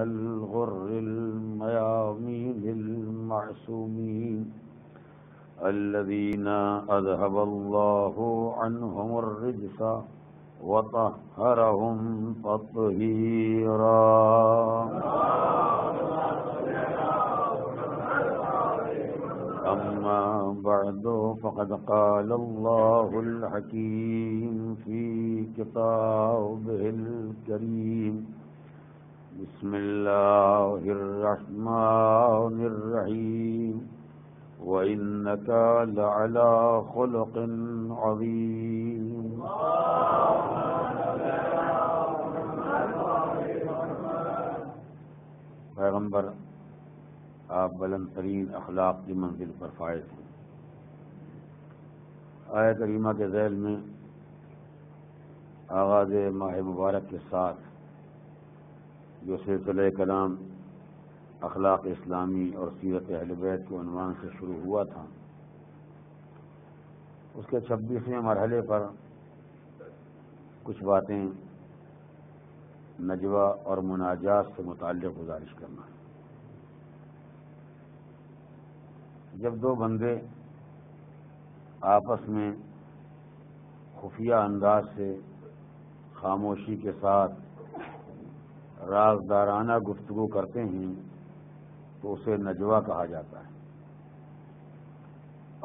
الغر الميامين المعصومين الذين أذهب الله عنهم الرجس وطهرهم تطهيرا أما بعد فقد قال الله الحكيم في كتابه الكريم بسم الله الرحمن الرحيم وإنك لعلى خلق عظيم पैगम्बर आप बुलंद तरीन अखलाक की मंजिल पर फायज हैं। आयत करीमा के ज़ैल में आगाज़ माह मुबारक के साथ जो सिलसिला कलाम अखलाक इस्लामी और सीरत अहलबैत के उन्वान से शुरू हुआ था, उसके 26वें मरहले पर कुछ बातें नजवा और मुनाजात से मुताल्लिक़ गुजारिश करना है। जब दो बंदे आपस में खुफिया अंदाज से खामोशी के साथ राजदाराना गुफ्तगू करते हैं तो उसे नजवा कहा जाता है।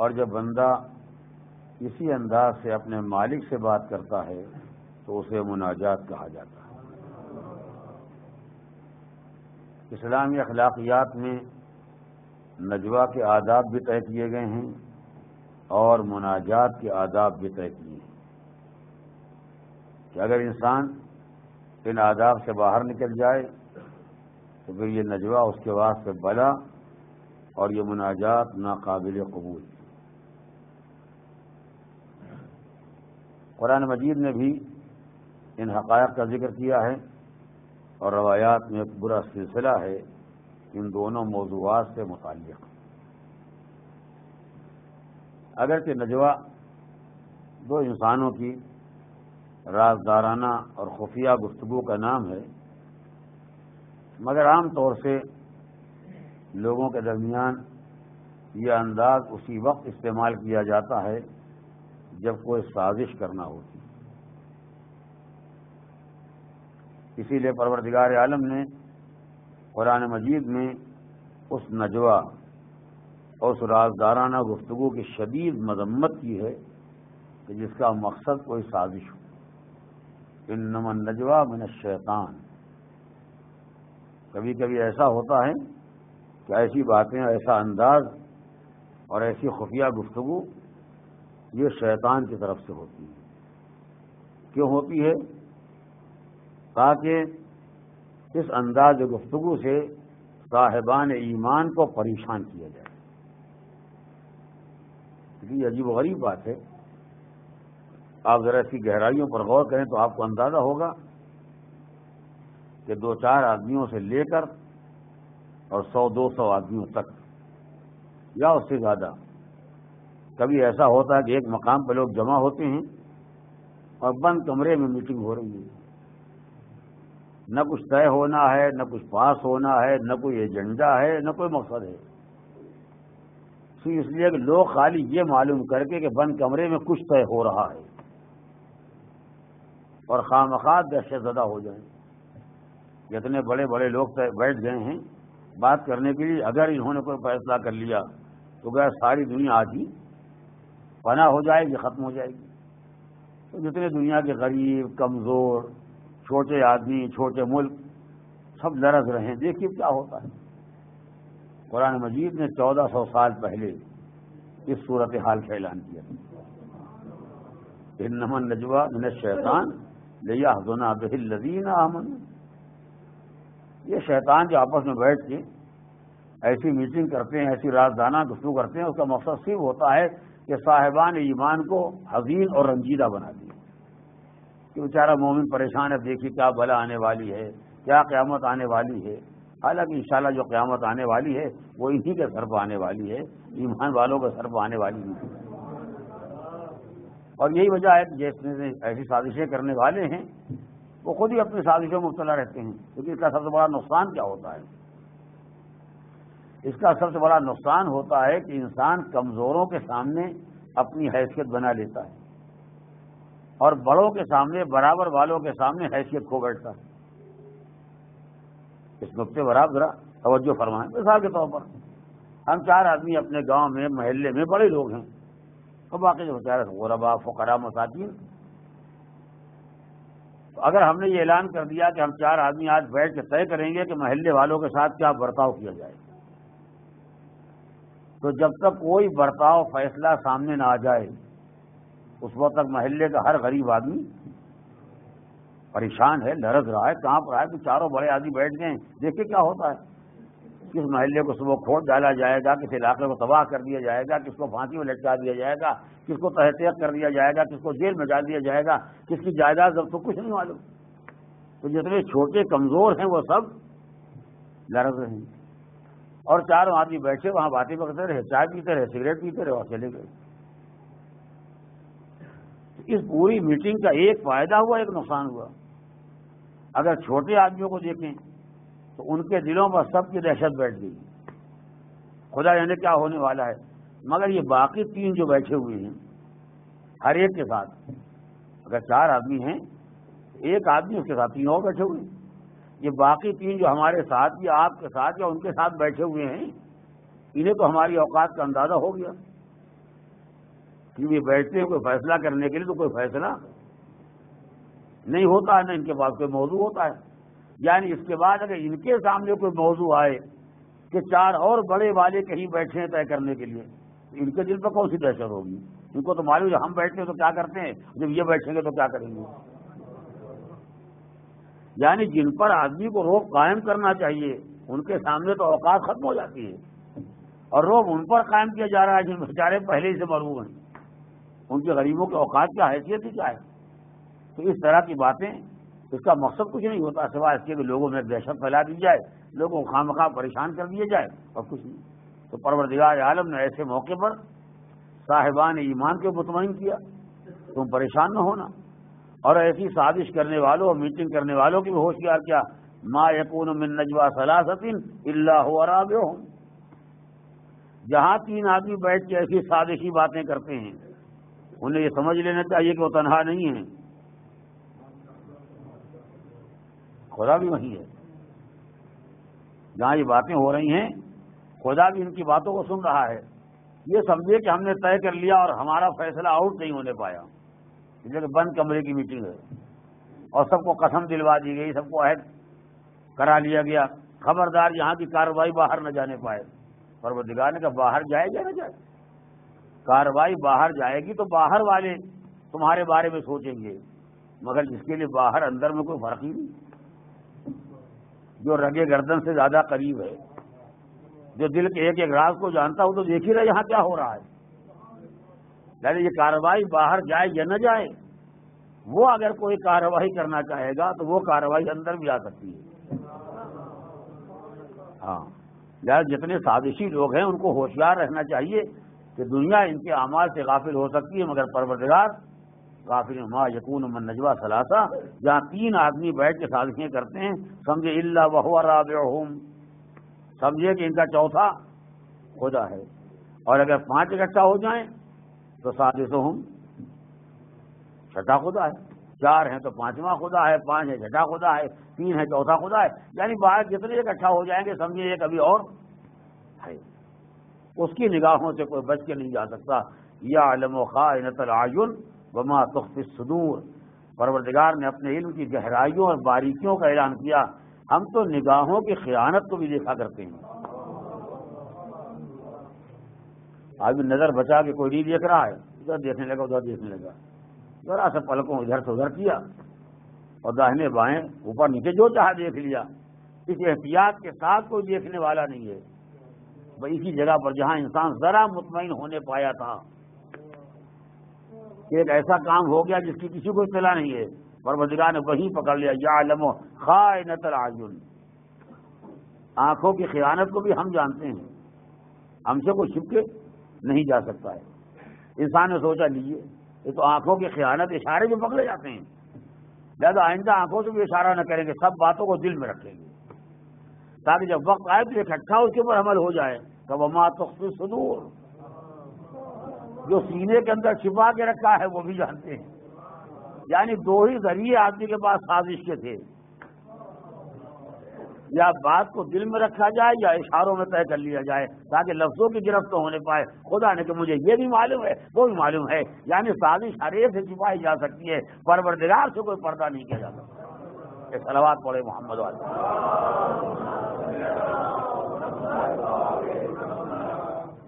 और जब बंदा इसी अंदाज से अपने मालिक से बात करता है तो उसे मुनाजात कहा जाता है। इस्लामी अखलाकियात में नजवा के आदाब भी तय किए गए हैं और मुनाजात के आदाब भी तय किए हैं कि अगर इंसान इन आदाब से बाहर निकल जाए तो फिर ये नजवा उसके वास्ते बला और ये मुनाजात नाकाबिल कबूल। कुरान मजीद ने भी इन हक़ायक़ का जिक्र किया है और रवायात में एक बुरा सिलसिला है इन दोनों मौज़ूआत से मुताल्लिक़। अगरचे नजवा दो इंसानों की राजदाराना और खुफिया गुफ्तगू का नाम है, मगर आम तौर से लोगों के दरमियान ये अंदाज उसी वक्त इस्तेमाल किया जाता है जब कोई साजिश करना होती है। इसीलिए परवरदिगार आलम ने कुरान मजीद में उस नजवा और उस राजदाराना गुफ्तगू की शदीद मजम्मत की है कि जिसका मकसद कोई साजिश हो। इन्नमा नजवा मिन शैतान। कभी कभी ऐसा होता है कि ऐसी बातें, ऐसा अंदाज और ऐसी खुफिया गुफ्तगू ये शैतान की तरफ से होती है। क्यों होती है? ताकि इस अंदाज गुफ्तगू से साहिबान ईमान को परेशान किया जाए। क्योंकि अजीब गरीब बात है, आप जरा इसकी गहराइयों पर गौर करें तो आपको अंदाजा होगा कि दो चार आदमियों से लेकर और 100-200 आदमियों तक या उससे ज़्यादा। कभी ऐसा होता है कि एक मकाम पर लोग जमा होते हैं और बंद कमरे में मीटिंग हो रही है, न कुछ तय होना है, न कुछ पास होना है, न कोई एजेंडा है, न कोई मकसद है। इसलिए कि लोग खाली ये मालूम करके कि बंद कमरे में कुछ तय हो रहा है और खामखा दहशतज़दा हो जाए। जितने बड़े बड़े लोग बैठ गए हैं बात करने के लिए, अगर इन्होंने कोई फैसला कर लिया तो गया सारी दुनिया आज ही पना हो जाएगी, ख़त्म हो जाएगी। तो जितने दुनिया के गरीब, कमज़ोर, छोटे आदमी, छोटे मुल्क सब लरज़ रहे हैं। देखिए क्या होता है। कुरान मजीद ने 1400 साल पहले इस सूरत हाल का ऐलान किया था। इन्नमा नजवा मिन शैतान लियहज़ुना बिही लज़ीना आमनू। ये शैतान जो आपस में बैठ के ऐसी मीटिंग करते हैं, ऐसी राजदाना गुफ्तगू करते हैं, उसका मकसद सिर्फ होता है कि साहिबान ईमान को हज़ीन और रंजीदा बना दिया कि बेचारा मोमिन परेशान है, देखिए क्या भला आने वाली है, क्या क़यामत आने वाली है। हालांकि इंशाल्लाह जो क़यामत आने वाली है वो इन्हीं के सर पर आने वाली है, ईमान वालों के सर पर आने वाली नहीं। और यही वजह है कि जैसे ऐसी साजिशें करने वाले हैं वो खुद ही अपनी साजिशों में मुब्तला रहते हैं। क्योंकि इसका सबसे बड़ा नुकसान क्या होता है? इसका सबसे बड़ा नुकसान होता है कि इंसान कमजोरों के सामने अपनी हैसियत बना लेता है और बड़ों के सामने, बराबर वालों के सामने हैसियत खो बैठता है। इस नुक्ते पर आप जरा तवज्जो फरमाएं। मिसाल के तौर पर हम चार आदमी अपने गांव में, महल्ले में बड़े लोग हैं और बाकी जो बेचारे गुरबा, फुकरा, मसाकिन, तो अगर हमने ये ऐलान कर दिया कि हम चार आदमी आज बैठ के तय करेंगे कि महल्ले वालों के साथ क्या बर्ताव किया जाए, तो जब तक कोई बर्ताव फैसला सामने ना आ जाए उस वक्त तक महल्ले का हर गरीब आदमी परेशान है, लरज रहा है, कांप रहा है कि चारों बड़े आदमी बैठ गए, देखिए क्या होता है। किस महल्ले को सुबह खोद डाला जाएगा, किस इलाके को तबाह कर दिया जाएगा, किसको फांसी में लटका दिया जाएगा, किसको तहतेक कर दिया जाएगा, किसको जेल में डाल दिया जाएगा, किसकी जायदाद, जब तो कुछ नहीं मालूम। तो जितने छोटे कमजोर हैं वो सब लरज रहे हैं और चारों आदमी बैठे वहां बातें करते रहे, चाय पीते रहे, सिगरेट पीते रहे और चले गए। इस पूरी मीटिंग का एक फायदा हुआ, एक नुकसान हुआ। अगर छोटे आदमियों को देखें तो उनके दिलों पर सबकी दहशत बैठ गई, खुदा जाने क्या होने वाला है। मगर ये बाकी तीन जो बैठे हुए हैं, हर एक के साथ, अगर चार आदमी हैं एक आदमी, उसके साथ तीन और बैठे हुए हैं। ये बाकी तीन जो हमारे साथ या आपके साथ या उनके साथ बैठे हुए हैं, इन्हें तो हमारी औकात का अंदाजा हो गया कि ये बैठते हैं कोई फैसला करने के लिए, तो कोई फैसला नहीं होता है, ना इनके पास कोई मौजूद होता है। यानी इसके बाद अगर इनके सामने कोई मौजूद आए कि चार और बड़े वाले कहीं बैठे हैं तय करने के लिए, तो इनके दिल पर कौन सी दहशत होगी? इनको तो मालूम जब हम बैठते हैं तो क्या करते हैं, जब ये बैठेंगे तो क्या करेंगे। यानी जिन पर आदमी को रोब कायम करना चाहिए उनके सामने तो औकात खत्म हो जाती है और रोब उन पर कायम किया जा रहा है जिन बेचारे पहले ही से मरूब हैं, उनके गरीबों के औकात क्या हैसियत ही क्या है। तो इस तरह की बातें, इसका मकसद कुछ नहीं होता सिवाय इसके कि लोगों में दहशत फैला दी जाए, लोगों को खामखा परेशान कर दिए जाए और कुछ नहीं। तो परवरदिगार आलम ने ऐसे मौके पर साहिबान ईमान को मुतमईन किया, तुम परेशान न होना, और ऐसी साजिश करने वालों और मीटिंग करने वालों की भी होशियार किया। मा यकून मिन नजवा सलासतिन इल्ला हुवा राबिअहुम, जहाँ तीन आदमी बैठ के ऐसी साजिशी बातें करते हैं उन्हें ये समझ लेना चाहिए कि वो तनहा नहीं है, खुदा भी वही है। जहाँ ये बातें हो रही हैं खुदा भी इनकी बातों को सुन रहा है। ये समझे कि हमने तय कर लिया और हमारा फैसला आउट नहीं होने पाया, इसलिए बंद कमरे की मीटिंग है और सबको कसम दिलवा दी गई, सबको अहद करा लिया गया, खबरदार यहाँ की कार्रवाई बाहर न जाने पाए। परवरदिगार ने कहा बाहर जाएगा ना जाए, कार्रवाई बाहर जाएगी तो बाहर वाले तुम्हारे बारे में सोचेंगे, मगर जिसके लिए बाहर अंदर में कोई फर्क ही नहीं, जो रगे गर्दन से ज्यादा करीब है, जो दिल के एक एक राज को जानता हो, तो देख ही रहे यहाँ क्या हो रहा है। यानी ये कार्रवाई बाहर जाए या न जाए, वो अगर कोई कार्रवाई करना चाहेगा तो वो कार्रवाई अंदर भी आ सकती है। हाँ, यार जितने साजिशी लोग हैं उनको होशियार रहना चाहिए कि दुनिया इनके अमाल से गाफिल हो सकती है, मगर परवरदिगार काफिर मा यकून मन नजवा सलासा, जहाँ तीन आदमी बैठ के साजिशें करते हैं समझे इल्ला वहुवा राबिअहुम, समझे कि इनका चौथा खुदा है। और अगर पांच इकट्ठा हो जाएं तो साजिशहुम छठा खुदा है, चार हैं तो पांचवा खुदा है, पांच है छठा खुदा है, तीन है चौथा खुदा है। यानी बाहर जितने इकट्ठा हो जाएंगे समझे एक अभी और है, उसकी निगाहों से कोई बच के नहीं जा सकता। या अलम खाइनतल आयुन वमा तुख्फी सुदूर, परवरदिगार ने अपने इल्म की गहराइयों और बारीकियों का ऐलान किया। हम तो निगाहों की खयानत को भी देखा करते हैं। आदमी नजर बचा के कोई नहीं देख रहा है, इधर देखने लगा उधर देखने लगा, जरा सा पलकों इधर से उधर किया और दाहिने बाएं ऊपर नीचे जो चाहा देख लिया। इस एहतियात के साथ कोई देखने वाला नहीं है। भाई इसी जगह पर जहाँ इंसान जरा मुतमईन होने पाया था, एक ऐसा काम हो गया जिसकी किसी को इत्तला नहीं है, परवरदिगार ने वहीं पकड़ लिया। यालमु खाइनतल आयुन, आंखों की खयानत को भी हम जानते हैं, हमसे कोई छिपके नहीं जा सकता है। इंसान ने सोचा लीजिए ये तो आंखों की खयानत, इशारे भी पकड़े जाते हैं। लिहाजा आइंदा आंखों से भी इशारा न करेंगे, सब बातों को दिल में रखेंगे, ताकि जब वक्त आए तो इकट्ठा उसके ऊपर अमल हो जाए। कब वमा तुख्फी सुदूर, जो सीने के अंदर छिपा के रखा है वो भी जानते हैं। यानी दो ही जरिए आदमी के पास साजिश के थे, या बात को दिल में रखा जाए या इशारों में तय कर लिया जाए, ताकि लफ्जों की गिरफ्त तो होने पाए। खुदा ने कि मुझे ये भी मालूम है वो भी मालूम है, यानी साजिश हरे से छुपाई जा सकती है, परवरदिगार से कोई पर्दा नहीं किया जा सकता। ये सलावत पढ़े मोहम्मद वाले।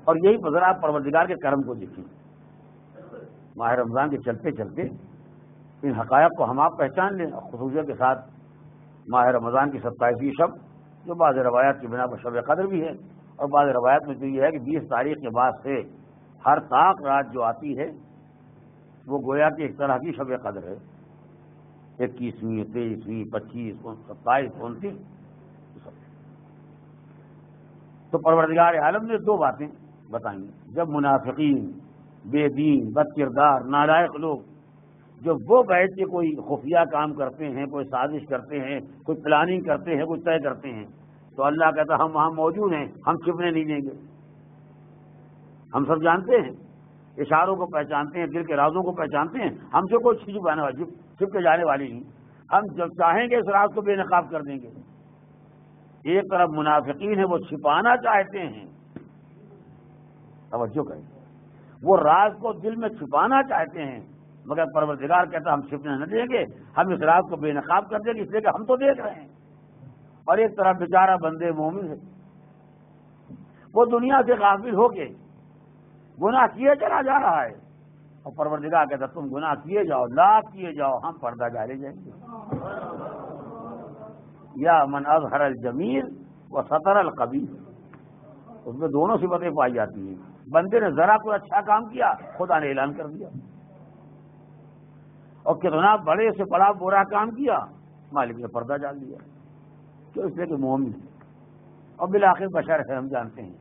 और यही नजर आप परवरदिगार के कर्म को देखिए। माह रमजान के चलते चलते इन हकायक को हम आप पहचान लें, खुसूसियत के साथ माह रमज़ान की 27वीं शब, जो बाज़ रवायात की बिना पर शब कदर भी है, और बाज़ रवायात में तो ये है कि 20 तारीख के बाद से हर ताक रात जो आती है वो गोया कि एक तरह की शब कदर है। 21वीं, 23वीं, 25, 27, 29। तो परवरदिगार आलम ने दो बातें बताई। जब मुनाफिकीन, बेदीन, बदकिरदार, नालायक लोग जो वो बैठ के कोई खुफिया काम करते हैं, कोई साजिश करते हैं, कोई प्लानिंग करते हैं, कोई तय करते हैं, तो अल्लाह कहता हम वहाँ मौजूद हैं, हम छिपने नहीं देंगे, हम सब जानते हैं, इशारों को पहचानते हैं, दिल के राजों को पहचानते हैं, हमसे कोई चीज छिप के जाने वाली नहीं। हम जब चाहेंगे इस राज को बेनकाब कर देंगे। एक तरफ मुनाफिकीन है, वो छिपाना चाहते हैं, तवज्जो करें, वो राज को दिल में छिपाना चाहते हैं, मगर परवरदिगार कहता हम छिपने न देंगे, हम इस रात को बेनकाब कर देंगे, इसलिए कि हम तो देख रहे हैं। और एक तरफ बेचारा बंदे मोमिन है, वो दुनिया से गाफिल होके गुनाह किए चला जा रहा है, और परवरदिगार कहता तुम गुनाह किए जाओ, लाख किए जाओ, हम पर्दा डाले जाएंगे। या मन अज़हर अल जमील व सतर अल कबीह, उसमें दोनों सिफतें पाई जाती हैं। बंदे ने जरा कोई अच्छा काम किया, खुदा ने ऐलान कर दिया, और कितना बड़े से बड़ा बुरा काम किया, मालिक ने पर्दा डाल दिया। तो इसलिए कि मोमिन है, और बिलाखिर बशर है, हम जानते हैं,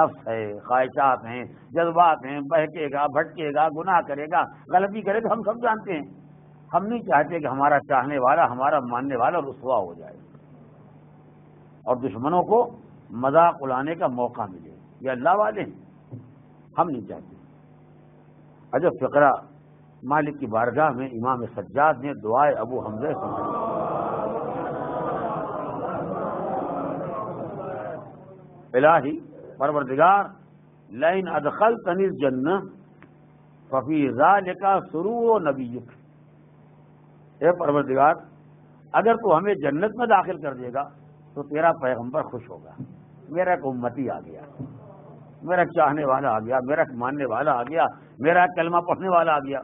नफ्स है, ख्वाहिशात हैं, जज्बात हैं, बहकेगा, भटकेगा, गुनाह करेगा, गलती करेगा, हम सब जानते हैं। हम नहीं चाहते कि हमारा चाहने वाला, हमारा मानने वाला रुसवा हो जाए और दुश्मनों को मजाक उड़ाने का मौका मिले। ये अल्लाह वाले हैं, हम नहीं चाहते। अजब फिक्रा मालिक की बारगाह में इमाम सज्जाद ने दुआए अबू हमजा सुनाई। इलाही परवरदिगार, लइन अदखल तनिल जन्नह फफीजा लिका सुरू नबीक, ए परवरदिगार अगर तू हमें जन्नत में दाखिल कर देगा तो तेरा पैगंबर खुश होगा, मेरा एक उम्मती आ गया, मेरा चाहने वाला आ गया, मेरा मानने वाला आ गया, मेरा कलमा पढ़ने वाला आ गया।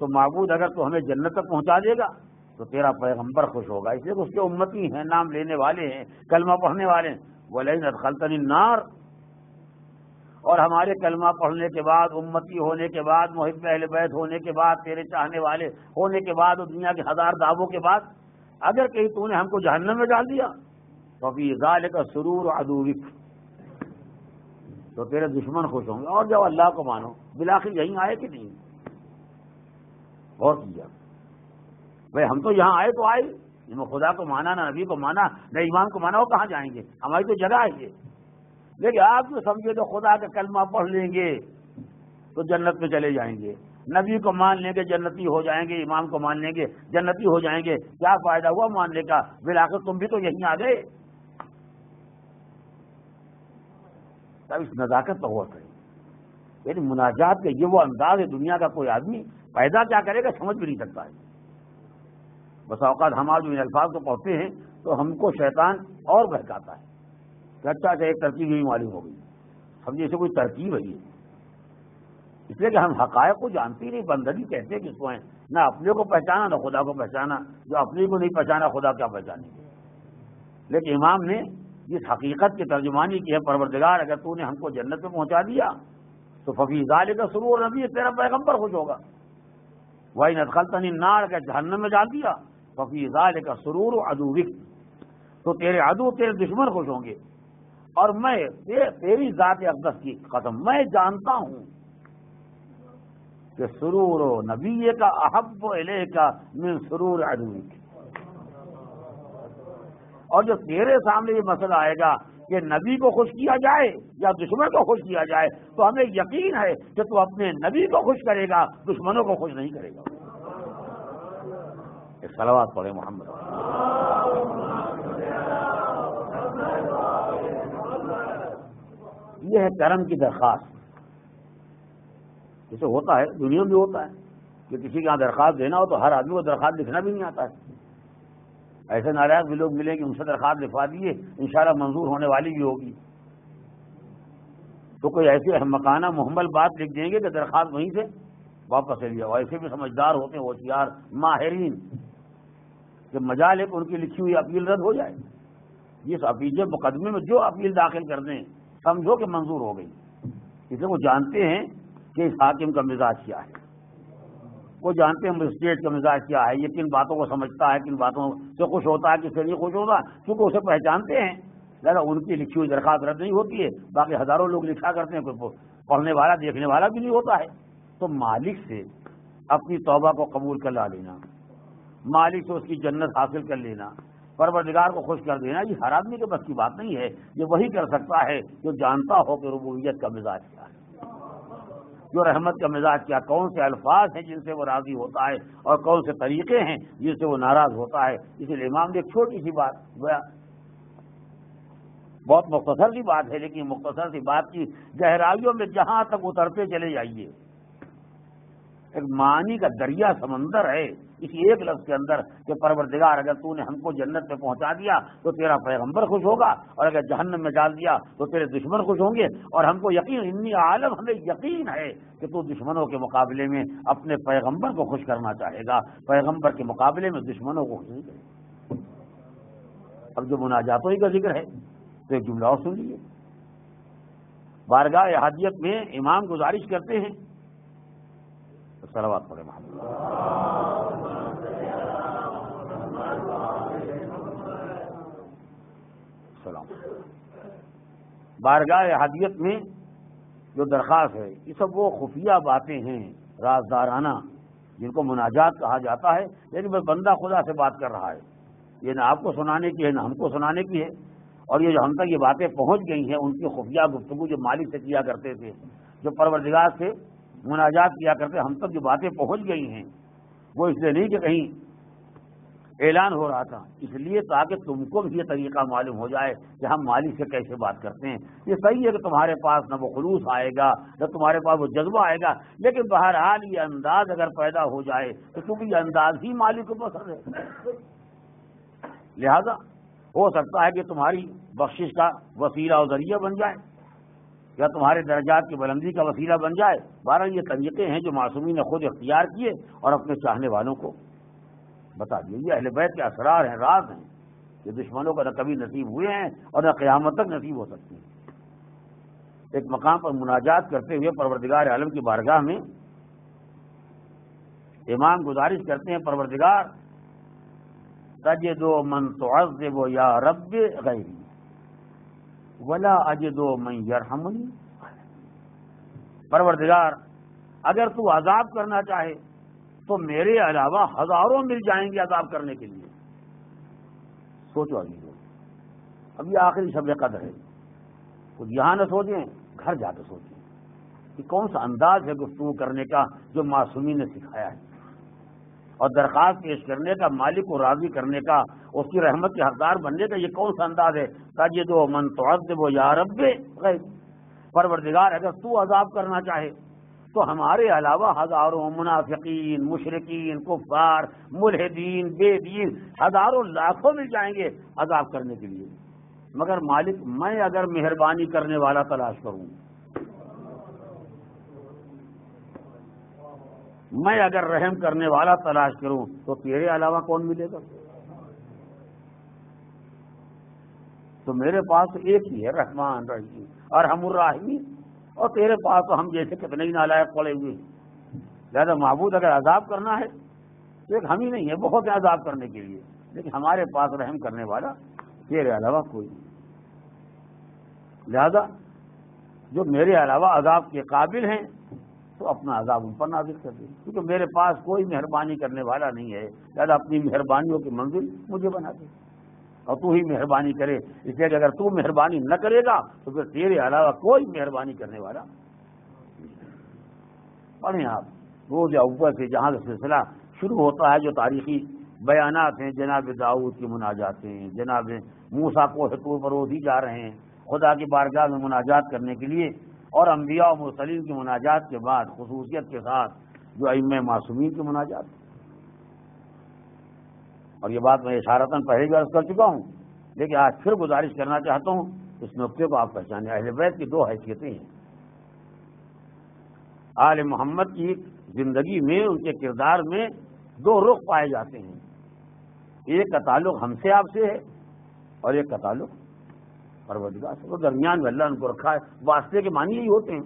तो माबूद अगर तो हमें जन्नत तक पहुंचा देगा तो तेरा पैगंबर खुश होगा, इसलिए उसके उम्मती हैं, नाम लेने वाले हैं, कलमा पढ़ने वाले हैं। वलैन अदखलतनी नार, और हमारे कलमा पढ़ने के बाद, उम्मती होने के बाद, मुहिब्ब अहले बैत होने के बाद, तेरे चाहने वाले होने के बाद, और दुनिया के हजार दावों के बाद अगर कहीं तूने हमको जहन्नम में डाल दिया तो फी ज़ालिका सुरूर अदूविक, तो तेरे दुश्मन खुश होंगे। और जब अल्लाह को मानो, बिलाखिर यहीं आए कि नहीं, गौर किया भाई, हम तो यहाँ आए तो आए, न खुदा को माना, ना नबी को माना, ना इमाम को माना, वो कहाँ जाएंगे, हमारी तो जगह है ये। लेकिन आप जो समझे तो खुदा का कलमा पढ़ लेंगे तो जन्नत में चले जाएंगे, नबी को मान लेंगे जन्नती हो जाएंगे, इमाम को मान लेंगे जन्नती हो जाएंगे, क्या फायदा हुआ मानने का, बिलाखिर तुम भी तो यहीं आ गए। तब इस नज़ाकत पर गौर करें। यानी मुनाजात का ये वो अंदाज है, दुनिया का कोई आदमी पैदा क्या करेगा समझ भी नहीं सकता है। बस औकात हम आज इन अल्फाज को पढ़ते हैं तो हमको शैतान और बहकाता है कि अच्छा एक तरकीब यही मालूम हो गई, हम जैसे कोई तरकीब है ये, इसलिए कि हम हक़ायक़ को जानते ही नहीं, बंदगी कहते हैं किसको है, ना अपने को पहचाना ना खुदा को पहचाना, जो अपने को नहीं पहचाना खुदा क्या पहचानेंगे। लेकिन इमाम ने जिस हकीकत की तर्जुमानी की है, परवरदिगार अगर तूने हमको जन्नत में पहुंचा दिया तो फफी ज़ालिका सुरूर नबी, तेरा पैगंबर खुश होगा, वही नदखलतनी नार अगर जहन्नम में डाल दिया फफी ज़ालिका सुरूर अदूविक, तो तेरे अदू, तेरे दुश्मन खुश होंगे। और मैं तेरी ज़ात अक़दस की कसम, मैं जानता हूँ कि सुरूर नबी का अहब इले का मिन सुरूर अदवी। और जो तेरे सामने ये मसला आएगा कि नबी को खुश किया जाए या दुश्मन को खुश किया जाए, तो हमें यकीन है कि तू अपने नबी को खुश करेगा, दुश्मनों को खुश नहीं करेगा। सलावत पढ़े मोहम्मद। यह है करम की दरखास्त। जैसे होता है दुनिया में होता है कि किसी के यहाँ दरखास्त देना हो तो हर आदमी को दरखास्त लिखना भी नहीं आता है। ऐसे नाराज भी लोग मिले कि उनसे दरखास्त लिखवा दिए, इंशाल्लाह मंजूर होने वाली भी होगी, तो कोई ऐसी अहमकाना मुहम्मल बात लिख देंगे कि दरखास्त वहीं से वापस ले लिया। ऐसे भी समझदार होते हैं, होशियार माहरीन, कि मजाल है कि उनकी लिखी हुई अपील रद्द हो जाए। इस अपील मुकदमे में जो अपील दाखिल कर दें, समझो कि मंजूर हो गई। इसलिए वो जानते हैं कि इस हाकिम का मिजाज क्या है, वो जानते हैं मजिस्ट्रेट का मिजाज क्या है, ये किन बातों को समझता है, किन बातों से खुश होता है, किससे नहीं खुश होता, क्योंकि उसे पहचानते हैं। लिहाजा उनकी लिखी हुई दरखास्त रद्द नहीं होती है। बाकी हजारों लोग लिखा करते हैं, कोई पढ़ने वाला देखने वाला भी नहीं होता है। तो मालिक से अपनी तौबा को कबूल करवा लेना, मालिक से उसकी जन्नत हासिल कर लेना, परवरदिगार को खुश कर देना, ये हर आदमी के बस की बात नहीं है। ये वही कर सकता है जो जानता हो कि रुबूबियत का मिजाज क्या है, जो रहमत का मिजाज क्या, कौन से अल्फाज हैं जिनसे वो राजी होता है और कौन से तरीके हैं जिनसे वो नाराज होता है। इसीलिए इमाम ने एक छोटी सी बात, बहुत मुख्तसर सी बात है, लेकिन मुख्तसर सी बात की गहराइयों में जहाँ तक उतरते चले जाइए, एक मानी का दरिया समंदर है इसी एक लफ्ज के अंदर, कि परवरदिगार अगर तूने हमको जन्नत में पहुंचा दिया तो तेरा पैगंबर खुश होगा, और अगर जहन्नम में डाल दिया तो तेरे दुश्मन खुश होंगे। और हमको यकीन, इन्नी आलम, हमें यकीन है कि तू दुश्मनों के मुकाबले में अपने पैगंबर को खुश करना चाहेगा, पैगंबर के मुकाबले में दुश्मनों को खुश नहीं करेगा। अब जो मुनाजातों ही का जिक्र है तो एक जुमला और सुन लीजिए। बारगाह हादियत में इमाम गुजारिश करते हैं, सलावत पढ़े सलाम। बारगाह हादियत में जो दरखास्त है, ये सब वो खुफिया बातें हैं, राजदाराना, जिनको मुनाजात कहा जाता है। लेकिन मैं बंदा खुदा से बात कर रहा है, ये ना आपको सुनाने की है ना हमको सुनाने की है। और ये जो हम तक ये बातें पहुंच गई हैं, उनकी खुफिया गुफ्तगू जो मालिक से किया करते थे, जो परवरदिगार से मुनाजात किया करते, हम तक जो बातें पहुंच गई हैं वो इसलिए नहीं कि कहीं ऐलान हो रहा था, इसलिए ताकि तुमको भी ये तरीका मालूम हो जाए कि हम मालिक से कैसे बात करते हैं। ये सही है कि तुम्हारे पास ना वो खुलूस आएगा, ना तुम्हारे पास वो जज्बा आएगा, लेकिन बहरहाल ये अंदाज अगर पैदा हो जाए तो तुम्हें ये अंदाज ही मालिक को पसंद है। लिहाजा हो सकता है कि तुम्हारी बख्शिश का वसीला और जरिया बन जाए, या तुम्हारे दर्जात की बुलंदी का वसीला बन जाए। बहरहाल ये तरीके हैं जो मासूमी ने खुद इख्तियार किए और अपने चाहने वालों को बता दिए। ये अहले बैत के असरार हैं, राज हैं, ये दुश्मनों का न कभी नसीब हुए हैं और न क़यामत तक नसीब हो सकती है। एक मकाम पर मुनाजात करते हुए परवरदिगार आलम की बारगाह में इमाम गुजारिश करते हैं, परवरदिगार तजदो मन तुअज़्ज़िबो या रब्बी गैरी वला अजदो मन यरहमनी। परवरदिगार अगर तू अजाब करना चाहे तो मेरे अलावा हजारों मिल जाएंगे अजाब करने के लिए। सोचो अभी लोग, अब ये आखिरी शब कदर है, कुछ यहाँ न सोचें, घर जाकर सोचें कि कौन सा अंदाज है गुफ्तगू करने का जो मासूमी ने सिखाया है, और दरखास्त पेश करने का, मालिक को राजी करने का, उसकी रहमत के हकदार बनने का ये कौन सा अंदाज है। ताकि जो मन तुअज़्ज़िबो या रब्बी गैरी, परवरदिगार अगर तू अजाब करना चाहे तो हमारे अलावा हजारों मुनाफिकीन, मुशरिकीन, कुफ्फार, मुल्हिदीन, बेदीन, हजारों लाखों मिल जाएंगे अजाब करने के लिए। मगर मालिक, मैं अगर मेहरबानी करने वाला तलाश करूँ, मैं अगर रहम करने वाला तलाश करूं, तो तेरे अलावा कौन मिलेगा? तो मेरे पास एक ही है, रहमान रहीम अरहमुर राहिमीन, और तेरे पास तो हम जैसे कितने ही नालायक पड़े हुए। लिहाजा महबूद अगर अजाब करना है तो एक हम ही नहीं है, बहुत है अजाब करने के लिए, लेकिन हमारे पास रहम करने वाला तेरे अलावा कोई नहीं। लिहाजा जो मेरे अलावा अजाब के काबिल हैं तो अपना अजाब उन पर नाजिल कर दे, क्योंकि मेरे पास कोई मेहरबानी करने वाला नहीं है। दादा अपनी मेहरबानियों की मंजिल मुझे बना दे और तू ही मेहरबानी करे, इसलिए कि अगर तू मेहरबानी न करेगा तो फिर तेरे अलावा कोई मेहरबानी करने वाला। पढ़े आप रोज अव्वल से जहाँ का सिलसिला शुरू होता है, जो तारीखी बयानात हैं, जनाब दाऊद की मुनाजातें हैं, जनाब मूसा को कोहे पर रोज ही जा रहे हैं खुदा की बारगाह में मुनाजात करने के लिए, और अम्बिया और मुरसलीन की मुनाजात के बाद खुसूसियत के साथ जो अइम्मा मासूमीन की मुनाजात। और ये बात मैं इशारतन पहले भी अर्ज कर चुका हूँ, लेकिन आज फिर गुजारिश करना चाहता हूँ इस नुक्ते को आप पहचाने। अहले बैत की दो हैसियतें हैं, आले मोहम्मद की जिंदगी में उनके किरदार में दो रुख पाए जाते हैं, एक का ताल्लुक हमसे आपसे है और एक का ताल्लुक परवरदिगार से। तो दरमियान में अल्लाह उनको रखा है। वास्ते के मानी यही होते हैं,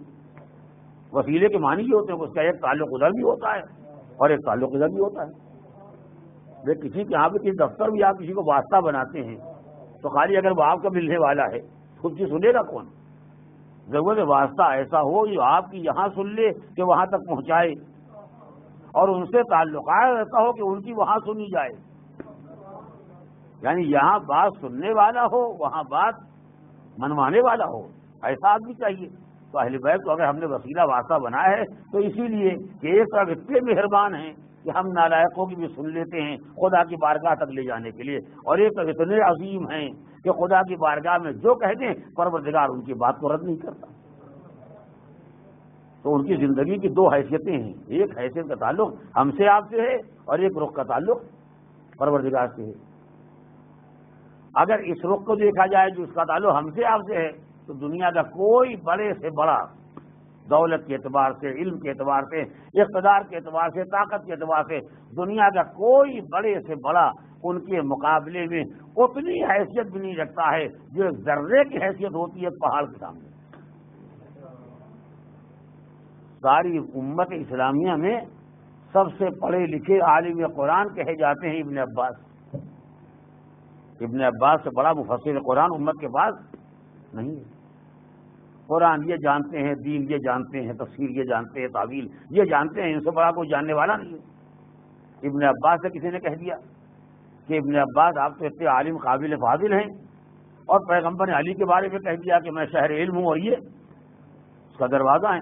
वसीले के मानी यही होते हैं, उसका एक ताल्लुक उधर भी होता है और एक ताल्लुक इधर भी होता है। वे किसी के यहाँ पे किसी दफ्तर भी आप किसी को वास्ता बनाते हैं तो खाली अगर वो आपका मिलने वाला है खुद से सुनेगा कौन। जरूरत वास्ता ऐसा हो जो आपकी यहाँ सुन ले कि वहाँ तक पहुँचाए, और उनसे ताल्लुकात ऐसा हो कि उनकी वहाँ सुनी जाए, यानी यहाँ बात सुनने वाला हो वहाँ बात मनवाने वाला हो, ऐसा आदमी चाहिए। तो अहले बैत को अगर हमने वसीला वास्ता बनाया है तो इसीलिए कि एक तरफ इतने मेहरबान हैं कि हम नालायकों की भी सुन लेते हैं खुदा की बारगाह तक ले जाने के लिए, और एक इतने अजीम हैं कि खुदा की बारगाह में जो कह दें परवरदिगार उनकी बात को रद्द नहीं करता। तो उनकी जिंदगी की दो हैसियतें हैं, एक हैसियत का ताल्लुक हमसे आपसे है और एक रुख का ताल्लुक परवरदिगार से है। अगर इस रुख को देखा जाए जो इसका ताल्लुक हमसे आपसे है तो दुनिया का कोई बड़े से बड़ा, दौलत के एतबार से, इल्म के एतबार से, इक़्तिदार के एतबार से, ताकत के एतबार से, दुनिया का कोई बड़े से बड़ा उनके मुकाबले में उतनी हैसियत भी नहीं रखता है जो एक ज़र्रे की हैसियत होती है पहाड़ के सामने। सारी उम्मत इस्लामिया में सबसे पढ़े लिखे आलिम कुरान कहे जाते हैं इब्न अब्बास। इब्न अब्बास से बड़ा मुफस्सिर कुरान उम्मत के पास नहीं है। कुरान ये जानते हैं, दीन ये जानते हैं, तफसीर ये जानते हैं, तावील ये जानते हैं, इनसे बड़ा कोई जानने वाला नहीं है। इब्न अब्बास से किसी ने कह दिया कि इब्न अब्बास आप तो इतने आलिम काबिल फाजिल हैं, और पैगम्बर अली के बारे में कह दिया कि मैं शहर इल्म हूँ और ये उसका दरवाज़ा है।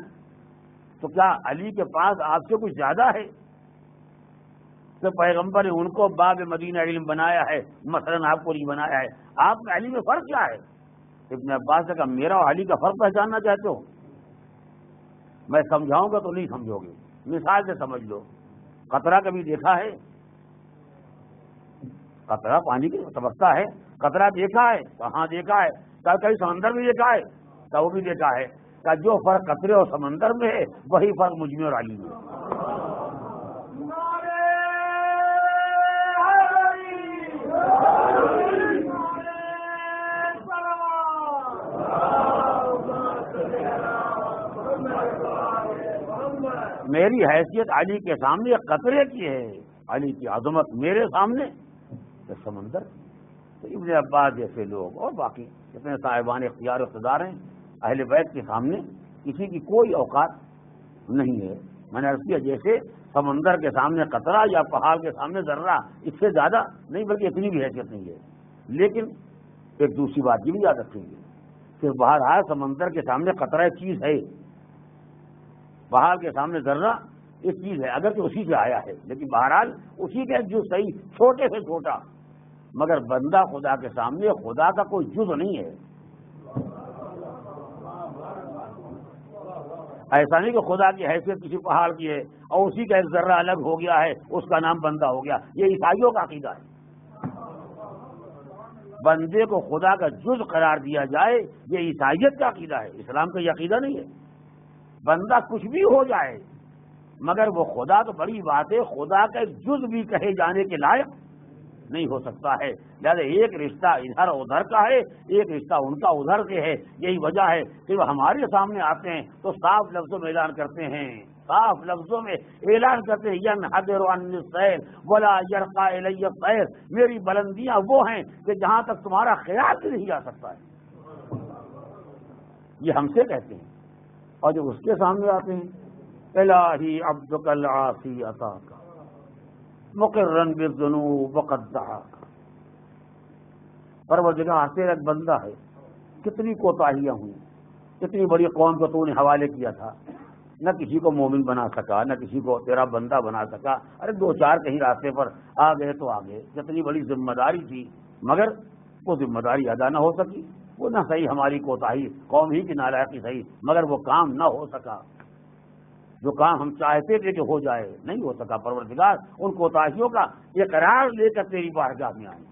तो क्या अली के पास आपसे कुछ ज़्यादा है? तो पैगम्बर ने उनको बाब मदीना इल्म बनाया है, मसलन आपको नहीं बनाया है। आप में अली में फ़र्क क्या है? इब्न अब्बास ने कहा मेरा और अली का फ़र्क पहचानना चाहते हो, मैं समझाऊंगा तो नहीं समझोगे, मिसाल से समझ लो। कतरा कभी देखा है? कतरा पानी की तबकता है, कतरा देखा है? कहाँ देखा है? क्या कभी समंदर में देखा है? क्या वो भी देखा है? क्या जो फ़र्क कतरे और समंदर में है वही फ़र्क मुझ में और अली में? मेरी हैसियत अली के सामने कतरे की है, अली की आज़मत मेरे सामने तो समंदर। तो इब्न अब्बास जैसे लोग और बाकी जितने साहिबान इख्तियार इक़्तिदार हैं अहले बैत के सामने किसी की कोई औकात नहीं है। मैंने अर्ज़ किया जैसे समंदर के सामने कतरा या पहाड़ के सामने जर्रा, इससे ज़्यादा नहीं बल्कि इतनी भी हैसियत नहीं है। लेकिन एक दूसरी बात ये भी याद रखेंगे कि बहरहाल समंदर के सामने कतरा एक चीज़ है, बहार के सामने जर्रा एक चीज़ है, अगर तो उसी से आया है, लेकिन बहरहाल उसी का जुज सही, छोटे से छोटा, मगर बंदा खुदा के सामने खुदा का कोई जुज नहीं है। ऐसा नहीं कि खुदा की हैसियत किसी पहाड़ की है और उसी का एक जर्रा अलग हो गया है उसका नाम बंदा हो गया। ये ईसाइयों का अकीदा है। बंदे को खुदा का जुज करार दिया जाए ये ईसाइयत का अकीदा है, इस्लाम का ये अकीदा नहीं है। बंदा कुछ भी हो जाए मगर वो खुदा तो बड़ी बात है, खुदा का एक जुज भी कहे जाने के लायक नहीं हो सकता है। लिहाजा एक रिश्ता इधर उधर का है, एक रिश्ता उनका उधर से है। यही वजह है कि वो हमारे सामने आते हैं तो साफ लफ्जों में ऐलान करते हैं, साफ लफ्जों में ऐलान करते हैं यन हदर अन सैर वला यरका इलैया सैर, मेरी बुलंदियाँ वो हैं कि जहाँ तक तुम्हारा ख्याल भी नहीं जा सकता है। ये हमसे कहते हैं, और जब उसके सामने आते हैं इलाही अब्दुकल आफी अता का मुकर्रन बिज़ुनूब वक़द्दहा का। परवरदिगार तेरा एक बंदा है, कितनी कोताहियाँ हुई, कितनी बड़ी कौम को तूने हवाले किया था, न किसी को मोमिन बना सका, न किसी को तेरा बंदा बना सका। अरे दो चार कहीं रास्ते पर आ गए तो आ गए, कितनी बड़ी जिम्मेदारी थी मगर वो जिम्मेदारी अदा न हो सकी। वो ना सही हमारी कोताही, कौम ही की नालायकी सही, मगर वो काम न हो सका जो काम हम चाहते थे कि हो जाए, नहीं हो सका। परवरदिगार उन कोताहियों का ये करार लेकर तेरी बारगाह में आए।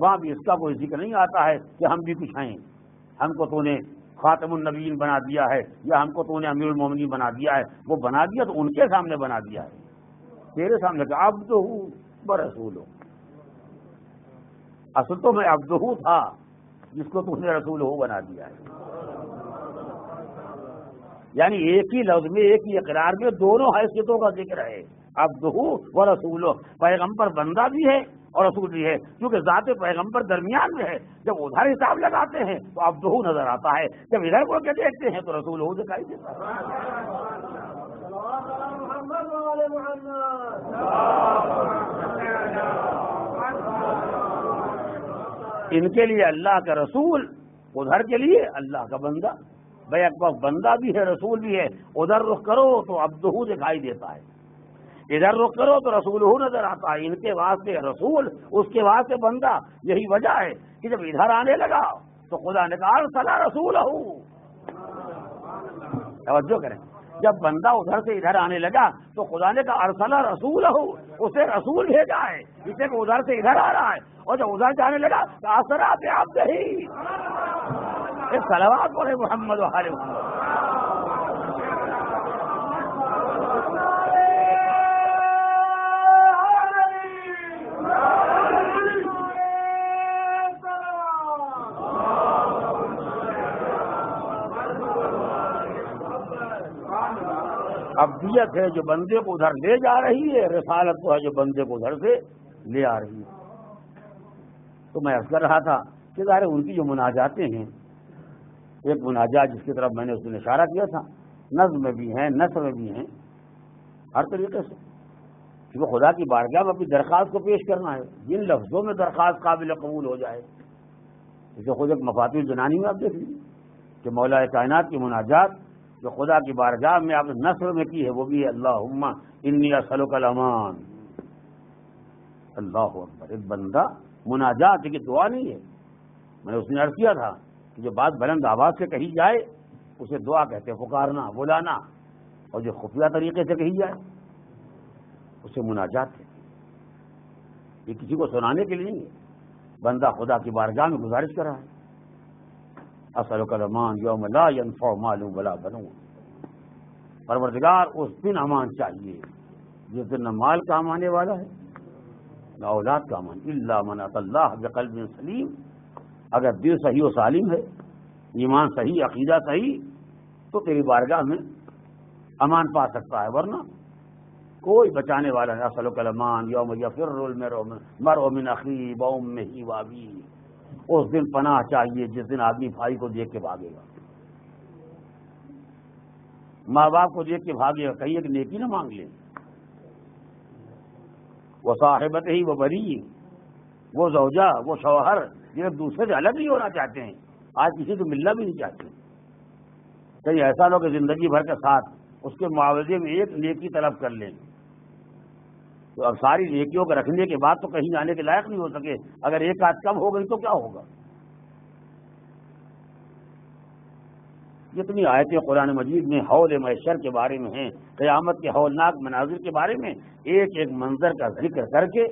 वहाँ भी इसका कोई जिक्र नहीं आता है कि हम भी कुछ हैं, हमको तूने खातमुन नबीन बना दिया है या हमको तूने अमीरुल मोमिनीन बना दिया है। वो बना दिया तो उनके सामने बना दिया है, तेरे सामने का अब्दुहू बरसूल हो। असल तो मैं अब्दुहू था जिसको तूने रसूल हो बना दिया है। यानी एक ही लफ्ज में, एक ही इकरार में दोनों हैसियतों का जिक्र है, अब्दुहू व रसूल हो। पैगम्बर बंदा भी है और रसूल भी है, क्योंकि जाते पैगम्बर दरमियान में है। जब उधर हिसाब लगाते हैं तो अब्दुहू नजर आता है, जब इधर को देखते हैं तो रसूल हो दिखाई देता है। इनके लिए अल्लाह का रसूल, उधर के लिए अल्लाह का बंदा। भाई अकबर बंदा भी है रसूल भी है, उधर रुख करो तो अब्दुहू दिखाई देता है, इधर रुख करो तो रसूल हो नजर आता है। इनके वास्ते रसूल, उसके वास्ते बंदा। यही वजह है कि जब इधर आने लगा तो खुदा ने कहा सला रसूल हो। तवज्जो करें, जब बंदा उधर से इधर आने लगा तो खुदा ने कहा अरसला रसूल हो, उसे रसूल भेजा है। इसे उधर से इधर आ रहा है, और जब उधर जाने लगा तो असरा पे आप नहीं सलावात पढ़े मोहम्मद वाले मोहम्मद। अब्दियत है जो बंदे को उधर ले जा रही है, रिसालत को है जो बंदे को उधर से ले आ रही है। तो मैं अर्ज कर रहा था कि ज़ाहिर उनकी जो मुनाजातें हैं, एक मुनाजात जिसकी तरफ मैंने उसमें इशारा किया था, नज्म में भी हैं, नसर में भी हैं, हर तरीके से कि वो खुदा की बारगाह में अपनी दरख्वास्त को पेश करना है। जिन लफ्जों में दरख्वास्त काबिल कबूल हो जाए, जैसे खुद एक मफातिहुल जनानी में आप देख लीजिए कि मौला कायनात की मुनाजात जो खुदा की बारगाह में आपने नसर में की है, वो भी है अल्लाहुम्मा इन्नी असलुकल अमान। अल्लाहु अकबर, एक बंदा मुनाजात की दुआ नहीं है। मैंने उसने अर्ज किया था कि जो बात बुलंद आवाज से कही जाए उसे दुआ कहते हैं, पुकारना बुलाना, और जो खुफिया तरीके से कही जाए उसे मुनाजात कहते हैं। ये किसी को सुनाने के लिए नहीं है, बंदा खुदा की बारगाह में गुजारिश कर रहा है। असलुकल अमान यौम ला यनफउ मालुन वला बनून। परवरदिगार उस दिन अमान चाहिए जिस दिन न माल काम आने वाला है न औलाद का अमान। इल्ला मन अतल्लाह बिक़ल्बिन सलीम। अगर दिल सही और सालिम है, ईमान सही, अकीदा सही, तो तेरी बारगाह में अमान पा सकता है, वरना कोई बचाने वाला नहीं। असलुकल अमान यौम यफ़िर्रुल मरउ मिन अख़ीही व उम्मिही व अबीही। उस दिन पनाह चाहिए जिस दिन आदमी भाई को देख के भागेगा, माँ बाप को देख के भागेगा, कहीं एक नेकी ना मांग ले। वो साहिबत ही, वो बरी, वो जौजा, वो शौहर, ये दूसरे से अलग नहीं होना चाहते हैं। आज किसी को मिलना भी नहीं चाहते, कहीं ऐसा लोग जिंदगी भर के साथ उसके मुआवजे में एक नेकी तलब कर लें। तो अब सारी नेकियों को रखने के बाद तो कहीं जाने के लायक नहीं हो सके। अगर एक आध कम हो गई तो क्या होगा? जितनी आयतें कुरान मजीद में हौल महशर के बारे में हैं, क़यामत के हौलनाक मनाजिर के बारे में, एक एक मंजर का जिक्र करके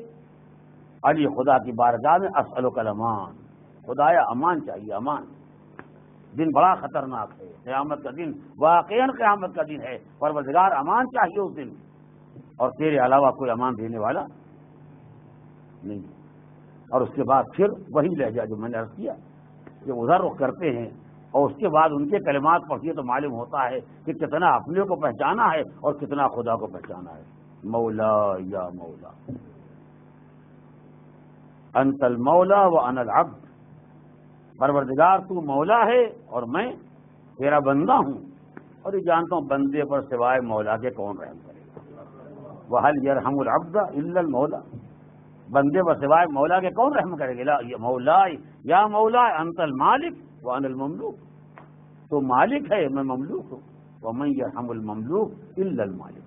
अली खुदा की बारगाह में असअलुकल अमान, खुदाया अमान चाहिए। अमान दिन बड़ा खतरनाक है, क़यामत का दिन वाक़िअन क़यामत का दिन है। परवरदिगार अमान चाहिए उस दिन, और तेरे अलावा कोई अमान देने वाला नहीं। और उसके बाद फिर वही लहजा जो मैंने अर्ज किया, जब उधर रुख करते हैं और उसके बाद उनके कलमात पढ़िए तो मालूम होता है कि कितना अपने को पहचाना है और कितना खुदा को पहचाना है। मौला या मौला, अंतल मौला व अनल अब्द। परवरदिगार तू मौला है और मैं तेरा बंदा हूँ, और ये जानता हूँ बंदे पर सिवाय मौला के कौन रहम करेगा। वहल यरहमुल अब्द इल्लल मौला, बंदे पर सिवाय मौला के कौन रहम करेगा। या मौला अंतल मालिक व अनल ममलूक, तो मालिक है मैं ममलूक हूँ। वमन यरहमुल ममलूक इल्लल मालिक,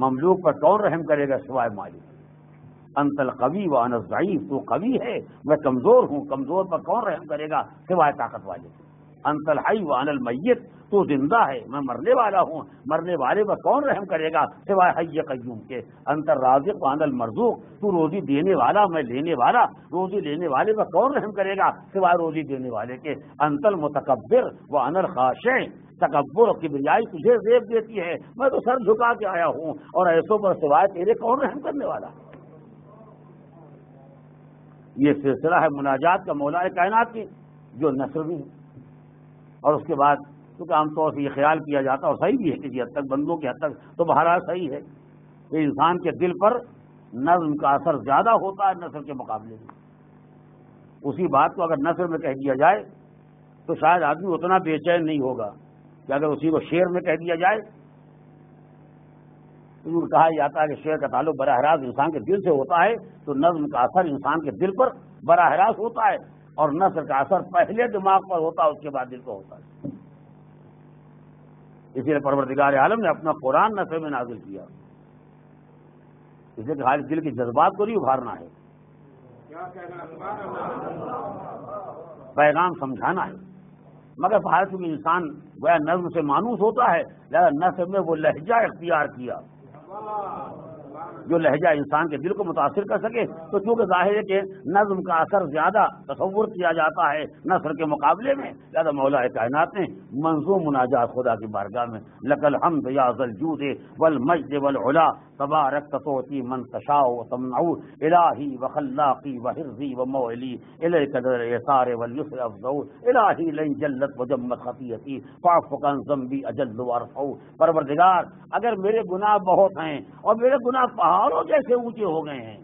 ममलूक पर कौन रहम करेगा सिवाय मालिक। अंतल कवी व अनल ज़ईफ़, तो कवी है मैं कमजोर हूँ, कमजोर पर कौन रहम करेगा सिवाय ताकत वाले। अंतल हय्य व अनल मय्यित, तो जिंदा है मैं मरने वाला हूँ, मरने वाले पर कौन रहम करेगा सिवाय हय्य क़य्यूम के। अंतल राज़िक़ व अनल मरज़ूक़, तो रोजी देने वाला मैं लेने वाला, रोजी लेने वाले पर कौन रहम करेगा सिवाय रोजी देने वाले के। अंतल मुतकब्बिर व अनल ख़ाशिअ, तकब्बुर और किब्रियाई तुझे ज़ेब देती है, मैं तो सर झुका के आया हूँ, और ऐसों पर सिवाय तेरे कौन रहम करने वाला। ये सिलसिला है मुनाजात का मौला कायनात की, जो नसर भी है। और उसके बाद क्योंकि आमतौर से ये ख्याल किया जाता है और सही भी है किसी हद तक, बंदों की हद तक तो बहरहाल सही है कि इंसान के दिल पर नज़्म का असर ज़्यादा होता है नसर के मुकाबले में। उसी बात को अगर नसर में कह दिया जाए तो शायद आदमी उतना बेचैन नहीं होगा, कि अगर उसी को शेर में कह दिया जाए तो कहा जाता है कि शेर का ताल्लुक बराहरास इंसान के दिल से होता है, तो नज़्म का असर इंसान के दिल पर बराहरास होता है, और नसर का असर पहले दिमाग पर होता है उसके बाद दिल को होता है। इसीलिए परवरदिगार आलम ने अपना कुरान नसर में नाजिल किया, इसलिए खाली दिल के जज्बात को नहीं उभारना है, पैगाम समझाना है। मगर भारत में इंसान वह नज्म से मानूस होता है, लिहाजा नसर में वो लहजा इख्तियार किया जो लहजा इंसान के दिल को मुतासिर कर सके। तो चूंकि जाहिर है कि नज्म का असर ज्यादा तसव्वुर किया जाता है नसर के मुकाबले में, लिहाजा मौला कायनात ने मंजूम मुनाजात खुदा की बारगाह में लकल हम्द या ज़ल जूदे वल मज्द वल उला तबारक तोती मन तशाओ तमनऊ इलाही व खल्लाक़ी व हिरज़ी व मौली इलैक दर यसार वल युसर अफ़ज़ऊ इलाही लन जल्लत व जम्मत खतियती फ़ाफ़ु कन ज़म्बी अजल व अरफ़ऊ। परवरदिगार अगर मेरे गुनाह बहुत हैं और मेरे गुनाह पहाड़ों जैसे ऊंचे हो गए हैं,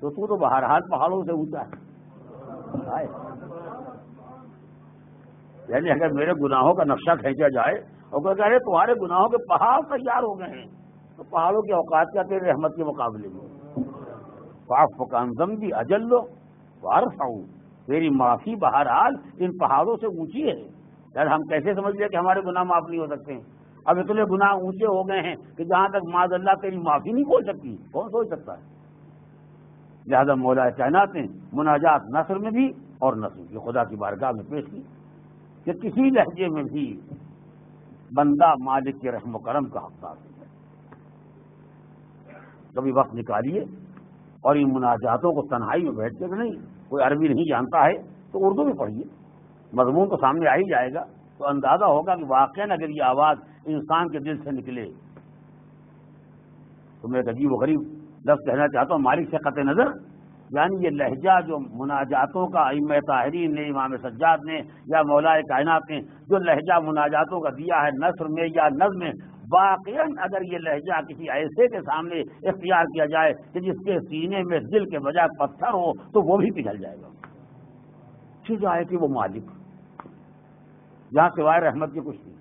तो तू तो बहरहाल पहाड़ों से ऊंचा है। यानी अगर मेरे गुनाहों का नक्शा खींचा जाए और कोई कह रहे तुम्हारे गुनाहों के पहाड़ तैयार हो गए हैं, तो पहाड़ों के औकात क्या तेरे रहमत के मुकाबले में। पाप फकानजम भी अजल लो वारफाऊ, मेरी माफी बहरहाल इन पहाड़ों से ऊंची है। यार हम कैसे समझ लिया कि हमारे गुनाह माफ नहीं हो सकते हैं। अब इतने गुनाह ऊंचे हो गए हैं कि जहां तक माज़अल्लाह तेरी माफी नहीं बोल सकती, कौन सोच सकता है। लिहाजा मौला कायनात ने मुनाजात नसर में भी और नसर की खुदा की बारगाह में पेश की कि किसी लहजे में भी बंदा मालिक के रहम करम का हकदार है। कभी वक्त निकालिए और इन मुनाजातों को तन्हाई में बैठ के, नहीं कोई अरबी नहीं जानता है तो उर्दू में पढ़िए, मजमून तो सामने आ ही जाएगा, तो अंदाजा होगा कि वाकई अगर ये आवाज़ इंसान के दिल से निकले तो मैं अजीब व गरीब लफ्ज़ कहना चाहता हूँ मालिक से कतई नज़र। यानी ये लहजा जो मुनाजातों का इमाम ताहरीन ने, इमाम सज्जाद ने या मौलाए कायनात ने जो लहजा मुनाजातों का दिया है नसर में या नज़्म में, वाकई अगर ये लहजा किसी ऐसे के सामने इख्तियार किया जाए कि जिसके सीने में दिल के बजाय पत्थर हो, तो वो भी पिघल जाएगा। चीज आए कि वो मालिक जहाँ सिवाय रहमत की कुछ नहीं,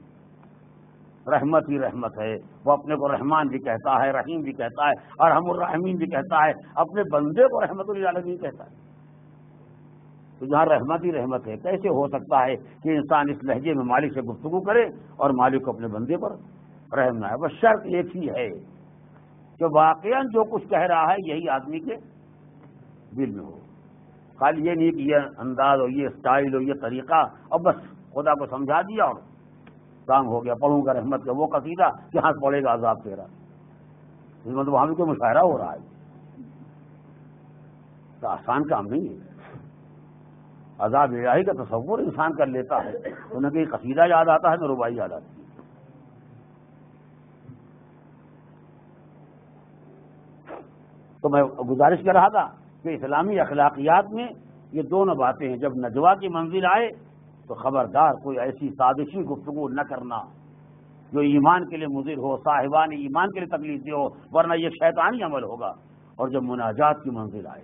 रहमत ही रहमत है। वो अपने को रहमान भी कहता है, रहीम भी कहता है, और अरहमुर रहीमीन भी कहता है, अपने बंदे को रहमतुल आलमीन कहता है। तो जहाँ रहमत ही रहमत है, कैसे हो सकता है कि इंसान इस लहजे में मालिक से गुफ्तगू करे और मालिक को अपने बंदे पर रहम ना है। बस शर्त एक ही है कि वाकई जो कुछ कह रहा है यही आदमी के दिल में हो। खाली ये नहीं कि ये अंदाज हो, ये स्टाइल हो, ये तरीका, और बस खुदा को समझा दिया और काम हो गया। पढ़ूंगा रहमत का वो कसीदा कि हाथ पड़ेगा आजाद तेरा, मतलब वहां भी कोई मुशायरा हो रहा है, तो आसान काम नहीं है। आजाद इलाही का तस्वुर इंसान कर लेता है, उन्हें कहीं कसीदा याद आता है तो रुबाई याद आती है। तो मैं गुजारिश कर रहा था कि इस्लामी अखलाकियात में ये दोनों बातें हैं। जब नजवा की मंजिल आए तो खबरदार कोई ऐसी साजिशी गुफ्तगू न करना जो ईमान के लिए मुज़िर हो, साहिबान ईमान के लिए तकलीफ दे हो, वरना यह शैतानी अमल होगा। और जब मुनाजात की मंजिल आए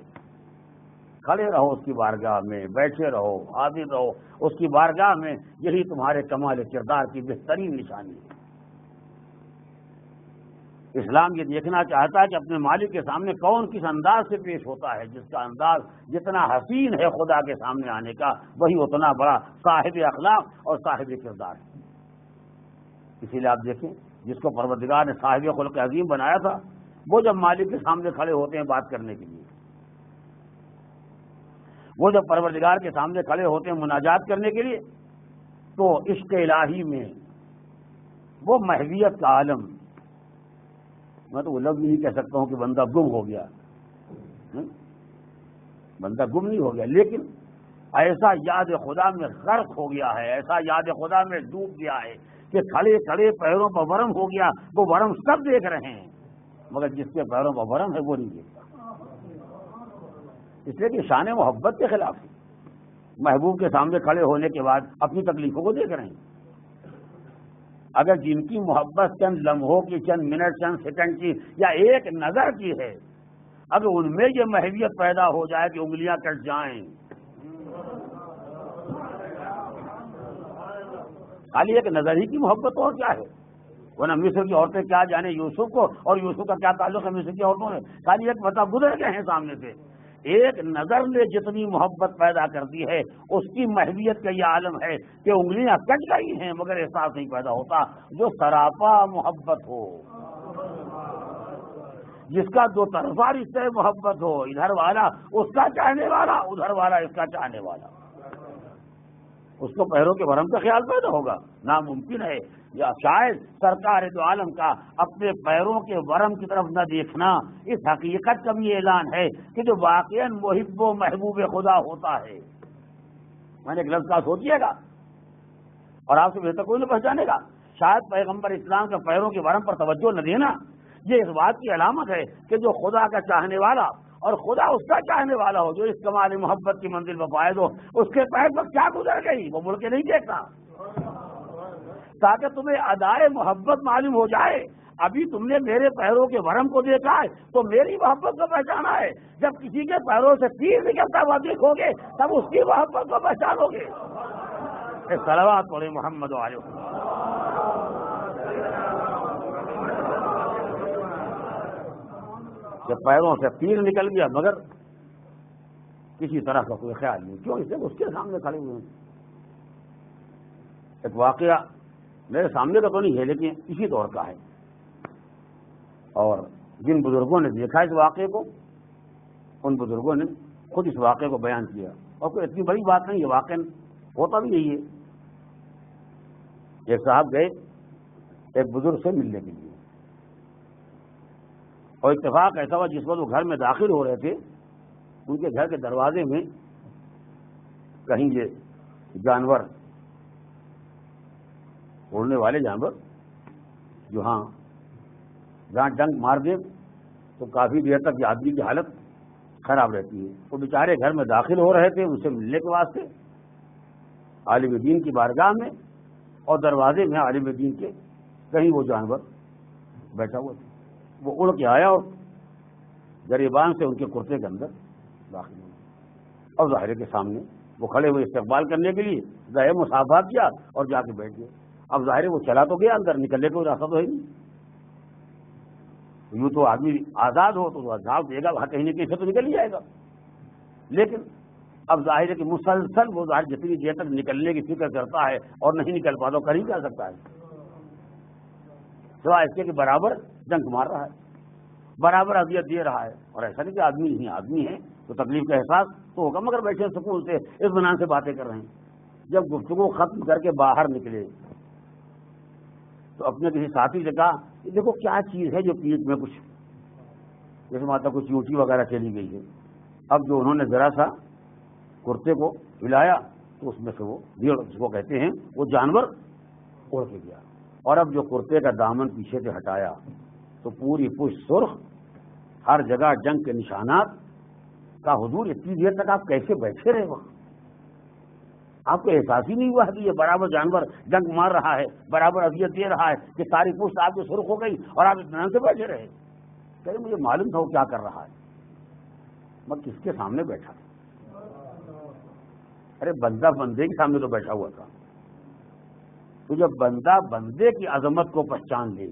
खड़े रहो उसकी बारगाह में, बैठे रहो, हाजिर रहो उसकी बारगाह में, यही तुम्हारे कमाल किरदार की बेहतरीन निशानी है। इस्लाम ये देखना चाहता है कि अपने मालिक के सामने कौन किस अंदाज से पेश होता है, जिसका अंदाज जितना हसीन है खुदा के सामने आने का, वही उतना बड़ा साहिब अखलाक और साहिब किरदार है। इसीलिए आप देखें जिसको परवरदिगार ने साहिब खुल्क अजीम बनाया था, वो जब मालिक के सामने खड़े होते हैं बात करने के लिए, वो जब परवरदिगार के सामने खड़े होते हैं मुनाजात करने के लिए, तो इश्क इलाही में वो महवियत का आलम, मैं तो वो लफ्ज़ नहीं कह सकता हूं कि बंदा गुम हो गया, बंदा गुम नहीं हो गया, लेकिन ऐसा याद खुदा में गर्क हो गया है, ऐसा याद खुदा में डूब गया है कि खड़े खड़े पैरों पर वरम हो गया। वो वरम सब देख रहे हैं, मगर जिसके पैरों पर वरम है वो नहीं देखता, इसलिए कि शान मोहब्बत के खिलाफ है। महबूब के सामने खड़े होने के बाद अपनी तकलीफों को देख रहे हैं। अगर जिनकी मोहब्बत चंद लम्हों की, चंद मिनट, चंद सेकंड की या एक नजर की है, अगर उनमें ये महवियत पैदा हो जाए कि उंगलियां कट जाएं, खाली एक नजर ही की मोहब्बत और क्या है? वरना मिस्र की औरतें क्या जाने यूसुफ को, और यूसुफ का क्या ताल्लुक है मिस्र की औरतों ने, खाली एक पता गुजर गए हैं सामने से। एक नजर ने जितनी मोहब्बत पैदा कर दी है, उसकी महवियत का यह आलम है कि उंगलियां कट गई हैं मगर एहसास नहीं पैदा होता। जो सरापा मोहब्बत हो, जिसका दो तरफा रिश्ते मोहब्बत हो, इधर वाला उसका चाहने वाला, उधर वाला इसका चाहने वाला, उसको पैरों के भरम का ख्याल पैदा होगा। नामुमकिन है या शायद सरकार दो आलम का अपने पैरों के वरम की तरफ न देखना, इस हकीकत का भी ऐलान है कि जो वाकईन मुहिब्ब व महबूब खुदा होता है, मैंने एक लफ्ज़ का सोचिएगा और आपसे बेहतर कोई नहीं पहचानेगा। शायद पैगम्बर इस्लाम के पैरों के वरम पर तवज्जो न देना, ये इस बात की अलामत है कि जो खुदा का चाहने वाला और खुदा उसका चाहने वाला हो, जो इस कमाल मोहब्बत की मंजिल पर फायद हो, उसके पैर पर क्या गुजर गई वो मुड़ के नहीं देखता, ताकि तुम्हें अदाए मोहब्बत मालूम हो जाए। अभी तुमने मेरे पैरों के वरम को देखा है तो मेरी मोहब्बत को पहचाना है, जब किसी के पैरों से तीर निकलता हुआ देखोगे तब उसकी मोहब्बत को पहचानोगे। सलावत अलैहि मोहम्मद व आलिहि। पैरों से तीर निकल गया मगर किसी तरह का कोई ख्याल नहीं, क्यों? इसलिए उसके सामने खड़े हुए हैं। एक वाकया मेरे सामने का तो नहीं है लेकिन इसी दौर का है, और जिन बुजुर्गों ने देखा इस वाकये को, उन बुजुर्गों ने खुद इस वाकये को बयान किया, और कोई इतनी बड़ी बात नहीं है, वाकया होता भी यही है। एक साहब गए एक बुजुर्ग से मिलने के लिए, और इत्तेफाक ऐसा हुआ जिस वक्त वो घर में दाखिल हो रहे थे, उनके घर के दरवाजे में कहीं ये जानवर, उड़ने वाले जानवर जो हाँ जहाँ डंक मार दे तो काफी देर तक आदमी की हालत खराब रहती है। वो बेचारे घर में दाखिल हो रहे थे उनसे मिलने के वास्ते आलिम दीन की बारगाह में, और दरवाजे में आलिम दीन के कहीं वो जानवर बैठा हुआ था। वो उड़ के आया और गरीबान से उनके कुर्ते के अंदर दाखिल हुआ, और दायरे के सामने वो खड़े हुए इस्तेकबाल करने के लिए, दायरे मुसाफा किया और जाके बैठ गए। अब जाहिर है वो चला तो गया, अंदर निकलने को रास्ता तो है नहीं, यूँ तो आदमी आज़ाद हो तो झाँव देगा, वहाँ कहीं ना कहीं से तो निकल ही जाएगा, लेकिन अब जाहिर है कि मुसलसल वो जाहिर जितनी देर तक निकलने की फिक्र करता है और नहीं निकल पाता, तो कर ही जा सकता है, सिवाय इसके कि बराबर डंक मार रहा है, बराबर अजियत दे रहा है। और ऐसा नहीं कि आदमी नहीं, आदमी है तो तकलीफ का एहसास तो होगा मगर बैठे सुकून से इत्मीनान से बातें कर रहे हैं। जब गुफ्तगू खत्म करके बाहर निकले तो अपने किसी साथी से कहा कि देखो क्या चीज़ है जो पीठ में कुछ जैसे माता कुछ चींटी वगैरह चली गई है। अब जो उन्होंने जरा सा कुर्ते को हिलाया तो उसमें से वो भीड़ जिसको कहते हैं वो जानवर उड़ के गया, और अब जो कुर्ते का दामन पीछे से हटाया तो पूरी पुष्ट सुर्ख, हर जगह जंग के निशानात। का हुजूर इतनी देर तक आप कैसे बैठे रहे वहां? आपको एहसास ही नहीं हुआ कि ये बराबर जानवर जंग मार रहा है, बराबर अजियत दे रहा है कि सारी पुष्ट आपकी सुर्ख हो गई और आप इत्मीनान से बैठे रहे? कहीं मुझे मालूम था वो क्या कर रहा है, मैं किसके सामने बैठा था। अरे बंदा बंदे के सामने तो बैठा हुआ था, तो जब बंदा बंदे की अजमत को पहचान ले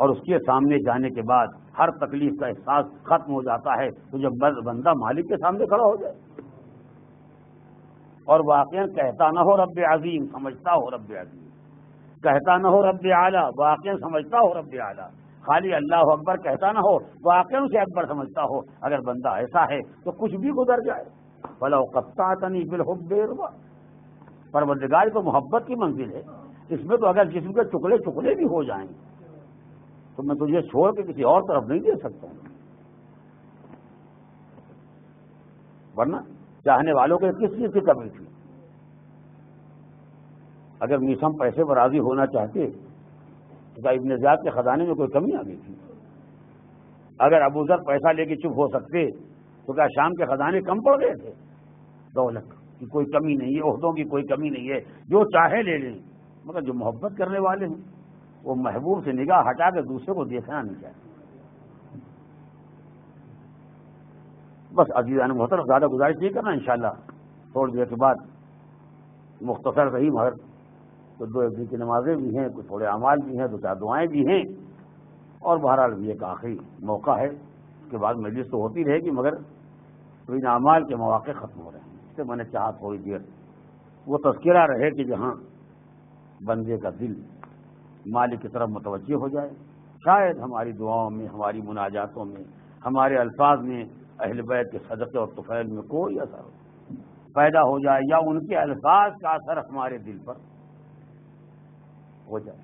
और उसके सामने जाने के बाद हर तकलीफ का एहसास खत्म हो जाता है, तो जब बंदा मालिक के सामने खड़ा हो जाए और वाकई कहता ना हो रब अजीम, समझता हो रब अजीम, कहता ना हो रब आला, वाकई समझता हो रब आला, खाली अल्लाह अकबर कहता ना हो, वाकई उसे अकबर समझता हो, अगर बंदा ऐसा है तो कुछ भी गुजर जाए। भला कत्तातनी बिलहुब्बा, परवरदिगार तो मोहब्बत की मंजिल है, इसमें तो अगर जिस्म के टुकड़े टुकड़े भी हो जाएं तो मैं तुझे छोड़ के किसी और तरफ नहीं दे सकता, वरना चाहने वालों के किस चीज की कमी थी। अगर मीशम पैसे पर राजी होना चाहते तो इब्न ज़ियाद के खजाने में कोई कमी आ गई थी? अगर अबू ज़र पैसा लेके चुप हो सकते तो क्या शाम के खजाने कम पड़ गए थे? दौलत की कोई कमी नहीं है, ओहदों की कोई कमी नहीं है, जो चाहे ले लें, मगर जो मोहब्बत करने वाले हैं वो महबूब से निगाह हटा कर दूसरे को देखना नहीं चाहिए। बस अजीज़ान मोहतरम, ज़्यादा गुजारिश नहीं करना, इंशाअल्लाह थोड़ी देर के बाद मुख्तसर सही मगर तो दो एक दिन की नमाजें भी हैं, कुछ थोड़े अमाल भी हैं, दो चार दुआएं भी हैं, और बहरहाल भी एक आखिरी मौका है, उसके बाद मजलिस तो होती रहेगी मगर इन अमाल के मौके ख़त्म हो रहे हैं, इससे मैंने चाहा थोड़ी देर वो तज़किरा रहे कि जहाँ बंदे का दिल मालिक की तरफ मुतवज्जे हो जाए, शायद हमारी दुआओं में, हमारी मुनाजातों में, हमारे अल्फाज में अहल बैत के सदक़े और तुफ़ैल में कोई असर पैदा हो जाए या उनके अल्फाज का असर हमारे दिल पर हो जाए।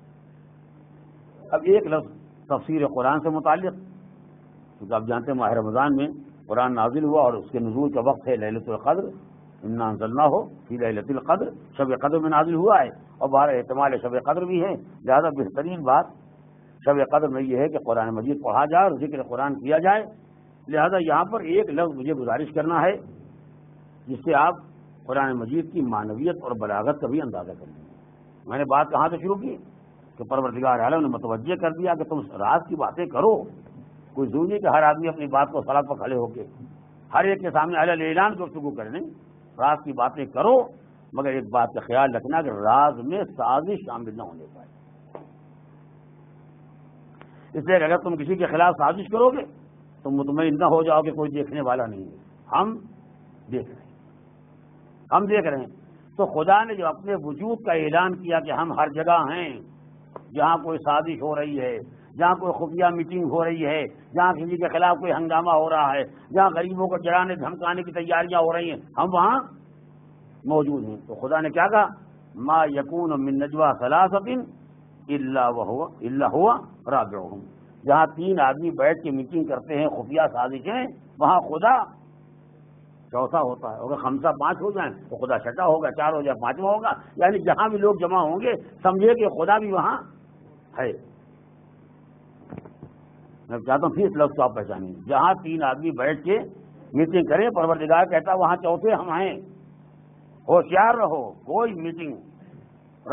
अब एक लफ्ज़ तफसीर कुरान से मुतालिक, क्योंकि आप जानते हैं माह रमज़ान में कुरान नाजिल हुआ और उसके नुज़ूल का वक्त है लैलतुल क़द्र, इन्ना अंज़लनाहु हो फी लैलतुल क़द्र, शब क़द्र में नाजिल हुआ है और बारह एहतमाल शब क़द्र भी है, लिहाजा बेहतरीन बात शब क़द्र में यह है कि कुरान मजीद पढ़ा जाए और जिक्र कुरान किया जाए। लिहाजा यहाँ पर एक लफ्ज़ मुझे गुजारिश करना है जिससे आप कुरान मजीद की मानवियत और बलागत का भी अंदाज़ा करेंगे। मैंने बात कहाँ से शुरू की कि परवरदिगार आलम ने मुतवज्जे कर दिया कि तुम राज की बातें करो, कोई जरूरी नहीं कि हर आदमी अपनी बात को सलात पर खड़े होकर हर एक के सामने अहल ऐलान गुफ्तगू कर दें, राज की बातें करो, मगर एक बात का ख्याल रखना कि राज में साजिश शामिल ना होने पाए। इसलिए अगर तुम किसी के खिलाफ साजिश करोगे तो मुतमईन ना हो जाओ कि कोई देखने वाला नहीं है, हम देख रहे हैं, हम देख रहे हैं। तो खुदा ने जो अपने वजूद का ऐलान किया कि हम हर जगह हैं, जहाँ कोई साजिश हो रही है, जहाँ कोई खुफिया मीटिंग हो रही है, जहाँ किसी के खिलाफ कोई हंगामा हो रहा है, जहाँ गरीबों को जलाने धमकाने की तैयारियां हो रही हैं, हम वहाँ मौजूद हैं। तो खुदा ने क्या कहा, मा यकून मिन नजवा सलासतिन इल्ला हुवा राबिउहुम, जहाँ तीन आदमी बैठ के मीटिंग करते हैं खुफिया साजिशें, वहाँ खुदा चौथा होता है। अगर खमसा पांच हो जाए तो खुदा छठा होगा, चार हो जाए पांचवा होगा, यानी जहां भी लोग जमा होंगे समझे कि खुदा भी वहां है। मैं चाहता हूँ फिर इस लफ्ज को आप पहचानिए, जहां तीन आदमी बैठ के मीटिंग करें परवरदिगार कहता वहां चौथे हम हैं, होशियार रहो, कोई मीटिंग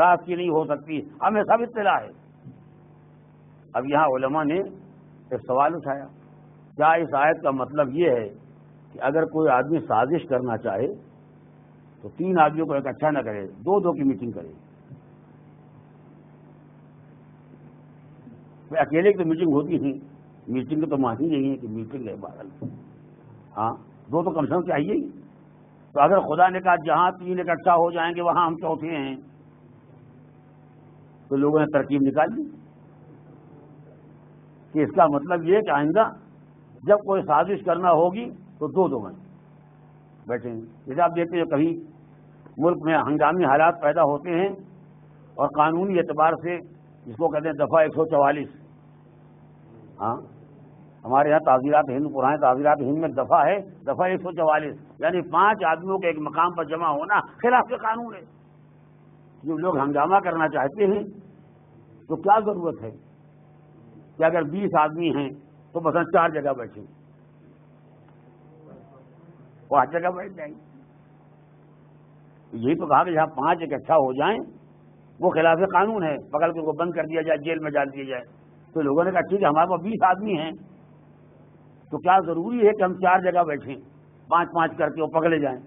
रात की नहीं हो सकती, हमें सब इत्तला है। अब यहाँ उलमा ने एक सवाल उठाया, क्या इस आयत का मतलब ये है कि अगर कोई आदमी साजिश करना चाहे तो तीन आदमियों को इकट्ठा न करे, दो दो की मीटिंग करे? अकेले की तो मीटिंग होती नहीं, मीटिंग तो मान ही नहीं है कि मीटिंग है बहरहाल, हाँ दो तो कम से कम चाहिए ही। तो अगर खुदा ने कहा जहां तीन इकट्ठा हो जाएंगे वहां हम चौथे हैं, तो लोगों ने तरकीब निकाल ली कि इसका मतलब ये कि आइंदा जब कोई साजिश करना होगी तो दो दो में बैठेंगे। जैसे आप देखते हैं कभी मुल्क में हंगामी हालात पैदा होते हैं और कानूनी एतबार से जिसको कहते हैं दफ़ा 144, हाँ हमारे यहाँ ताज़ीरात हिंद, पुराने ताज़ीरात हिंद में दफ़ा है दफ़ा 144, यानी 5 आदमियों के एक मकाम पर जमा होना खिलाफ कानून है। जो लोग हंगामा करना चाहते हैं तो क्या ज़रूरत है कि अगर 20 आदमी हैं तो बस 4 जगह बैठें, वहां जगह बैठ जाएंगे। यही तो कहा कि जहाँ 5 इकट्ठा हो जाएं वो खिलाफ कानून है, पकड़ के उनको बंद कर दिया जाए, जेल में डाल दिया जाए। तो लोगों ने कहा ठीक है, हमारे पास 20 आदमी हैं तो क्या जरूरी है कि हम 4 जगह बैठें, 5-5 करके वो पकड़े जाएं?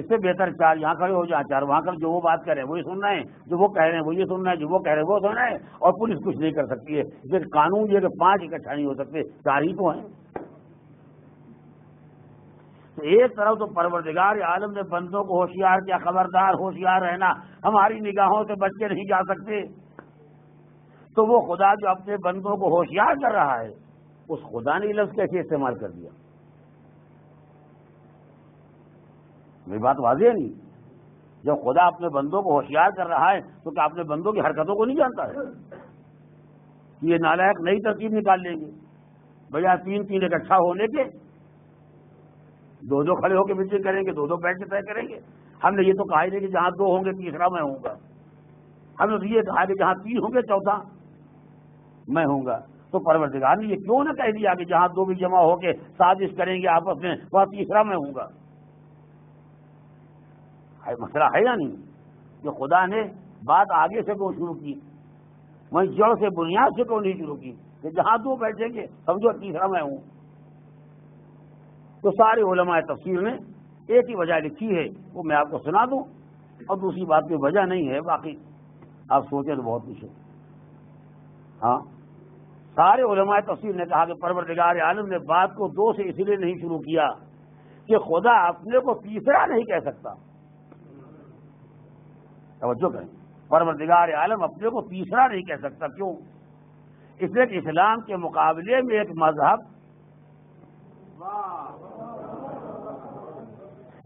इससे बेहतर चार यहाँ खड़े हो जाए, चार वहाँ खड़े, जो वो बात करे वही सुनना है, जो वो कह रहे हैं वही सुनना है, जो वो कह रहे हैं वो सुनना है, और पुलिस कुछ नहीं कर सकती है। ये कानून ये पांच इकट्ठा नहीं हो सकते, चार ही तो है। तो एक तरफ तो परवरदिगार आलम ने बंदों को होशियार किया, खबरदार होशियार रहना, हमारी निगाहों से बच के नहीं जा सकते। तो वो खुदा जो अपने बंदों को होशियार कर रहा है, उस खुदा ने लफ्ज कैसे इस्तेमाल कर दिया? मेरी बात वाज़ेह नहीं? जब खुदा अपने बंदों को होशियार कर रहा है तो क्या अपने बंदों की हरकतों को नहीं जानता है? ये नालायक नई तरकीब निकाल लेंगे, भैया तीन तीन इकट्ठा होने के, दो दो खड़े होकर मीटिंग करेंगे, दो दो बैठ के तय करेंगे। हमने ये तो कहा ही नहीं कि जहां दो होंगे तीसरा मैं होऊंगा। हमने तो ये कहा कि जहां तीन होंगे चौथा मैं होऊंगा। तो परवरदिगार ने ये क्यों ना कह दिया कि जहां दो भी जमा होके साजिश करेंगे आपस में, वहां तीसरा मैं होऊंगा? मसला है या नहीं? जो खुदा ने बात आगे से क्यों शुरू की, वहीं जड़ से बुनियाद से क्यों नहीं शुरू की कि जहां दो बैठेंगे समझो तीसरा मैं हूं? तो सारे उलमा तफसीर ने एक ही वजह लिखी है, वो मैं आपको सुना दूं, और दूसरी बात की वजह नहीं है, बाकी आप सोचे तो बहुत कुछ है। हाँ, सारे उलमा तफसीर ने कहा कि परवरदिगार आलम ने बात को दो से इसलिए नहीं शुरू किया कि खुदा अपने को तीसरा नहीं कह सकता। तवज्जो करें, परवरदिगार आलम अपने को तीसरा नहीं कह सकता, क्यों? इसलिए कि इस्लाम के मुकाबले में एक मजहब,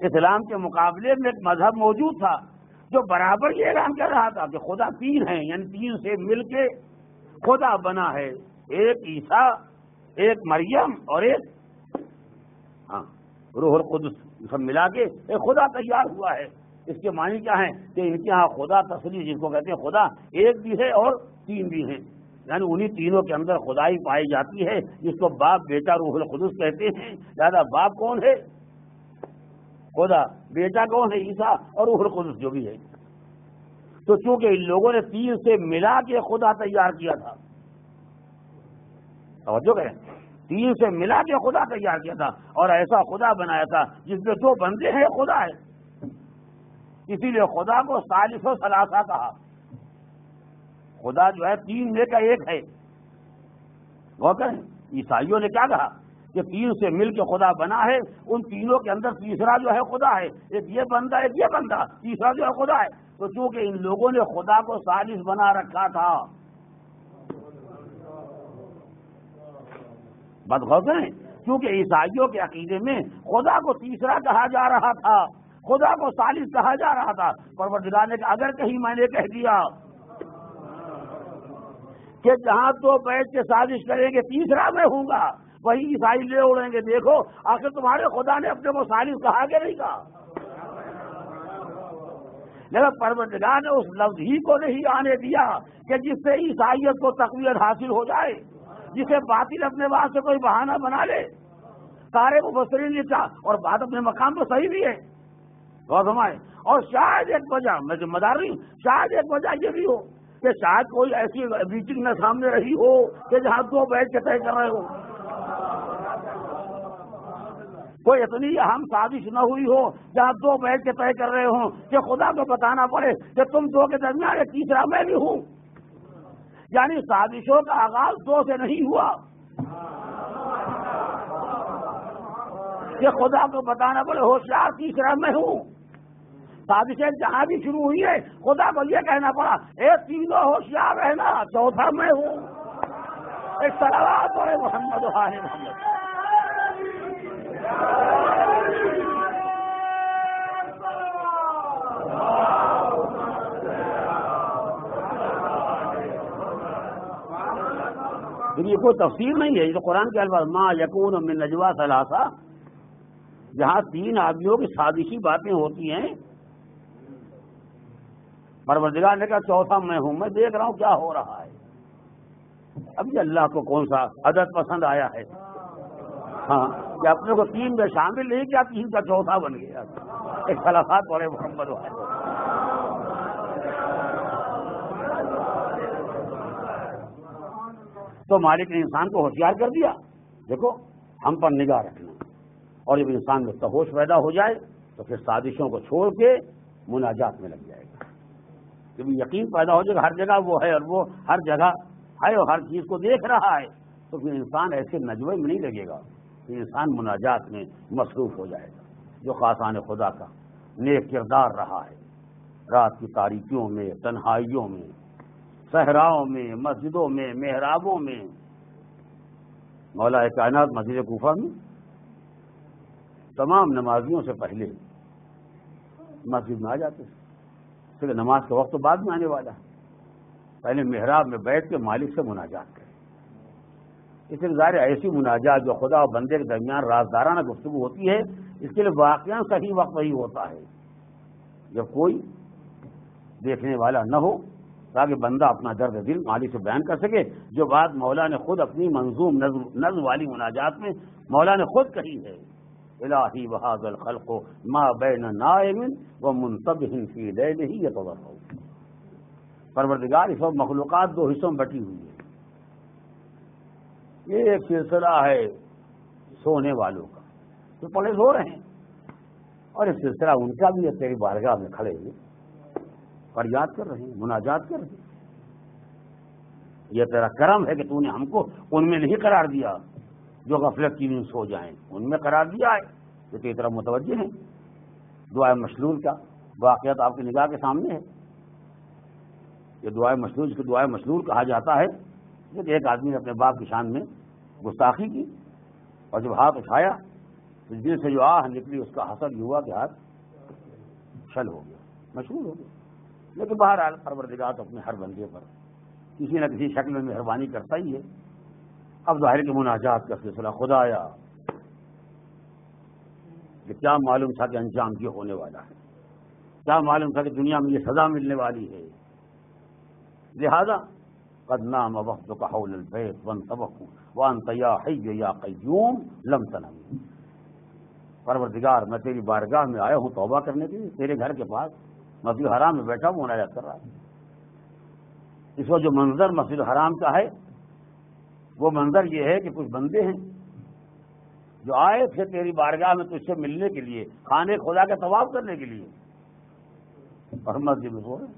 इस्लाम के मुकाबले में एक मजहब मौजूद था जो बराबर ये ऐलान कर रहा था कि खुदा तीन है, यानी तीन से मिलके खुदा बना है, एक ईसा, एक मरियम और एक रूहुल कुद्स, सब मिला के एक खुदा तैयार हुआ है। इसके मानी क्या है कि इनके यहाँ खुदा तसली जिसको कहते हैं, खुदा एक भी है और तीन भी है, यानी उन्हीं तीनों के अंदर खुदाई पाई जाती है जिसको बाप बेटा रूहुल कुद्स कहते हैं। दादा बाप कौन है? खुदा। बेटा कौन है? ईसा। और रूहुल कुद्स जो भी है। तो चूंकि इन लोगों ने तीन से मिला के खुदा तैयार किया था, और जो कहें तीन से मिला के खुदा तैयार किया था, और ऐसा खुदा बनाया था जिसमें दो बंदे हैं खुदा है, इसीलिए खुदा को सालिस और सलासा कहा। खुदा जो है तीन में का एक है। वो कहें ईसाइयों ने क्या कहा कि तीन से मिलके खुदा बना है, उन तीनों के अंदर तीसरा जो है खुदा है, एक ये बंदा, एक ये बंदा, तीसरा जो है खुदा है। तो चूंकि इन लोगों ने खुदा को सालिस बना रखा था, बात गौर करें, क्योंकि ईसाइयों के अकीदे में खुदा को तीसरा कहा जा रहा था, खुदा को सालिस कहा जा रहा था। परवरदिगार ने कहा अगर कहीं मैंने कह दिया कि जहां तो बैठ के साजिश करेंगे तीसरा मैं होऊंगा, वही ईसाई ले उड़ेंगे, देखो आखिर तुम्हारे खुदा ने अपने को सालिस कहा कि नहीं कहा। लेकिन परवरदिगार ने उस लफ्ज ही को नहीं आने दिया कि जिससे ईसाइयत को तकवीत हासिल हो जाए, जिसे बातिल अपने बात से कोई बहाना बना ले। सारे मुफस्सिरीन ने कहा, और बात अपने मकाम पर सही भी है, बहुत हमारे, और शायद एक वजह, मैं जिम्मेदार नहीं, शायद एक वजह ये भी हो कि शायद कोई ऐसी मीटिंग न सामने रही हो कि जहां दो बैठ के तय कर रहे हो, कोई इतनी अहम साजिश न हुई हो जहां दो बैठ के तय कर रहे हो कि खुदा को बताना पड़े कि तुम दो के दरमियान एक तीसरा मैं भी हूं। यानी साजिशों का आगाज दो से नहीं हुआ कि खुदा को बताना पड़े होशियार तीसरा मैं हूं। साजिशें जहां भी शुरू हुई है खुदा को यह कहना पड़ा ए तीनों होशियार रहना, चौथा मैं हूं। एक सलावत पढ़े मोहम्मद वाले मोहम्मद। ये कोई तफसीर नहीं है, ये तो कुरान के अल्फाज, मा यकून मिन नजवा सलासा, जहां तीन आदमियों की साजिशी बातें होती हैं, परवरदिगार ने कहा चौथा मैं हूं, मैं देख रहा हूं क्या हो रहा है। अब ये अल्लाह को कौन सा अदद पसंद आया है? हाँ, कि अपने को तीन में शामिल नहीं किया, तीन का चौथा बन गया। एक खिलाफत पड़े मोहम्मद वाले। तो मालिक ने इंसान को होशियार कर दिया, देखो हम पर निगाह रखना, और जब इंसान में होश पैदा हो जाए तो फिर साजिशों को छोड़ के मुनाजात में लग जाएगा। जब यकीन पैदा हो जाएगा हर जगह वो है और वो हर जगह है और हर चीज को देख रहा है, तो फिर इंसान ऐसे नजवे में नहीं लगेगा, फिर इंसान मुनाजात में मसरूफ हो जाएगा। जो खासान खुदा का नेक किरदार रहा है, रात की तारीकियों में, तन्हाइयों में, सहराओं में, मस्जिदों में, मेहराबों में, मौला कायनात मस्जिद कूफा में तमाम नमाजियों से पहले मस्जिद में आ जाते, फिर नमाज का वक्त तो बाद में आने वाला है, पहले मेहराब में बैठ के मालिक से मुनाजात करें। इसलिए ज़ाहिर ऐसी मुनाजात जो खुदा और बंदे के दरमियान राजदाराना गुफ्तगू होती है, इसके लिए वाकया सही वक्त ही होता है जब कोई देखने वाला न हो, ताकि बंदा अपना दर्द दिल मालिक से बयान कर सके। जो बात मौला ने खुद अपनी मंजूम नज़्म वाली मुनाजात में मौला ने खुद कही है, इलाही वहाज़ल खल्क़ो मा बैन नाइमिन व मुंतबिहिन फी लैलिही यतवफ़ौ। परवरदिगार इस वक्त मखलूक़ात दो हिस्सों में बटी हुई है। एक सिलसिला है सोने वालों का, तो पड़े सो रहे हैं, और एक सिलसिला उनका भी है तेरी बारगाह में खड़े हुए फरियाद कर रहे हैं, मुनाजात कर रहे हैं। यह तेरा करम है कि तूने हमको उनमें नहीं करार दिया जो गफलत की नींद सो जाएं, उनमें करार दिया है जो तेरी तरफ मुतवज्जे हैं। दुआ मशलूल का वाक़ियात आपकी निगाह के सामने है। ये दुआ मशलूल, जिसको दुआ मशलूल कहा जाता है, जब एक आदमी ने अपने बाप की शान में गुस्ताखी की और जब हाथ उठाया तो दिल से जो आह निकली उसका हसर हुआ कि हाथ छल हो गया, मशहूर हो गया। लेकिन बहरहाल परवरदिगार तो अपने हर बंदे पर किसी न किसी शक्ल में मेहरबानी करता ही है। अब ज़ाहिर के मुनाजात का सिलसिला, खुदाया कि क्या मालूम था कि अंजाम ये होने वाला है, क्या मालूम था कि दुनिया में ये सजा मिलने वाली है, लिहाजा कद नाम वक्त का हौल अलबैत वन तबकू वन तया हय्य या क़य्यूम लम तनम। परवरदिगार मैं तेरी बारगाह में आया हूँ तौबा करने के लिए, तेरे घर के पास मस्जिद हराम में बैठा हुआ मुनाजात कर रहा है। इस वक्त जो मंजर मस्जिद हराम का है वो मंजर ये है कि कुछ बंदे हैं जो आए थे तेरी बारगाह में तुझसे मिलने के लिए, खाने खुदा का तवाब करने के लिए, और मस्जिद में सो रहे हैं।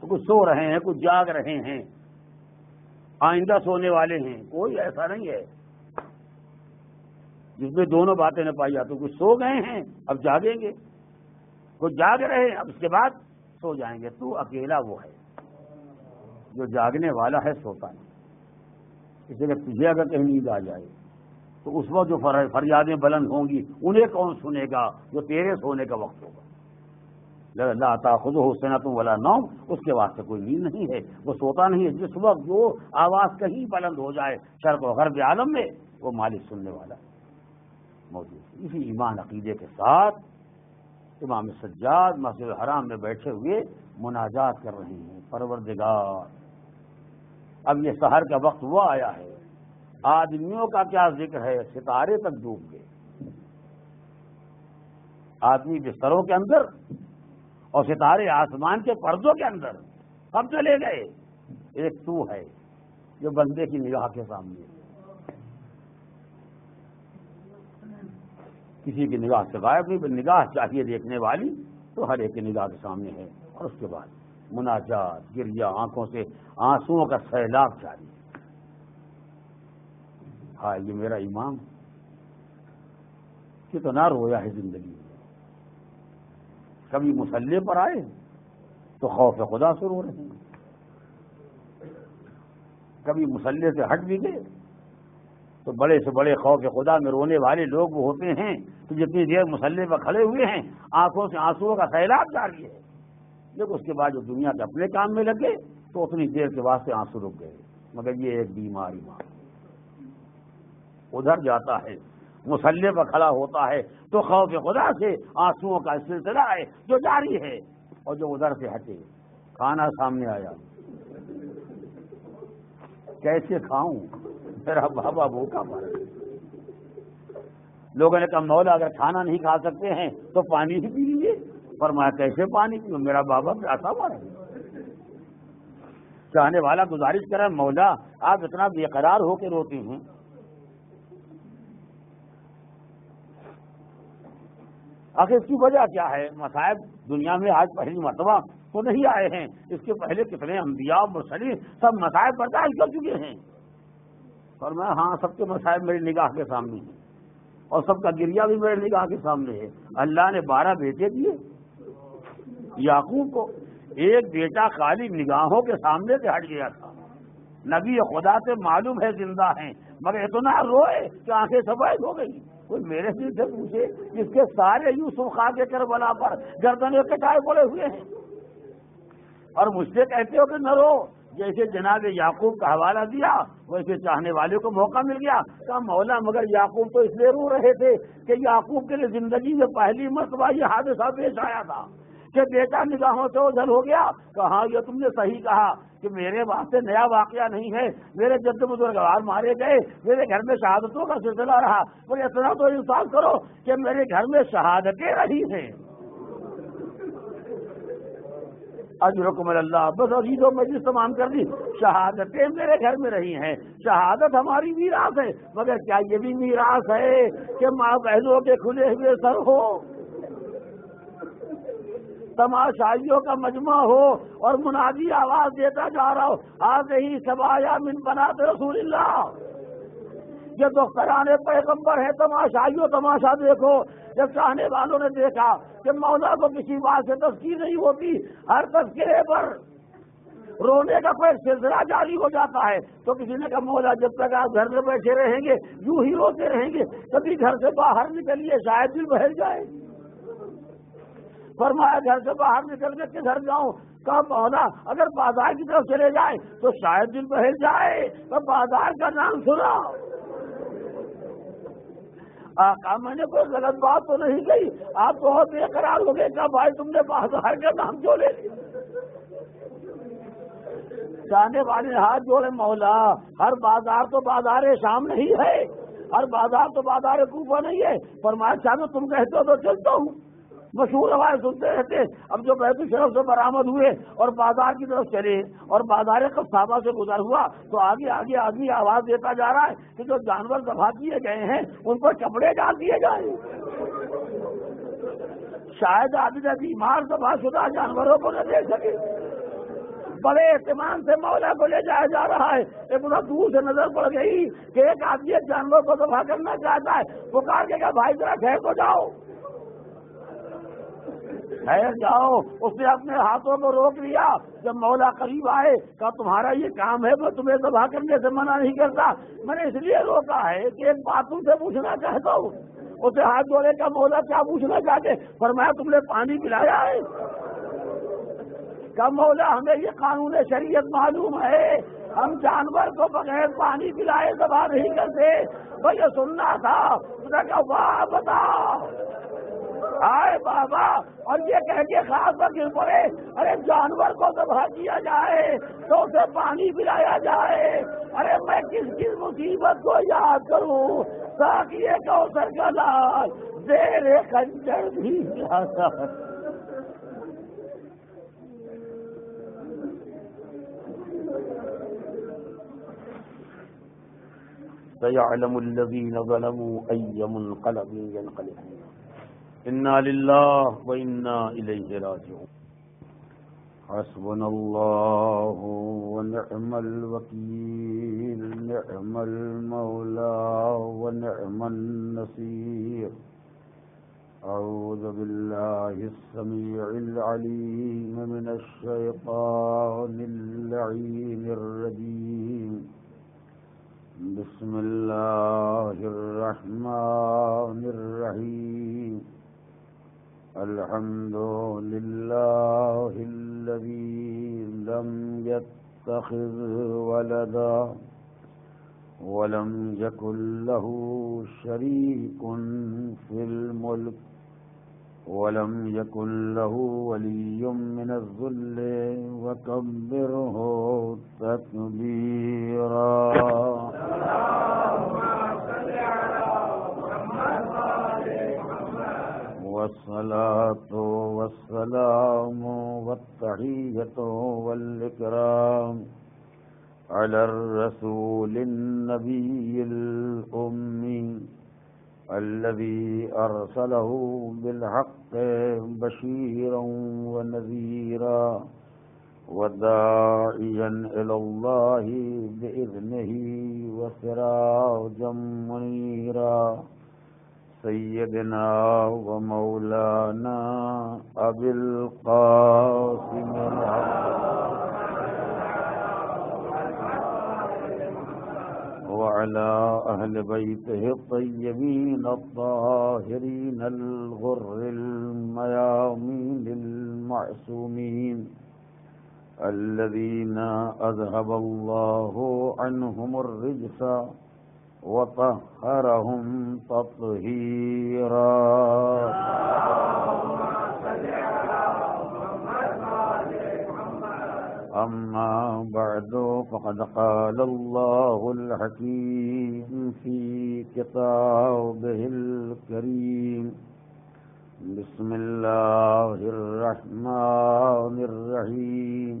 तो कुछ सो रहे हैं, कुछ जाग रहे हैं, आइंदा सोने वाले हैं, कोई ऐसा नहीं है जिसमें दोनों बातें न पाई जाती। कुछ सो गए हैं अब जागेंगे, कुछ जाग रहे हैं अब इसके बाद सो जाएंगे। तू अकेला वो है जो जागने वाला है, सोता नहीं। इसलिए तुझे अगर कहीं नींद आ जाए तो उस वक्त जो फरियादें बुलंद होंगी उन्हें कौन सुनेगा जो तेरे सोने का वक्त होगा। ला ताखुज़ुहु सनतुन वला नौम, उसके वास्ते कोई नींद नहीं है, वो सोता नहीं है। जिस वक्त जो आवाज़ कहीं बुलंद हो जाए शर्क़ व ग़र्ब आलम में, वो मालिक सुनने वाला मौजूद। इसी ईमान अकीदे के साथ इमाम सज्जाद मस्जिद हराम में बैठे हुए मुनाजात कर रहे हैं, परवरदिगार अब ये सहर का वक्त वो आया है, आदमियों का क्या जिक्र है, सितारे तक डूब गए। आदमी बिस्तरों के अंदर और सितारे आसमान के पर्दों के अंदर सब चले गए, एक तू है जो बंदे की निगाह के सामने। किसी की निगाह से गायब नहीं, निगाह चाहिए देखने वाली तो हर एक की निगाह के सामने है। और उसके बाद मुनाजात, गिरिया आंखों से आंसुओं का सैलाब जारी। हाय ये मेरा इमाम कितना रोया है जिंदगी में। कभी मुसल्ले पर आए तो खौफ खुदा से रो रहे हैं, कभी मुसल्ले से हट भी गए तो बड़े से बड़े खौफ खुदा में रोने वाले लोग वो होते हैं तो जितनी देर मुसल्ले पर खड़े हुए हैं आंखों से आंसुओं का सैलाब जारी है। लेकिन उसके बाद जो दुनिया के अपने काम में लगे तो उतनी देर के वास्ते आंसू रुक गए। मगर ये एक बीमारी माँ उधर जाता है, मुसल्ले पर खड़ा होता है तो खौफ खुदा से आंसुओं का सिलसिला है जो जारी है, और जो उधर से हटे खाना सामने आया, कैसे खाऊं तेरा बाबा भूखा मारे। लोगों ने कहा मौला अगर खाना नहीं खा सकते हैं तो पानी ही पी लीजिए, पर मैं कैसे पानी पीऊं, मेरा बाबा प्यासा मारे। चाहने वाला गुजारिश करे मौला आप इतना बेकरार होकर रोती हैं आखिर इसकी वजह क्या है? मसायब दुनिया में आज पहली मरतबा तो नहीं आए हैं, इसके पहले कितने अंबिया मुरसलीन सब मसायब बर्दाश्त कर चुके हैं। पर मैं हाँ, सबके मसायब मेरी निगाह के सामने हैं और सबका गिरिया भी मेरी निगाह के सामने है। अल्लाह ने 12 बेटे दिए याकूब को, एक बेटा खाली निगाहों के सामने से हट गया था। नबी खुदा से मालूम है जिंदा हैं, मगर इतना रोए कि आंखें सफेद हो गई। कोई मेरे दिल से पूछे जिसके सारे यूसुफ खा के करबला पर गर्दन कटाए पड़े हुए हैं और मुझसे कहते हो कि न रो। जैसे जनाब याकूब का हवाला दिया वैसे चाहने वाले को मौका मिल गया। कहा मौला, मगर याकूब तो इसलिए रो रहे थे कि याकूब के लिए जिंदगी में पहली मरतबा ये हादसा पेश आया था कि बेटा निगाहों से ओझल हो गया। कहा यह तुमने सही कहा कि मेरे वास्ते नया वाकया नहीं है। मेरे जद्द बुजुर्गवार मारे गए, मेरे घर में शहादतों का सिलसिला रहा, पर इतना तो इंसाफ करो कि मेरे घर में शहादतें रही हैं। अजरकुमल्लाह, बस अजीजों मजलिस तमाम कर दी। शहादतें मेरे घर में रही हैं, शहादत हमारी मीरास है, मगर क्या ये भी मीरास है कि माँ बहनों के खुले हुए सर हो, तमाशाइयों का मजमा हो और मुनादी आवाज देता जा रहा हो, आज ही सबाया मिन बनाते रसूलुल्लाह। ये दोस्तराने पैगम्बर है, तमाशाइयों तमाशा देखो। जब चाहने वालों ने देखा कि मौला को किसी बात से तस्कीर नहीं होती, हर तस्करे पर रोने का कोई सिलसिला जारी हो जाता है, तो किसी ने कहा मौला जब तक आप घर में बैठे रहेंगे यूं ही रोते रहेंगे, कभी घर से बाहर निकलिए शायद दिल बहल जाए। फरमाया घर से बाहर निकल कर के घर जाऊं? कहा मौला अगर बाजार की तरफ चले जाए तो शायद दिल बहल जाए। तो बाजार का नाम सुना? कहा मैंने कोई गलत बात तो नहीं कही? आप बहुत बेकरार हो गए। कहा भाई तुमने बाजार का नाम क्यों ले लिया? जाने वाले हाथ जोड़े, मौला हर बाजार तो बाजार शाम नहीं है, हर बाजार तो बाजार कूफा नहीं है। फरमाया चाहे तुम कहते हो तो चलता हूँ। मशहूर आवाज सुनते रहते। अब जो बैतुल शरफ से बरामद हुए और बाजार की तरफ चले और बाजार कसाबा से गुजर हुआ तो आगे आगे आदमी आवाज देता जा रहा है कि जो जानवर दबा दिए गए हैं उन पर कपड़े डाल दिए जाए। शायद आदमी बीमार दबा शुदा जानवरों को न देख सके। बड़े एहतमाम से मौला को ले जाया जा रहा है। एक बड़ा दूर से नजर पड़ गई कि एक आदमी एक जानवर को दबा करना चाहता है। पुकार के कहा भाई जरा ठहर को जाओ, ठहर जाओ। उसने अपने हाथों को रोक लिया। जब मौला करीब आए कहा तुम्हारा ये काम है, मैं तुम्हें तबाह करने से मना नहीं करता, मैंने इसलिए रोका है कि एक बात तुमसे पूछना चाहता हूँ। उसे हाथ जोड़े का मौला क्या पूछना चाहते? फरमाया तुमने पानी पिलाया है? कहा मौला हमें ये कानून शरीयत मालूम है, हम जानवर को बगैर पानी पिलाए तबाह नहीं करते। भैया सुनना था। उसने कहा वाह बताओ, आए बाबा। और ये कह के खास पर गिर पड़े, अरे जानवर को दबा दिया जाए तो उसे पानी पिलाया जाए। अरे मैं किस किस मुसीबत को याद करूँ, साकिए कौसर का लाल देरे खंजर भी जाता। सयअलमु लज़ीना ज़लमू अय्य मुन्क़लबिन यन्क़लिबून। इन्ना लिल्लाह व इन्ना इलैहि राजिऊन। हस्बुनल्लाहु व निअमल वकील, निअमल मौला व निअमन नसीर। औज़ु बिल्लाहिस समीइल अलीम मिनश शैतानिर लईनिर रजीम। बिस्मिल्लाहिर रहमानिर रहीम। الحمد لله الذي لم يتخذ ولدا ولم يكن له شريك في الملك ولم يكن له ولي من الذل وكبره تكبيرا. والصلاة والسلام والتحية والإكرام على الرسول النبي الأمي الذي أرسله بالحق بشيرا ونذيرا وداعيا إلى الله بإذنه وسراجا منيرا سيدنا ومولانا أبي القاسم وعلى أهل بيته الطيبين الطاهرين الغر الميامين المعصومين الذين أذهب الله عنهم الرجس وطهرهم تطهيرا. أما بعد فقد قال الله الحكيم في كتابه الكريم بسم الله الرحمن الرحيم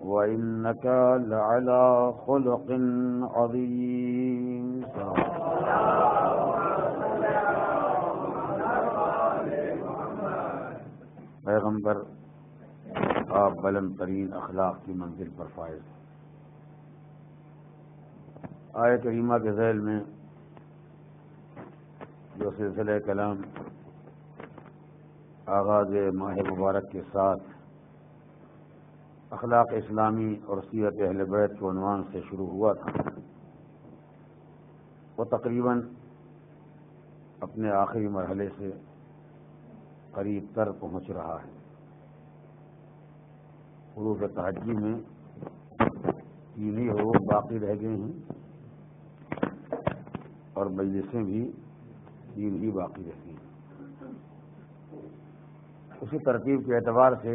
وإنك لعلى خلق عظيم. पैगम्बर आप बुलंद तरीन अखलाक की मंजिल पर फायज हैं। आयत करीमा के ज़ैल में जो सिलसिला कलाम आगाज़ माह मुबारक के साथ अखलाक इस्लामी और सीरत अहले बैत के उन्वान से शुरू हुआ था, वो तकरीबन अपने आखिरी मरहले से करीब तर पहुँच रहा है। हुरूफ़ तहज्जी में तीन ही हुरूफ़ बाकी रह गए हैं और मजलिसें भी तीन ही बाकी रह गई हैं। उसी तरतीब के एतबार से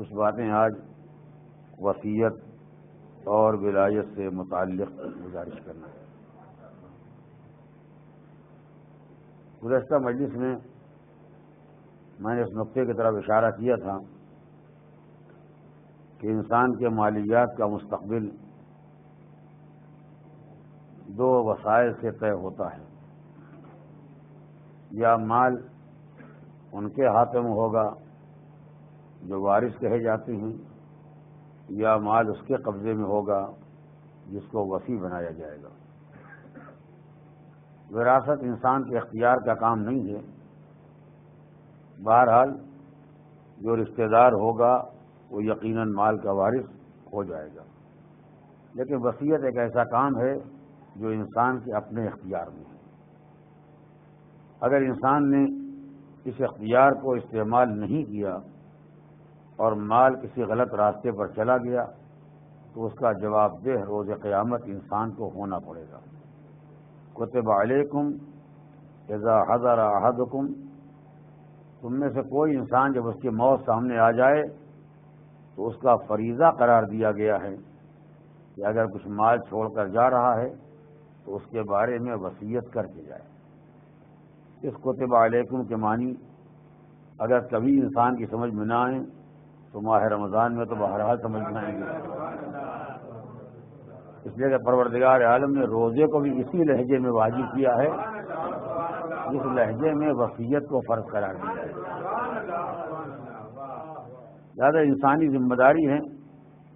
कुछ बातें आज वसीयत और विलायत से मुताल्लिक़ गुजारिश करना है। गुज़श्ता मजलिस में मैंने इस नुक्ते की तरफ इशारा किया था कि इंसान के मालियात का मुस्तकबिल दो वसाइल से तय होता है, या माल उनके हाथ में होगा जो वारिस कहे जाते हैं, या माल उसके कब्जे में होगा जिसको वसी बनाया जाएगा। विरासत इंसान के इख्तियार का काम नहीं है। बहरहाल जो रिश्तेदार होगा वो यकीनन माल का वारिस हो जाएगा, लेकिन वसीयत एक ऐसा काम है जो इंसान के अपने इख्तियार में है। अगर इंसान ने इस इख्तियार को इस्तेमाल नहीं किया और माल किसी गलत रास्ते पर चला गया तो उसका जवाबदेह रोज़ क़यामत इंसान को होना पड़ेगा। कुतिब अलैकुम इज़ा हज़र अहदकुम, तुम में से कोई इंसान जब उसकी मौत सामने आ जाए तो उसका फरीज़ा करार दिया गया है कि अगर कुछ माल छोड़कर जा रहा है तो उसके बारे में वसीयत करके जाए। इस कुतिब अलैकुम के मानी अगर कभी इंसान की समझ में ना आए तो माह रमज़ान में तो बहरहाल समझ में आएंगे, इसलिए कि परवरदिगार आलम ने रोज़े को भी इसी लहजे में वाजिब किया है जिस लहजे में वसीयत को फ़र्ज करार दिया है। ज़्यादा इंसानी जिम्मेदारी है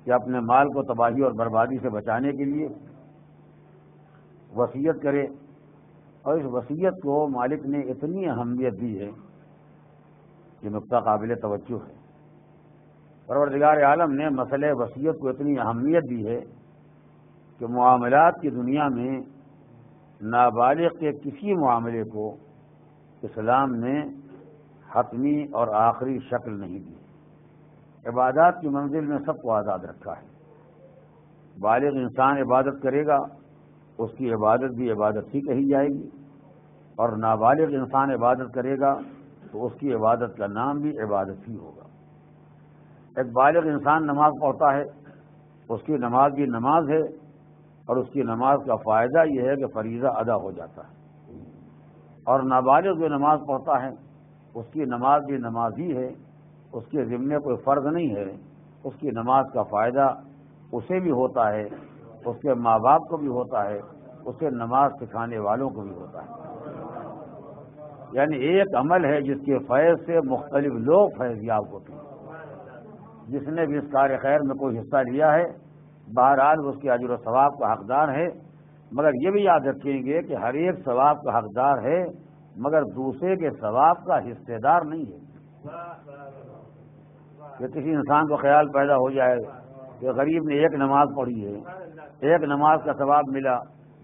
कि अपने माल को तबाही और बर्बादी से बचाने के लिए वसीयत करे, और इस वसीयत को मालिक ने इतनी अहमियत दी है कि नुक्ता काबिल तवज्जो है। परवरदिगार आलम ने मसले वसीयत को इतनी अहमियत दी है कि मुआमलात की दुनिया में नाबालिग के किसी मामले को इस्लाम ने हतमी और आखिरी शक्ल नहीं दी। इबादत की मंजिल में सबको आज़ाद रखा है। बालिग इंसान इबादत करेगा उसकी इबादत भी इबादत ही कही जाएगी, और नाबालिग इंसान इबादत करेगा तो उसकी इबादत का नाम भी इबादत ही होगा। एक बालिग इंसान नमाज पढ़ता है, उसकी नमाज भी नमाज है, और उसकी नमाज का फ़ायदा यह है कि फरीज़ा अदा हो जाता है। और नाबालिग जो नमाज पढ़ता है उसकी नमाज भी नमाज ही है, उसके ज़िम्मे कोई फ़र्ज़ नहीं है। उसकी नमाज का फ़ायदा उसे भी होता है, उसके माँ बाप को भी होता है, उसे नमाज सिखाने वालों को भी होता है। यानी एक अमल है जिसके फैज से मुख्तलिफ लोग फैज़याब होते हैं। जिसने भी इस कार्य खैर में कोई हिस्सा लिया है बहरहाल उसके अजर व सवाब का हकदार है, मगर ये भी याद रखेंगे कि हर एक सवाब का हकदार है मगर दूसरे के सवाब का हिस्सेदार नहीं है। कि किसी इंसान को ख्याल पैदा हो जाए कि गरीब ने एक नमाज पढ़ी है, एक नमाज का सवाब मिला,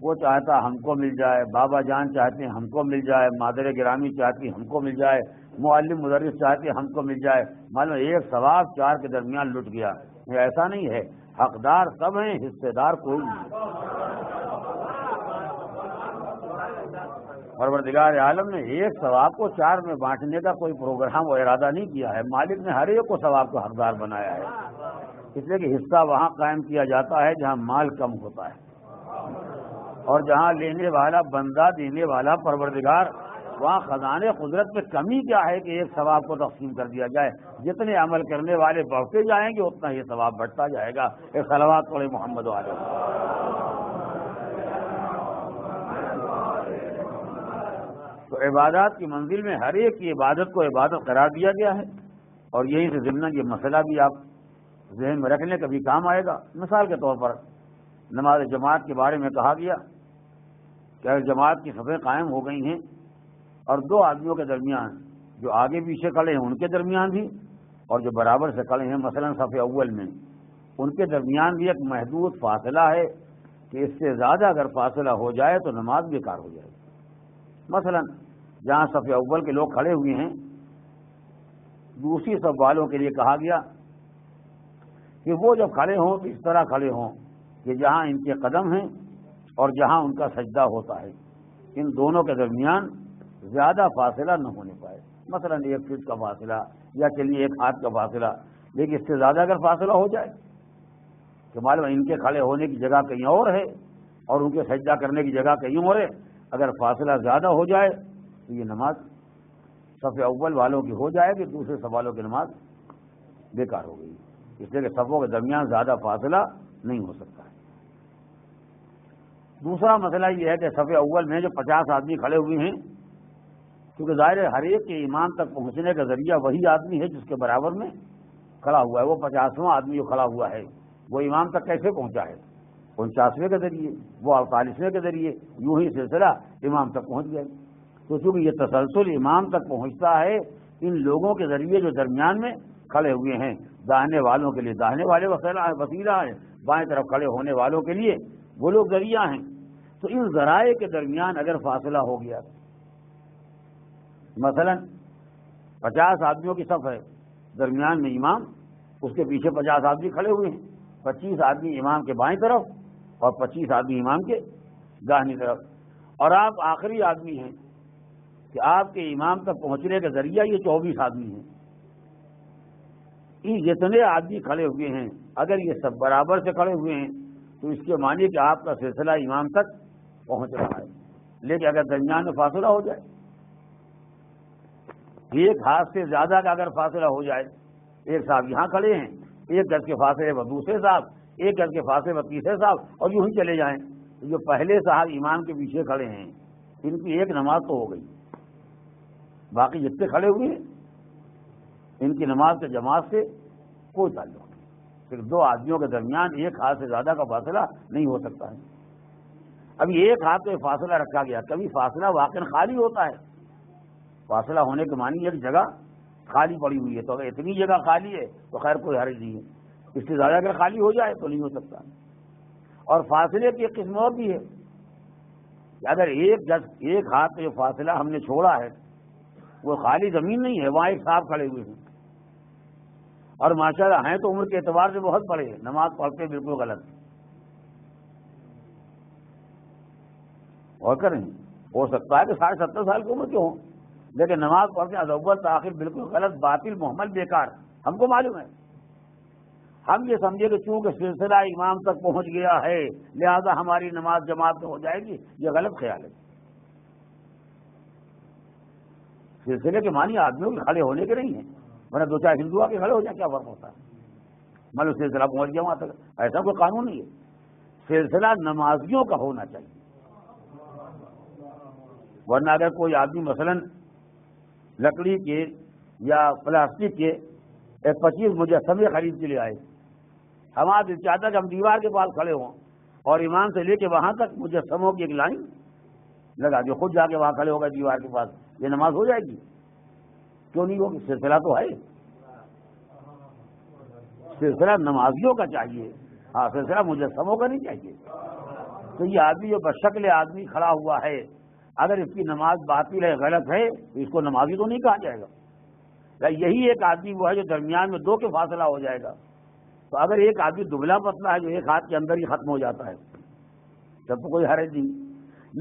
वो चाहता हमको मिल जाए, बाबा जान चाहते हैं हमको मिल जाए, मादरे गिरामी चाहती हमको मिल जाए, मुअल्लिम मुदर्रिस चाहते हमको मिल जाए, मालूम एक सवाब चार के दरमियान लुट गया। ये ऐसा नहीं है, हकदार सब हैं, हिस्सेदार कोई नहीं। परवरदिगार आलम ने एक सवाब को चार में बांटने का कोई प्रोग्राम और इरादा नहीं किया है, मालिक ने हर एक को सवाब को हकदार बनाया है, इसलिए कि हिस्सा वहाँ कायम किया जाता है जहाँ माल कम होता है और जहाँ लेने वाला बंदा देने वाला परवरदिगार, वहाँ खजाने कुदरत में कमी क्या है कि एक सवाब को तकसीम कर दिया जाए। जितने अमल करने वाले बढ़ते जाएंगे उतना ये सवाब बढ़ता जाएगा। एक सलावत पढ़े मोहम्मद वाले। तो इबादत की मंजिल में हर एक की इबादत को इबादत करार दिया गया है और यही से ज़िम्नन ये मसला भी आप जहन में रखने का भी काम आएगा। मिसाल के तौर पर नमाज जमात के बारे में कहा गया कि अगर जमात की सफ़ें कायम हो गई हैं और दो आदमियों के दरमियान जो आगे पीछे खड़े हैं उनके दरमियान भी और जो बराबर से खड़े हैं मसलन सफ़े अव्वल में उनके दरमियान भी एक महदूद फासला है कि इससे ज़्यादा अगर फासला हो जाए तो नमाज बेकार हो जाएगी। मसलन जहाँ सफ़े अव्वल के लोग खड़े हुए हैं दूसरी सब वालों के लिए कहा गया कि वो जब खड़े हों तो इस तरह खड़े हों कि जहाँ इनके कदम हैं और जहाँ उनका सजदा होता है इन दोनों के दरमियान ज़्यादा फासला न होने पाए। मसलन एक फीट का फासला या चलिए एक हाथ का फासला, लेकिन इससे ज़्यादा अगर फासला हो जाए कि मालूम इनके खड़े होने की जगह कहीं और है और उनके सजदा करने की जगह कहीं और है, अगर फासला ज़्यादा हो जाए तो ये नमाज सफ़े अव्वल वालों की हो जाएगी, दूसरे सब वालों की नमाज बेकार हो गई। इसलिए सफ़ों के दरमियान ज़्यादा फासला नहीं हो सकता है। दूसरा मसला यह है कि सफ़े अव्वल में जो 50 आदमी खड़े हुए हैं, क्योंकि ज़ाहिर हर एक के इमाम तक पहुँचने का ज़रिया वही आदमी है जिसके बराबर में खड़ा हुआ है। वो 50वां आदमी जो खड़ा हुआ है वो इमाम तक कैसे पहुँचा है? 49वें के ज़रिए, वो 48वें के ज़रिए, यूँ ही सिलसिला इमाम तक पहुँच गया। तो चूँकि ये तसलसल इमाम तक पहुँचता है इन लोगों के ज़रिए जो दरमियान में खड़े हुए हैं। दाहिने वालों के लिए दाहिने वाले वसीला है, बाएं तरफ खड़े होने वालों के लिए वो लोग जरिया हैं। तो इन जराए के दरमियान अगर फासला हो गया, मसलन 50 आदमियों की सफ है, दरमियान में इमाम, उसके पीछे 50 आदमी खड़े हुए हैं, 25 आदमी इमाम के बाएं तरफ और 25 आदमी इमाम के दाहिनी तरफ, और आप आखिरी आदमी हैं कि आपके इमाम तक पहुंचने का जरिया ये 24 आदमी हैं। ये जितने आदमी खड़े हुए हैं अगर ये सब बराबर से खड़े हुए हैं तो इसके माने कि आपका सिलसिला इमाम तक पहुंच रहा है, लेकिन अगर दरमियान में फासला हो जाए, एक हाथ से ज्यादा का अगर फासला हो जाए, एक साहब यहाँ खड़े हैं, एक गज के फासले पर दूसरे साहब, एक गज के फासले पर तीसरे साहब, और यूं ही चले जाएं, जो पहले साहब इमाम के पीछे खड़े हैं इनकी एक नमाज तो हो गई, बाकी जितने खड़े हुए हैं इनकी नमाज के जमात से कोई ताल्लुक नहीं। फिर दो आदमियों के दरमियान एक हाथ से ज़्यादा का फासला नहीं हो सकता है। अभी एक हाथ पे फासला रखा गया, कभी फासला वाकई खाली होता है, फासला होने के मानी एक जगह खाली पड़ी हुई है, तो अगर इतनी जगह खाली है तो खैर कोई हर्ज नहीं है, इससे ज़्यादा अगर खाली हो जाए तो नहीं हो सकता। और फासले की एक किस्म और भी है कि अगर एक हाथ पे जो फासला हमने छोड़ा है वो खाली ज़मीन नहीं है, वहाँ एक साहब खड़े हुए हैं और माशाल्लाह हैं तो उम्र के एतबार से बहुत बड़े हैं, नमाज पढ़ते बिल्कुल गलत और करें, हो सकता है कि 60-70 साल की उम्र के हों लेकिन नमाज पढ़ते अव्वल आखिर बिल्कुल गलत, बातिल, मोहम्मद, बेकार। हमको मालूम है, हम ये समझे कि चूँकि सिलसिला इमाम तक पहुँच गया है लिहाजा हमारी नमाज जमात में हो जाएगी, ये गलत ख्याल है। सिलसिले के मानी आदमियों के खड़े होने के नहीं है, वरना दो चार हिंदू आके खड़े हो जाए क्या फर्क होता है, मतलब सिलसिला पहुंच गया वहां तक, ऐसा कोई कानून नहीं है। सिलसिला नमाजियों का होना चाहिए, वरना अगर कोई आदमी मसलन लकड़ी के या प्लास्टिक के 25 मुजस्समे खरीद के लिए आए। हमारा दिल चाहता कि हम दीवार के पास खड़े हों और ईमान से लेके वहाँ तक मुजस्समों की एक लाइन लगा के खुद जाके वहाँ खड़े होगा दीवार के पास, ये नमाज हो जाएगी? क्यों नहीं होगी? सिलसिला तो है, सिलसिला नमाजियों का चाहिए, हाँ, सिलसिला मुजस्समों का नहीं चाहिए। तो ये आदमी जो बशक्ल आदमी खड़ा हुआ है, अगर इसकी नमाज बातिल है, गलत है, तो इसको नमाजी तो नहीं कहा जाएगा। यही एक आदमी वो है जो दरमियान में दो के फासला हो जाएगा। तो अगर एक आदमी दुबला पतला है जो एक हाथ के अंदर ही खत्म हो जाता है, तब तो कोई हरज नहीं।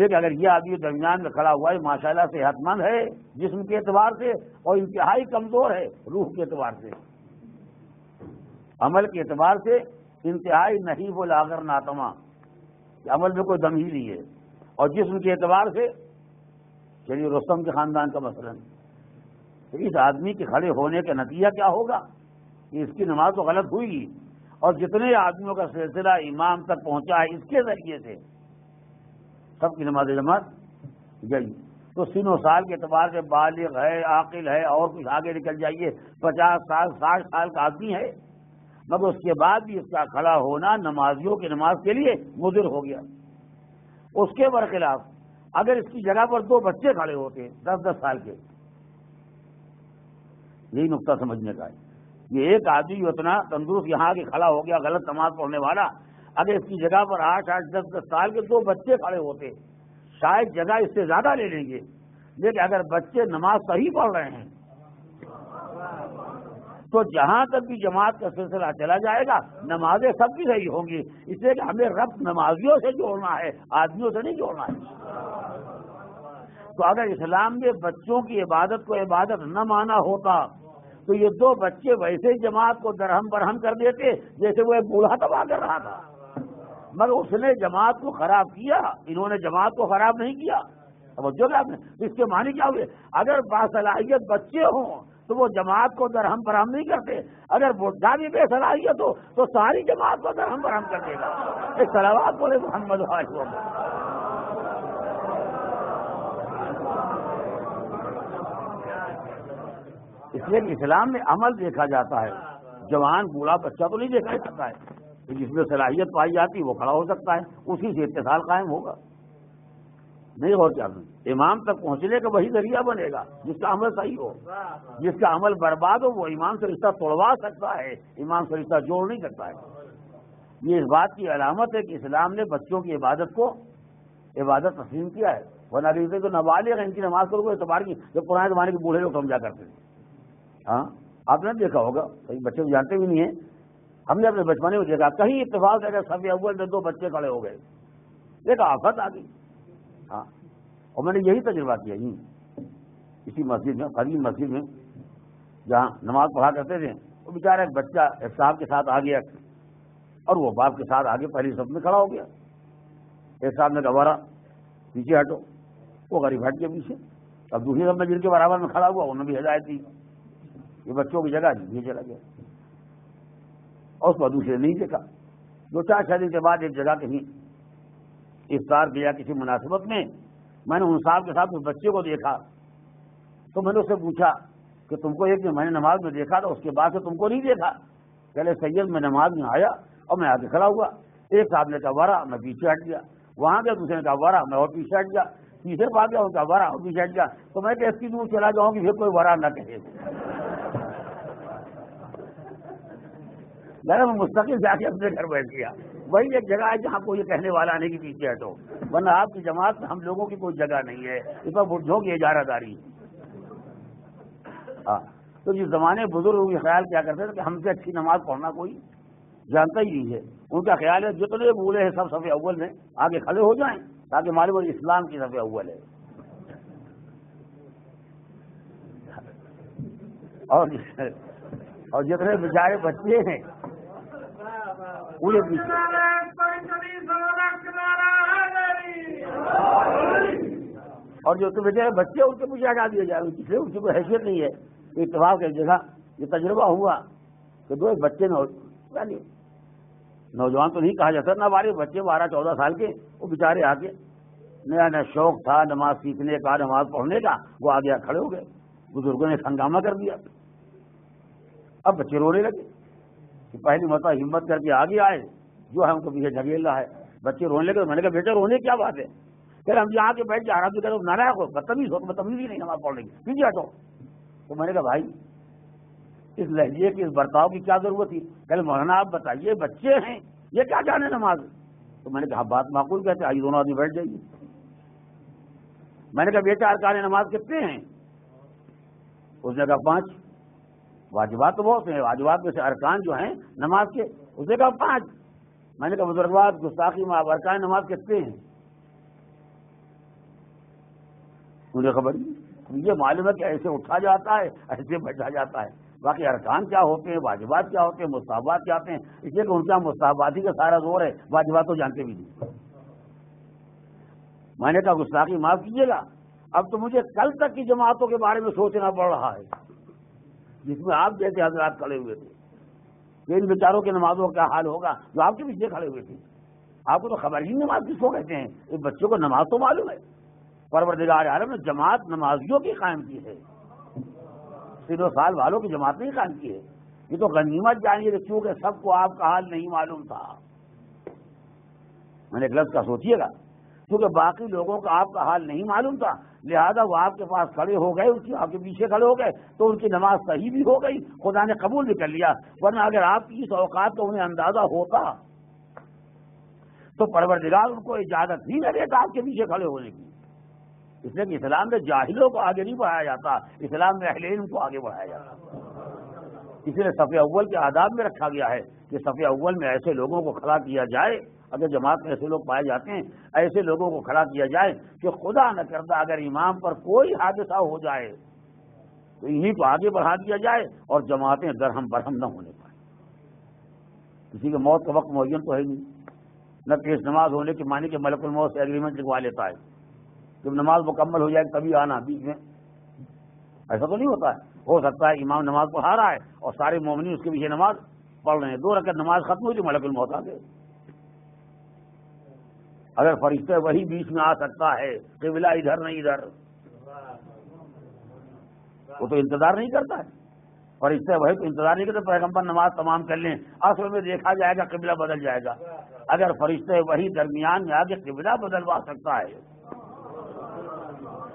लेकिन अगर ये आदमी दरमियान में खड़ा हुआ है, माशाल्लाह सेहतमंद है जिस्म के एतबार से और इंतहाई कमजोर है रूह के एतबार से, अमल के एतबार से इंतहाई नहीं, वो लागर नातमा, अमल में कोई दम ही नहीं है, और जिस्म के एतबार से चलिए रुस्तम के खानदान का मसलन, तो इस आदमी के खड़े होने का नतीजा क्या होगा? इसकी नमाज तो गलत हुई। और जितने आदमियों का सिलसिला इमाम तक पहुंचा है इसके जरिए से, सबकी नमाज जमात गई। तो तीनों साल के एतबार से बालिग है, आकिल है, और कुछ आगे निकल जाइए 50 साल 60 साल का आदमी है, मगर उसके बाद भी इसका खड़ा होना नमाजियों की नमाज के लिए मुज़िर हो गया। उसके बरखिलाफ अगर इसकी जगह पर दो बच्चे खड़े होते 10-10 साल के, यही नुकता समझने का है। ये एक आदमी इतना तंदुरुस्त यहाँ के खड़ा हो गया गलत नमाज पढ़ने वाला, अगर इसकी जगह पर 8-8, 10-10 साल के दो बच्चे खड़े होते, शायद जगह इससे ज्यादा ले लेंगे। लेकिन अगर बच्चे नमाज सही पढ़ रहे हैं तो जहाँ तक भी जमात का सिलसिला चला जाएगा, नमाजें सबकी सही होंगी। इसलिए कि हमें रब्त नमाजियों से जोड़ना है, आदमियों से नहीं जोड़ना है। तो अगर इस्लाम में बच्चों की इबादत को इबादत न माना होता तो ये दो बच्चे वैसे ही जमात को दरहम बरहम कर देते जैसे वो एक बूढ़ा तबाह कर रहा था, मगर उसने जमात को खराब किया, इन्होंने जमात को खराब नहीं किया। अब जो आपने इसके माने क्या हुए? अगर बासलाहियत बच्चे हों तो वो जमात को दरहम बरहम नहीं करते, अगर बुढ़ा भी बेसलाहियत हो तो सारी जमात को दरहम बरहम कर देगा। एक सलावत बोले मोहम्मद वाले। इसलिए इस्लाम में अमल देखा जाता है, जवान बूढ़ा बच्चा तो नहीं देखा जाता है। जिसमें सलाहियत पाई जाती है वो खड़ा हो सकता है, उसी से इत्तिसाल कायम होगा। नहीं और क्या, इमाम तक पहुंचने का वही जरिया बनेगा जिसका अमल सही हो। जिसका अमल बर्बाद हो वो इमाम से रिश्ता तोड़वा सकता है, इमाम से रिश्ता जोड़ नहीं सकता है। ये इस बात की अलामत है कि इस्लाम ने बच्चों की इबादत को इबादत तस्लीम किया है। वरना देखते तो नाबालिग इनकी नमाज को एतबार की, जो पुराने जमाने के बूढ़े लोग समझा करते थे। हाँ, आपने देखा होगा, कई बच्चे तो जानते भी नहीं है। हमने अपने बचपने में देखा कहीं इत्तेफाक अगर सब अव्वल में दो बच्चे खड़े हो गए, देखा आफत आ गई। हाँ, और मैंने यही तजुर्बा किया इसी मस्जिद में, करीब मस्जिद में जहाँ नमाज पढ़ा करते थे। वो बेचारा एक बच्चा साहब के साथ आ गया और वो बाप के साथ आगे पहली सब में खड़ा हो गया। एक साहब ने गवारा पीछे हटो, वो गरीब हट के पीछे, अब दूसरी सब में जिनके बराबर में खड़ा हुआ उन्होंने भी हिदायत दी, ये बच्चों की जगह ये चला गया। और उसको दूसरे नहीं देखा। 2-4 शादी के बाद एक जगह कहीं इफ्तार गया किसी मुनासिबत में, मैंने उन साहब के साथ उस बच्चे को देखा। तो मैंने उससे पूछा कि तुमको एक दिन मैंने नमाज में देखा था, उसके बाद से तुमको नहीं देखा। पहले सैयद मैं नमाज में आया और मैं आगे खड़ा हुआ, एक साहब ने कहा वारा, मैं पीछे हट गया। वहाँ गया दूसरे ने कहा वारा, मैं और पीछे हट गया। तीसरे पास गया, उनका वारा, और पीछे हट गया। तो मैं इसकी दूर चला जाऊँ कि फिर कोई वारा न कहे, मैं मुस्तकिल जाके अपने घर बैठ गया। वही एक जगह है जहाँ कोई कहने वाला नहीं कि पीछे हटो, वरना आपकी जमात में हम लोगों की कोई जगह नहीं है। इस पर बुढ़ों की इजारादारी। हाँ, तो जिस जमाने बुजुर्ग के ख्याल क्या करते थे कि हमसे अच्छी नमाज पढ़ना कोई जानता ही नहीं है। उनका ख्याल है जितने बूढ़े हैं सब सफ़े अव्वल में आगे खड़े हो जाएं ताकि मालूम इस्लाम की सफ़े अव्वल है। और जितने बेचारे बच्चे हैं और जो तो बेचारे बच्चे उनके पीछे हटा दिए जाए, इसलिए उनकी कोई हैसियत नहीं है। इत्तेफाक एक जगह ये तजुर्बा हुआ कि दो बच्चे नौजवान तो नहीं कहा जाता ना, हमारे बच्चे 12-14 साल के, वो बेचारे आके नया शौक था नमाज सीखने का, नमाज पढ़ने का, वो आगे खड़े हो गए। बुजुर्गों ने हंगामा कर दिया। अब बच्चे रोने लगे कि पहली मरतबा हिम्मत करके आगे आए जो हमको पीछे झगेल रहा है। बच्चे रोने लगे। मैंने कहा बेटा रोने क्या बात है, कह हम यहाँ के बैठ के आराम की तरफ नारायक हो, बदतमीज हो, बदतमीजी नहीं हमारा पढ़ लेंगे, पीछे हटो। तो मैंने कहा भाई इस लहजे की, इस बर्ताव की क्या जरूरत थी। कल मौलाना आप बताइए बच्चे हैं ये क्या जाने नमाज। तो मैंने कहा बात माकूल कहते आइए दोनों आदमी बैठ जाइए। मैंने कहा बेटा अरकान नमाज कितने हैं। उसने कहा 5। वाजिबात तो बहुत हैं, वाजिबात में से अरकान जो हैं नमाज के, उसने कहा 5। मैंने कहा बुजुर्गवाद गुस्ताखी में आप अरकान नमाज कितने हैं। मुझे खबर नहीं, ये मालूम है कि ऐसे उठा जाता है ऐसे बैठा जाता है, बाकी अरकान क्या होते हैं, वाजिबात क्या होते हैं, मुस्ताहबात क्या होते हैं, इसलिए कि उनका मुस्ताहबाती का सारा जोर है, वाजिबात तो जानते भी नहीं। मैंने कहा गुस्ताखी माफ कीजिएगा, अब तो मुझे कल तक की जमातों के बारे में सोचना पड़ रहा है जिसमें आप जैसे हजरात खड़े हुए थे, इन बेचारों के नमाजों का हाल होगा जो आपके पीछे खड़े हुए थे। आपको तो खबर ही नमाज किसको कहते हैं, इन बच्चों को नमाज तो मालूम है। परवरदिगार आलम ने जमात नमाजियों की कायम की है, सिरो साल वालों की जमात नहीं कायम की है। ये तो गनीमत जानिए क्योंकि सबको आपका हाल नहीं मालूम था। मैंने गलत का सोचिएगा क्योंकि बाकी लोगों का आपका हाल नहीं मालूम था, लिहाजा वो आपके पास खड़े हो गए, उसके आपके पीछे खड़े हो गए तो उनकी नमाज सही भी हो गई, खुदा ने कबूल भी कर लिया। वरना अगर आपकी इस औकात का उन्हें अंदाजा होता तो परवरदिगार उनको इजाजत ही न देता आपके पीछे खड़े होने की। इसलिए कि इस्लाम में जाहिलों को आगे नहीं बढ़ाया जाता, इस्लाम में अहले इल्म को आगे बढ़ाया जाता। इसलिए सफ़े अव्वल के आदाब में रखा गया है कि सफ़े अव्वल में ऐसे लोगों को खड़ा किया जाए, अगर जमात में ऐसे लोग पाए जाते हैं, ऐसे लोगों को खड़ा किया जाए कि खुदा न करता अगर इमाम पर कोई हादसा हो जाए तो इन्हीं को आगे बढ़ा दिया जाए और जमातें दरहम बरहम न होने पाए। किसी के मौत का वक्त मुअय्यन तो है नहीं, न पेश नमाज होने के माने के मलकुल मौत से एग्रीमेंट लिखवा लेता है जब नमाज मुकम्मल हो जाए तभी आना, बीच में ऐसा तो नहीं होता है। हो सकता है इमाम नमाज पढ़ा रहा है और सारे मोमिनी उसके पीछे नमाज पढ़ रहे हैं, 2 रकात नमाज खत्म हुई तो मलकुल मौत आ गए। अगर फरिश्ते वही बीच में आ सकता है क़िबला इधर नहीं इधर, वो तो इंतजार नहीं करता है, फरिश्ते वही तो इंतजार नहीं करते पैगम्बर नमाज तमाम कर लें, असल में देखा जाएगा क़िबला बदल जाएगा। अगर फरिश्ते वही दरमियान में आके क़िबला बदलवा सकता है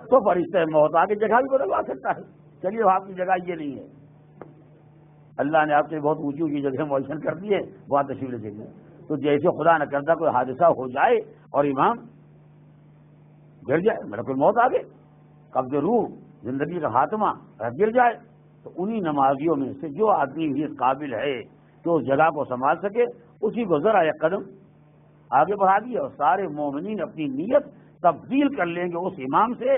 तो फरिश्ते मौत आके जगह भी बदलवा सकता है। चलिए आपकी जगह ये नहीं है, अल्लाह ने आपसे बहुत ऊंची ऊंची जगह मुअय्यन कर दी है, बहुत अच्छी जगह। तो जैसे खुदा न करता कोई हादसा हो जाए और इमाम गिर जाए, मलकुल मौत आ गए, कब्ज़ रूह जिंदगी का खात्मा गिर जाए, तो उन्हीं नमाजियों में से जो आदमी भी काबिल है कि उस जगह को संभाल सके उसी को जरा एक कदम आगे बढ़ा दिए और सारे मोमिनीन अपनी नीयत तब्दील कर लेंगे उस इमाम से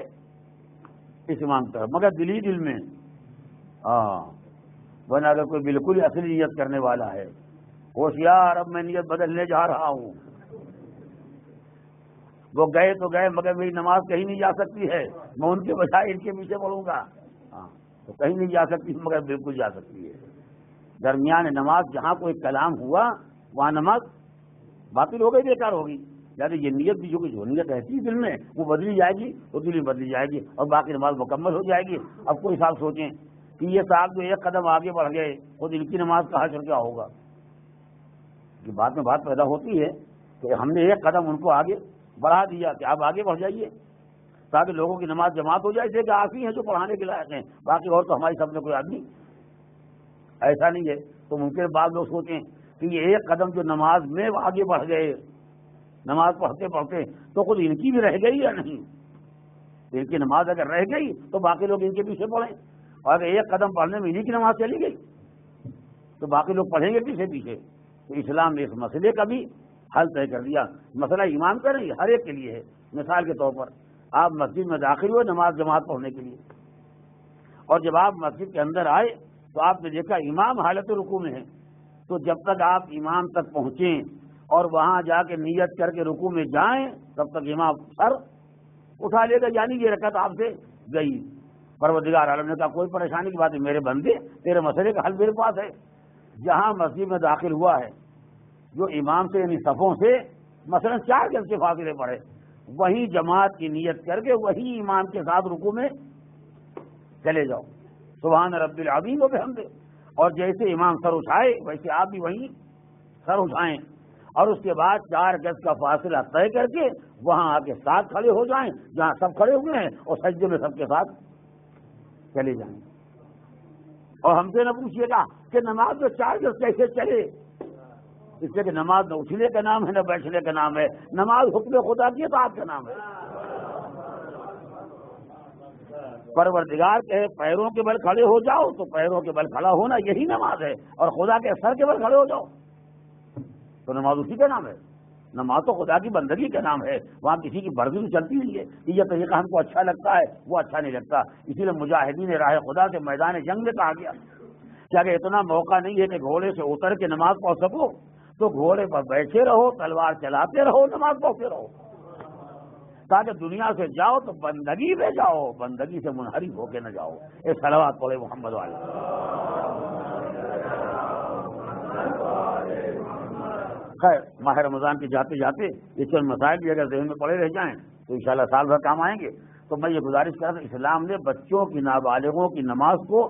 इस इमाम तरफ, मगर दिल ही दिल में। हाँ, वरना अगर कोई बिल्कुल असली नीयत करने वाला है, होशियार अब मैं नीयत बदलने जा रहा हूँ, वो गए तो गए मगर मेरी नमाज कहीं नहीं जा सकती है, मैं उनके बजाय इनके पीछे पढ़ूंगा। हाँ, तो कहीं नहीं जा सकती मगर बिल्कुल जा सकती है। दरमियान नमाज जहाँ कोई कलाम हुआ वहाँ नमाज बातिल हो गई, बेकार होगी। यानी ये नीयत भी जो कुछ होनी रहती है दिल में वो बदली जाएगी, वो दिल में बदली जाएगी और बाकी नमाज मुकम्मल हो जाएगी। अब कोई साहब सोचें कि ये साहब जो एक कदम आगे बढ़ गए और इनकी नमाज का हासिल क्या होगा, कि बाद में बात पैदा होती है कि हमने एक कदम उनको आगे बढ़ा दिया कि आप आगे बढ़ जाइए ताकि लोगों की नमाज जमात हो जाए। देखिए आप ही हैं जो पढ़ाने के लायक हैं, बाकी और तो हमारी सब में कोई आदमी ऐसा नहीं है। तो मुमकिन बाद लोग सोचें कि ये एक कदम जो नमाज में आगे बढ़ गए, नमाज पढ़ते पढ़ते, तो खुद इनकी भी रह गई या नहीं। इनकी नमाज अगर रह गई तो बाकी लोग इनके पीछे पढ़ें, और अगर एक कदम पढ़ने में इन्हीं की नमाज चली गई तो बाकी लोग पढ़ेंगे पीछे पीछे। तो इस्लाम ने इस मसले का भी हल तय कर दिया। मसला इमाम का नहीं, हर एक के लिए है। मिसाल के तौर पर आप मस्जिद में दाखिल हुए नमाज जमात पढ़ने के लिए, और जब आप मस्जिद के अंदर आए तो आपने देखा इमाम हालत रुकू में है, तो जब तक आप इमाम तक पहुँचें और वहाँ जाके नियत करके रुकू में जाएं तब तक इमाम सर उठा लेगा, यानी ये रकत आपसे गई। परवरदिगार आलम ने कहा कोई परेशानी की बात है मेरे बंदे, तेरे मसले का हल मेरे पास है। जहाँ मस्जिद में दाखिल हुआ है जो इमाम से यानी सफ़ों से मसलन 4 गज के फासले पर है, वही जमात की नीयत करके वही इमाम के साथ रुकू में चले जाओ। सुभान रब्बिल अज़ीम व बिहम्दिह। और जैसे इमाम सर उठाए वैसे आप भी वहीं सर उठाएं और उसके बाद 4 गज का फासला तय करके वहां आके साथ खड़े हो जाएं जहां सब खड़े हुए हैं और सज्दे में सबके साथ चले जाएं। और हमसे न पूछिएगा कि नमाज में 4 गज कैसे चले, इसलिए कि नमाज न उठने का नाम है न बैठने का नाम है, नमाज हुक्म खुदा की बात का नाम है। परवरदिगार के पैरों के बल खड़े हो जाओ तो पैरों के बल खड़ा होना यही नमाज है, और खुदा के सर के बल खड़े हो जाओ तो नमाज उसी का नाम है। नमाज तो खुदा की बंदगी का नाम है, वहाँ किसी की वर्जिश चलती नहीं है कि यह तरीका हमको अच्छा लगता है वो अच्छा नहीं लगता। इसीलिए मुजाहिदीन राह खुदा के मैदान जंग में कहा गया क्या कि इतना मौका नहीं है कि घोड़े से उतर के नमाज पढ़ सको, तो घोड़े पर बैठे रहो, तलवार चलाते रहो, नमाज पढ़ते रहो, ताकि दुनिया से जाओ तो बंदगी में जाओ, बंदगी से मुनहरिफ होके न जाओ। ये सलावत पढ़े मोहम्मद वाले। खैर, माह रमजान के जाते जाते ये चंद मसाइल भी अगर जहन में पड़े रह जाएं तो इंशाल्लाह साल भर काम आएंगे। तो मैं ये गुजारिश कर रहा हूं, इस्लाम ने बच्चों की नाबालिगों की नमाज को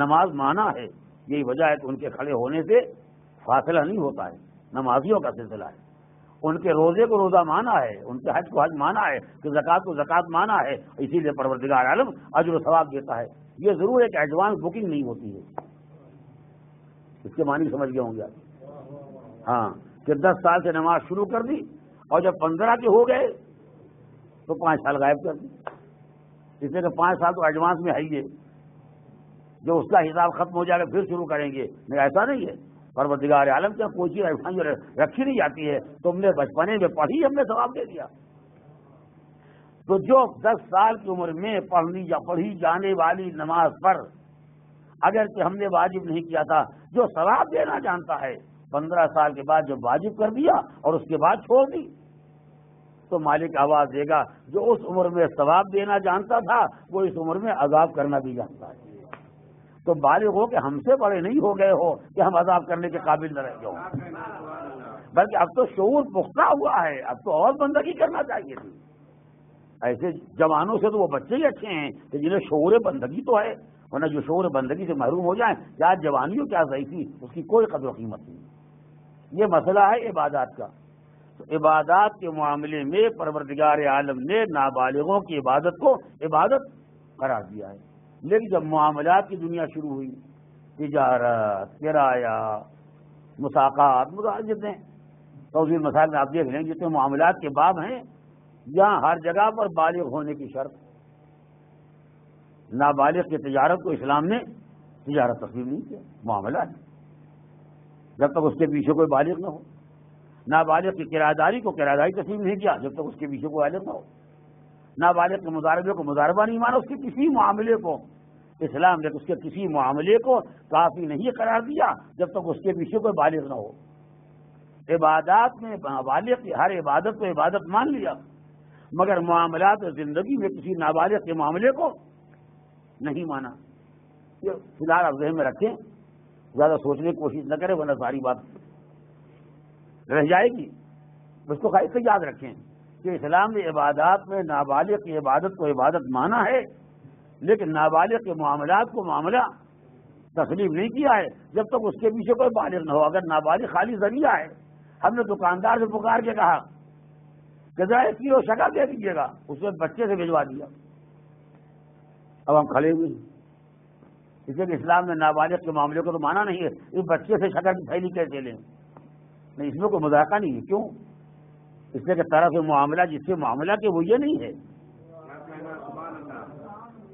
नमाज माना है, यही वजह है कि उनके खड़े होने से फासला नहीं होता है, नमाजियों का सिलसिला है। उनके रोजे को रोजा माना है, उनके हज को हज माना है, कि ज़कात को ज़कात माना है। इसीलिए परवरदिगार आलम अज्र व सवाब देता है। ये जरूर एक एडवांस बुकिंग नहीं होती है, इसके मानी समझ गए होंगे आप। हाँ, कि 10 साल से नमाज शुरू कर दी और जब 15 के हो गए तो 5 साल गायब कर दी, इसलिए कि 5 साल तो एडवांस में है ही है। जो उसका हिसाब खत्म हो जाएगा फिर शुरू करेंगे, नहीं ऐसा नहीं है। परवरदिगार आलम क्या कोई चीज रखी नहीं जाती है, तुमने बचपने में पढ़ी हमने सवाब दे दिया। तो जो 10 साल की उम्र में पढ़नी या पढ़ी जाने वाली नमाज पर अगर कि हमने वाजिब नहीं किया था, जो सवाब देना जानता है 15 साल के बाद जब वाजिब कर दिया और उसके बाद छोड़ दी, तो मालिक आवाज देगा जो उस उम्र में सवाब देना जानता था वो इस उम्र में अजाब करना भी जानता है। तो बालिग हो के हमसे बड़े नहीं हो गए हो कि हम अजाब करने के काबिल न रह जाओ, बल्कि अब तो शऊर पुख्ता हुआ है, अब तो और बंदगी करना चाहिए थी। ऐसे जवानों से तो वो बच्चे ही अच्छे हैं कि जिन्हें शऊर बंदगी तो है, वरना जो शऊर बंदगी से महरूम हो जाए क्या जवानियों क्या सही थी उसकी कोई कदर कीमत नहीं। ये मसला है इबादत का। तो इबादत के मामले में परवरदिगार आलम ने नाबालिगों की इबादत को इबादत करार दिया है, लेकिन जब मामलात की दुनिया शुरू हुई, तिजारत, किराया, मुसाकात, जितने तौजील मसाइल में आप देख लेंगे जितने मामलात के बाब हैं, यहाँ हर जगह पर बालिग होने की शर्त, नाबालिग की तिजारत को इस्लाम ने तिजारत तस्लीम नहीं किया। मामला जब तक उसके पीछे कोई बालिग ना हो, नाबालिग की किराएदारी को किराएदारी तस्लीम नहीं किया जब तक उसके पीछे कोई बालिग ना हो, नाबालिग के मुजारबे को मुजारबा नहीं माना, उसके किसी मामले को इस्लाम ने उसके किसी मामले को काफी नहीं करार दिया जब तक उसके पीछे कोई बालिग ना हो। इबादत में नाबालिग की हर इबादत को इबादत मान लिया, मगर मामलात जिंदगी में किसी नाबालिग के मामले को नहीं माना। ये फिलहाल आप ज़हन में रखें, ज्यादा सोचने की कोशिश न करें वरना सारी बात रह जाएगी। उसको खाली से याद रखें कि इस्लाम ने इबादत में नाबालिग की इबादत को इबादत माना है, लेकिन नाबालिग के मामलात को मामला तस्लीम नहीं किया है जब तक उसके पीछे कोई बालिग ना हो। अगर नाबालिग खाली जरिया है, हमने दुकानदार से पुकार के कहा कि जरा 1 किलो शक्कर दे दीजिएगा, उसने बच्चे से भिजवा दिया, अब हम खड़े हुए। इसलिए इस्लाम ने नाबालिग के मामले को तो माना नहीं है, इस बच्चे से शक्कर की थैली कैसे लें, नहीं इसमें कोई मजाका नहीं है। क्यों? इसलिए कि तरफ मामला जिससे मामला के वो ये नहीं है,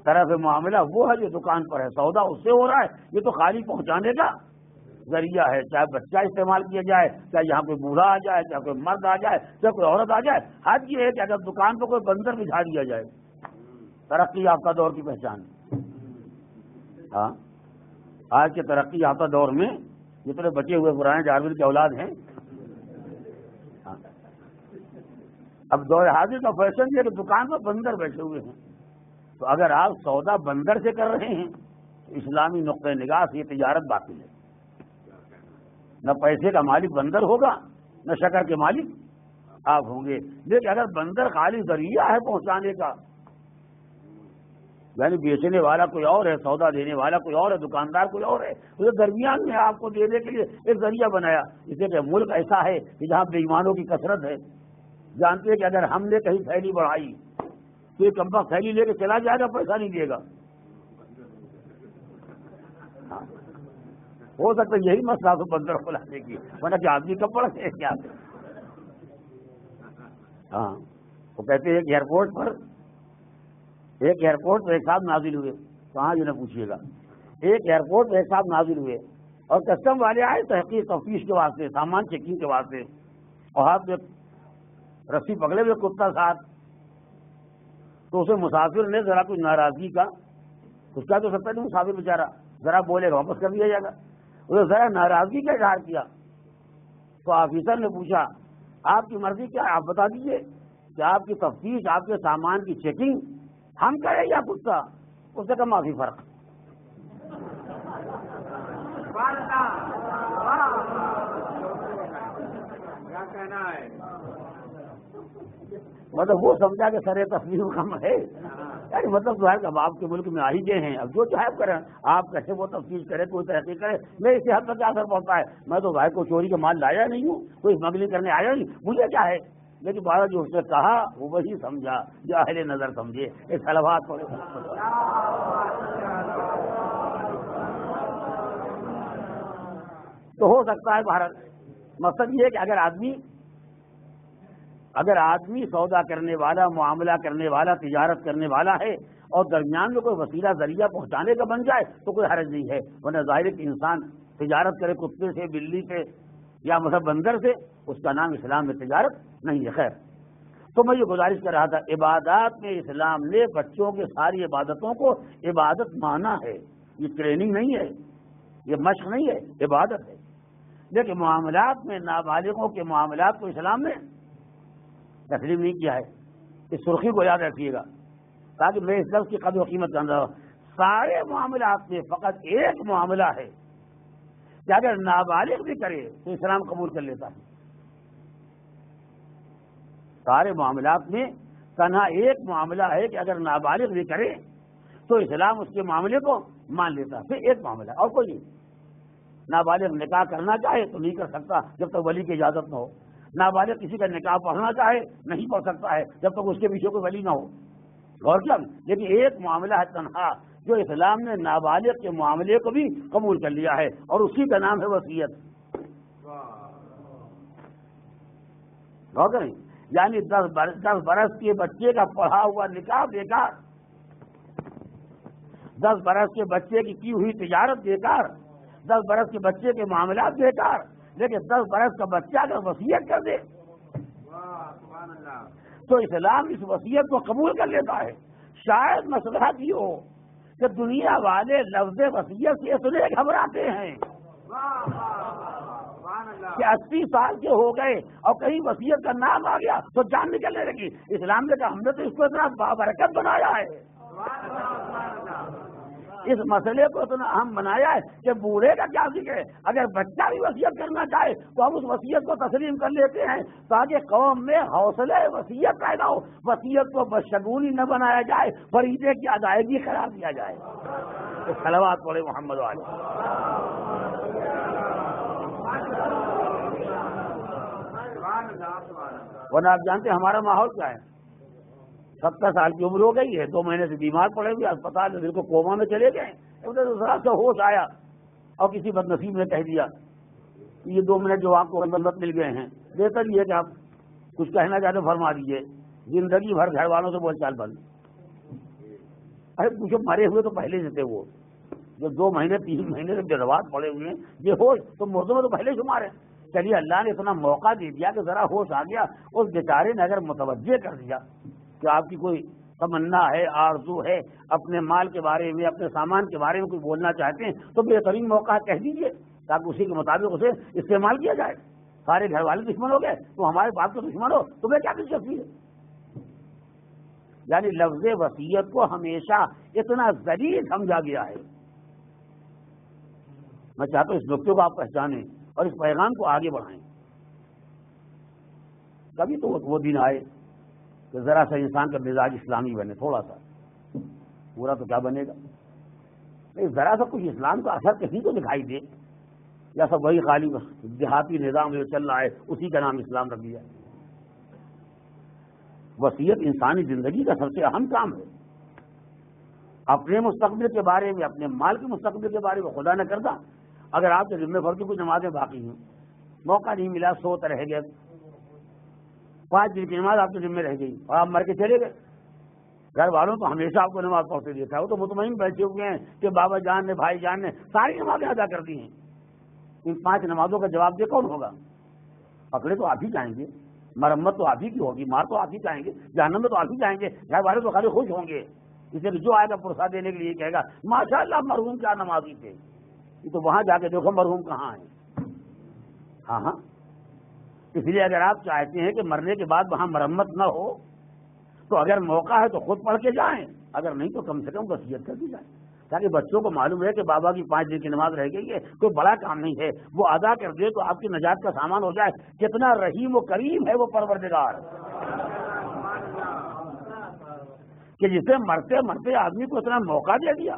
तरफ मामला वो है जो दुकान पर है, सौदा उससे हो रहा है, ये तो खाली पहुंचाने का जरिया है। चाहे बच्चा इस्तेमाल किया जाए, चाहे यहाँ कोई बूढ़ा आ जाए, चाहे कोई मर्द आ जाए, चाहे कोई औरत आ जाए, हद ये है कि अगर दुकान पर कोई बंदर बिछा दिया जाए, तरक्की याफ्ता दौर की पहचान। हाँ, आज के तरक्की याफ्ता दौर में जितने बचे हुए पुराने जारविल के औलाद हैं, अब दौर हाजिर का फैशन ये कि दुकान पर बंदर बैठे हुए हैं। तो अगर आप सौदा बंदर से कर रहे हैं तो इस्लामी नुक्ते निगाह से ये तिजारत बातिल है। न पैसे का मालिक बंदर होगा, न शकर के मालिक आप होंगे। लेकिन अगर बंदर खाली जरिया है पहुंचाने का, यानी बेचने वाला कोई और है, सौदा देने वाला कोई और है, दुकानदार कोई और है, उसे दरमियान में आपको देने के लिए एक जरिया बनाया। इसलिए मुल्क ऐसा है कि जहाँ बेईमानों की कसरत है। जानते हैं कि अगर हमने कहीं थैली बढ़ाई तो ये कम्बा थैली लेके चला जाएगा, पैसा नहीं देगा। हो सकता है यही मसला तो 15 को लाने की, वरना कि आदमी कब पड़ गए क्या। हाँ, वो कहते हैं एक एयरपोर्ट पर एक साहब नाजिल हुए, कहाँ जो ना पूछिएगा। एक एयरपोर्ट पर एक साहब नाजिल हुए और कस्टम वाले आए तहकीक तफ्तीश के वास्ते, सामान चेकिंग के वास्ते, और हाथ में रस्सी पकड़े हुए कुत्ता साथ। तो उसे मुसाफिर ने जरा कुछ नाराजगी का, उसका तो सकता नहीं मुसाफिर बेचारा, जरा बोलेगा वापस कर दिया जाएगा। उसे जरा नाराजगी का इजहार किया तो ऑफिसर ने पूछा आपकी मर्जी क्या है, आप बता दीजिए कि आपकी तफ्तीश, आपके सामान की चेकिंग हम करें या कुत्ता। उससे कम माफी फर्क। मतलब वो समझा कि सरे तस्वीर कम है, यानी मतलब जो है अब आपके मुल्क में आ ही गए हैं, अब जो चाहे करें आप, कैसे वो तफ्तीश करे, कोई तहकीक करे। मैं इसे हद तक क्या असर पड़ता है, मैं तो भाई को चोरी का माल लाया नहीं हूँ, कोई स्मगलिंग करने आया नहीं, मुझे क्या है। लेकिन बारह जो उसने कहा वो वही समझा जो अहले नजर समझे। एक सलावात पढ़ो। तो हो सकता है भारत मकसद ये है कि अगर आदमी सौदा करने वाला, मामला करने वाला, तिजारत करने वाला है और दरमियान में कोई वसीला जरिया पहुंचाने का बन जाए तो कोई हरज नहीं है। वरना जाहिर है कि इंसान तिजारत करे कुत्ते से, बिल्ली से या मतलब बंदर से, उसका नाम इस्लाम में तिजारत नहीं है। खैर, तो मैं ये गुजारिश कर रहा था, इबादत में इस्लाम ने बच्चों के सारी इबादतों को इबादत माना है। ये ट्रेनिंग नहीं है, ये मशक नहीं है, इबादत है। लेकिन मामलात में नाबालिगों के मामलात को इस्लाम ने तकलीफ नहीं किया है। इस सुर्खी को याद रखिएगा ताकि मैं इस लफ्ज़ की कदर कीमत जानता हूँ। सारे मामलात में फकत एक मामला है कि अगर नाबालिग भी करे तो इस्लाम कबूल कर लेता है। सारे मामलात में तन्हा एक मामला है कि अगर नाबालिग भी करे तो इस्लाम उसके मामले को मान लेता है। फिर एक मामला और कोई नहीं। नाबालिग निकाह करना चाहे तो नहीं कर सकता जब तक वली की इजाजत न हो। नाबालिग किसी का निकाह पढ़ना चाहे नहीं पढ़ सकता है जब तक उसके पीछे कोई वली ना हो। गौर करें, लेकिन एक मामला है तनहा जो इस्लाम ने नाबालिग के मामले को भी कबूल कर लिया है और उसी का नाम है वसीयत। गौर करें, यानी 10 बरस के बच्चे का पढ़ा हुआ निकाह बेकार, 10 बरस के बच्चे की हुई तिजारत बेकार, 10 बरस के बच्चे के मामला बेकार। लेकिन 10 बरस का बच्चा अगर वसीयत कर दे तो इस्लाम इस वसीयत को कबूल कर लेता है। शायद मसला ये हो कि दुनिया वाले लफ्ज वसीयत से सुने घबराते हैं कि 80 साल के हो गए और कहीं वसीयत का नाम आ गया तो जान निकलने लगी। इस्लाम ने कहा हमने तो इसको इतना बाबरकत बनाया है, इस मसले को इतना अहम बनाया है कि बूढ़े का क्या जिक्र है। अगर बच्चा भी वसीयत करना चाहे तो हम उस वसीयत को तस्लीम कर लेते हैं ताकि कौम में हौसले वसीयत पैदा हो। वसीयत को बदशगूनी न बनाया जाए, फरीजे की अदायगी करार दिया जाए। तो सलावत पढ़े मोहम्मद वाले। वरना आप जानते हैं हमारा माहौल क्या है। 70 साल की उम्र हो गई है, 2 महीने से बीमार पड़े हुए, अस्पताल में बिल्कुल कोमा में चले गए। दूसरा से होश आया और किसी बदनसीब ने कह दिया ये 2 मिनट जो आपको मदद मिल गए हैं बेहतर ये कि आप कुछ कहना चाहते फरमा दीजिए। जिंदगी भर घर वालों से बोलचाल बंद। अरे पूछो, मरे हुए तो पहले से थे वो, जो 2 महीने 3 महीने से बेदवाद पड़े हुए हैं। ये होश तो मुर्दों में तो पहले शुमार है। चलिए अल्लाह ने इतना मौका दे दिया कि जरा होश आ गया, उस बेचारे ने अगर मुतवज्जे कर दिया कि आपकी कोई तमन्ना है, आरजू है, अपने माल के बारे में, अपने सामान के बारे में कुछ बोलना चाहते हैं तो बेहतरीन मौका कह दीजिए ताकि उसी के मुताबिक उसे इस्तेमाल किया जाए। सारे घर वाले दुश्मन हो गए, तो हमारे बाप के दुश्मन हो तो मैं क्या दिलचस्पी है। यानी लफ्ज वसीयत को हमेशा इतना जलील समझा गया है। मैं चाहता हूँ इस नुक्ते को आप पहचाने और इस पैगाम को आगे बढ़ाएं। कभी तो वो दिन आए तो जरा सा इंसान का मिजाज इस्लामी बने, थोड़ा सा पूरा तो क्या बनेगा? नहीं, जरा सा कुछ इस्लाम का असर कहीं तो दिखाई दे, या सब वही खाली देहाती निज़ाम जो चल रहा है उसी का नाम इस्लाम रख दिया। वसीयत इंसानी जिंदगी का सबसे अहम काम है। अपने मुस्तकबिल के बारे में, अपने माल के मुस्तकबिल के बारे में खुदा न करता अगर आपके जिम्मे भर की कुछ नमाजें बाकी हैं, मौका नहीं मिला, सोते रह गए, 5 दिन की नमाज आपके जिम्मे रह गई और आप मर के चले गए। घर वालों को हमेशा आपको नमाज पढ़ते देता है, वो तो मुतमईन बैठे हुए हैं कि बाबा जान ने, भाई जान ने सारी नमाजें अदा कर दी हैं। इन 5 नमाजों का जवाब दे कौन होगा? पकड़े तो आप ही जाएंगे, मरम्मत तो आप ही की होगी, मार तो आप ही जाएंगे, जहन्नम में तो आप ही जाएंगे। घर वाले तो खाली खुश होंगे, इसलिए जो आएगा पुरस्कार देने के लिए कहेगा माशाल्लाह मरहूम क्या नमाजी थे। ये तो वहां जाके देखो मरहूम कहाँ है। हाँ, इसलिए अगर आप चाहते हैं कि मरने के बाद वहां मरम्मत न हो तो अगर मौका है तो खुद पढ़ के जाएं, अगर नहीं तो कम से कम वसीयत कर दी जाए ताकि बच्चों को मालूम है कि बाबा की 5 दिन की नमाज रह गई है, कोई बड़ा काम नहीं है, वो अदा कर दे तो आपकी नजात का सामान हो जाए। कितना रहीम व करीम है वो परवरदिगार कि जिसे मरते मरते आदमी को इतना मौका दे दिया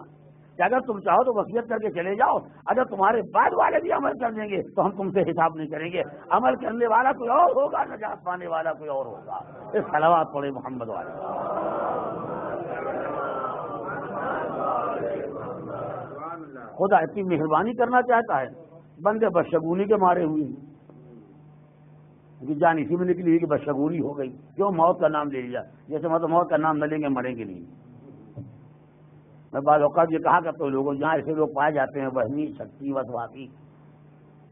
कि अगर तुम चाहो तो वसीयत करके चले जाओ, अगर तुम्हारे बाद वाले भी अमल कर देंगे तो हम तुमसे हिसाब नहीं करेंगे। अमल करने वाला कोई और होगा, नजात पाने वाला कोई और होगा। इस सलावत पढ़े मोहम्मद वाले। खुदा इतनी मेहरबानी करना चाहता है, बंदे बदशगुनी के मारे हुए हैं, उनकी जान इसी में निकली हुई कि बदशगुनी हो गई, क्यों मौत का नाम ले लिया। जैसे मतलब मौत का नाम न लेंगे मरेंगे नहीं। मैं बाद औकात ये कहा करता हूँ लोगों, जहाँ ऐसे लोग पाए जाते हैं वहमी, शक्ति, वसवासी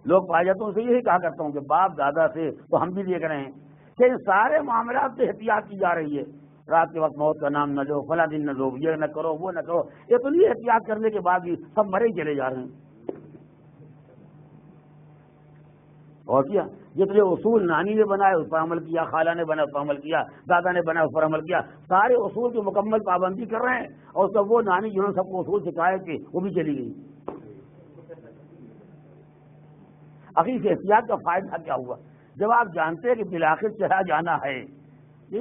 लोग पाए जाते हैं, उनसे यही कहा करता हूँ कि बाप दादा से तो हम भी देख रहे हैं कि इन सारे मामला पे एहतियात की जा रही है। रात के वक्त मौत का नाम न लो, फला दिन न लो, ये न करो, वो न करो। इतनी एहतियात करने के बाद भी सब मरे ही चले जा रहे हैं। और क्या जितने उसूल नानी ने बनाए उस पर अमल किया, खाला ने बनाया उस पर अमल किया, दादा ने बनाया उस पर अमल किया, सारे उसूल की मुकम्मल पाबंदी कर रहे हैं। और सब वो नानी जिन्होंने सबको उसूल सिखाए थे वो भी चली गई। आखिर इस एहतियात का फायदा क्या हुआ जब आप जानते हैं कि बिलाखिर चला जाना है?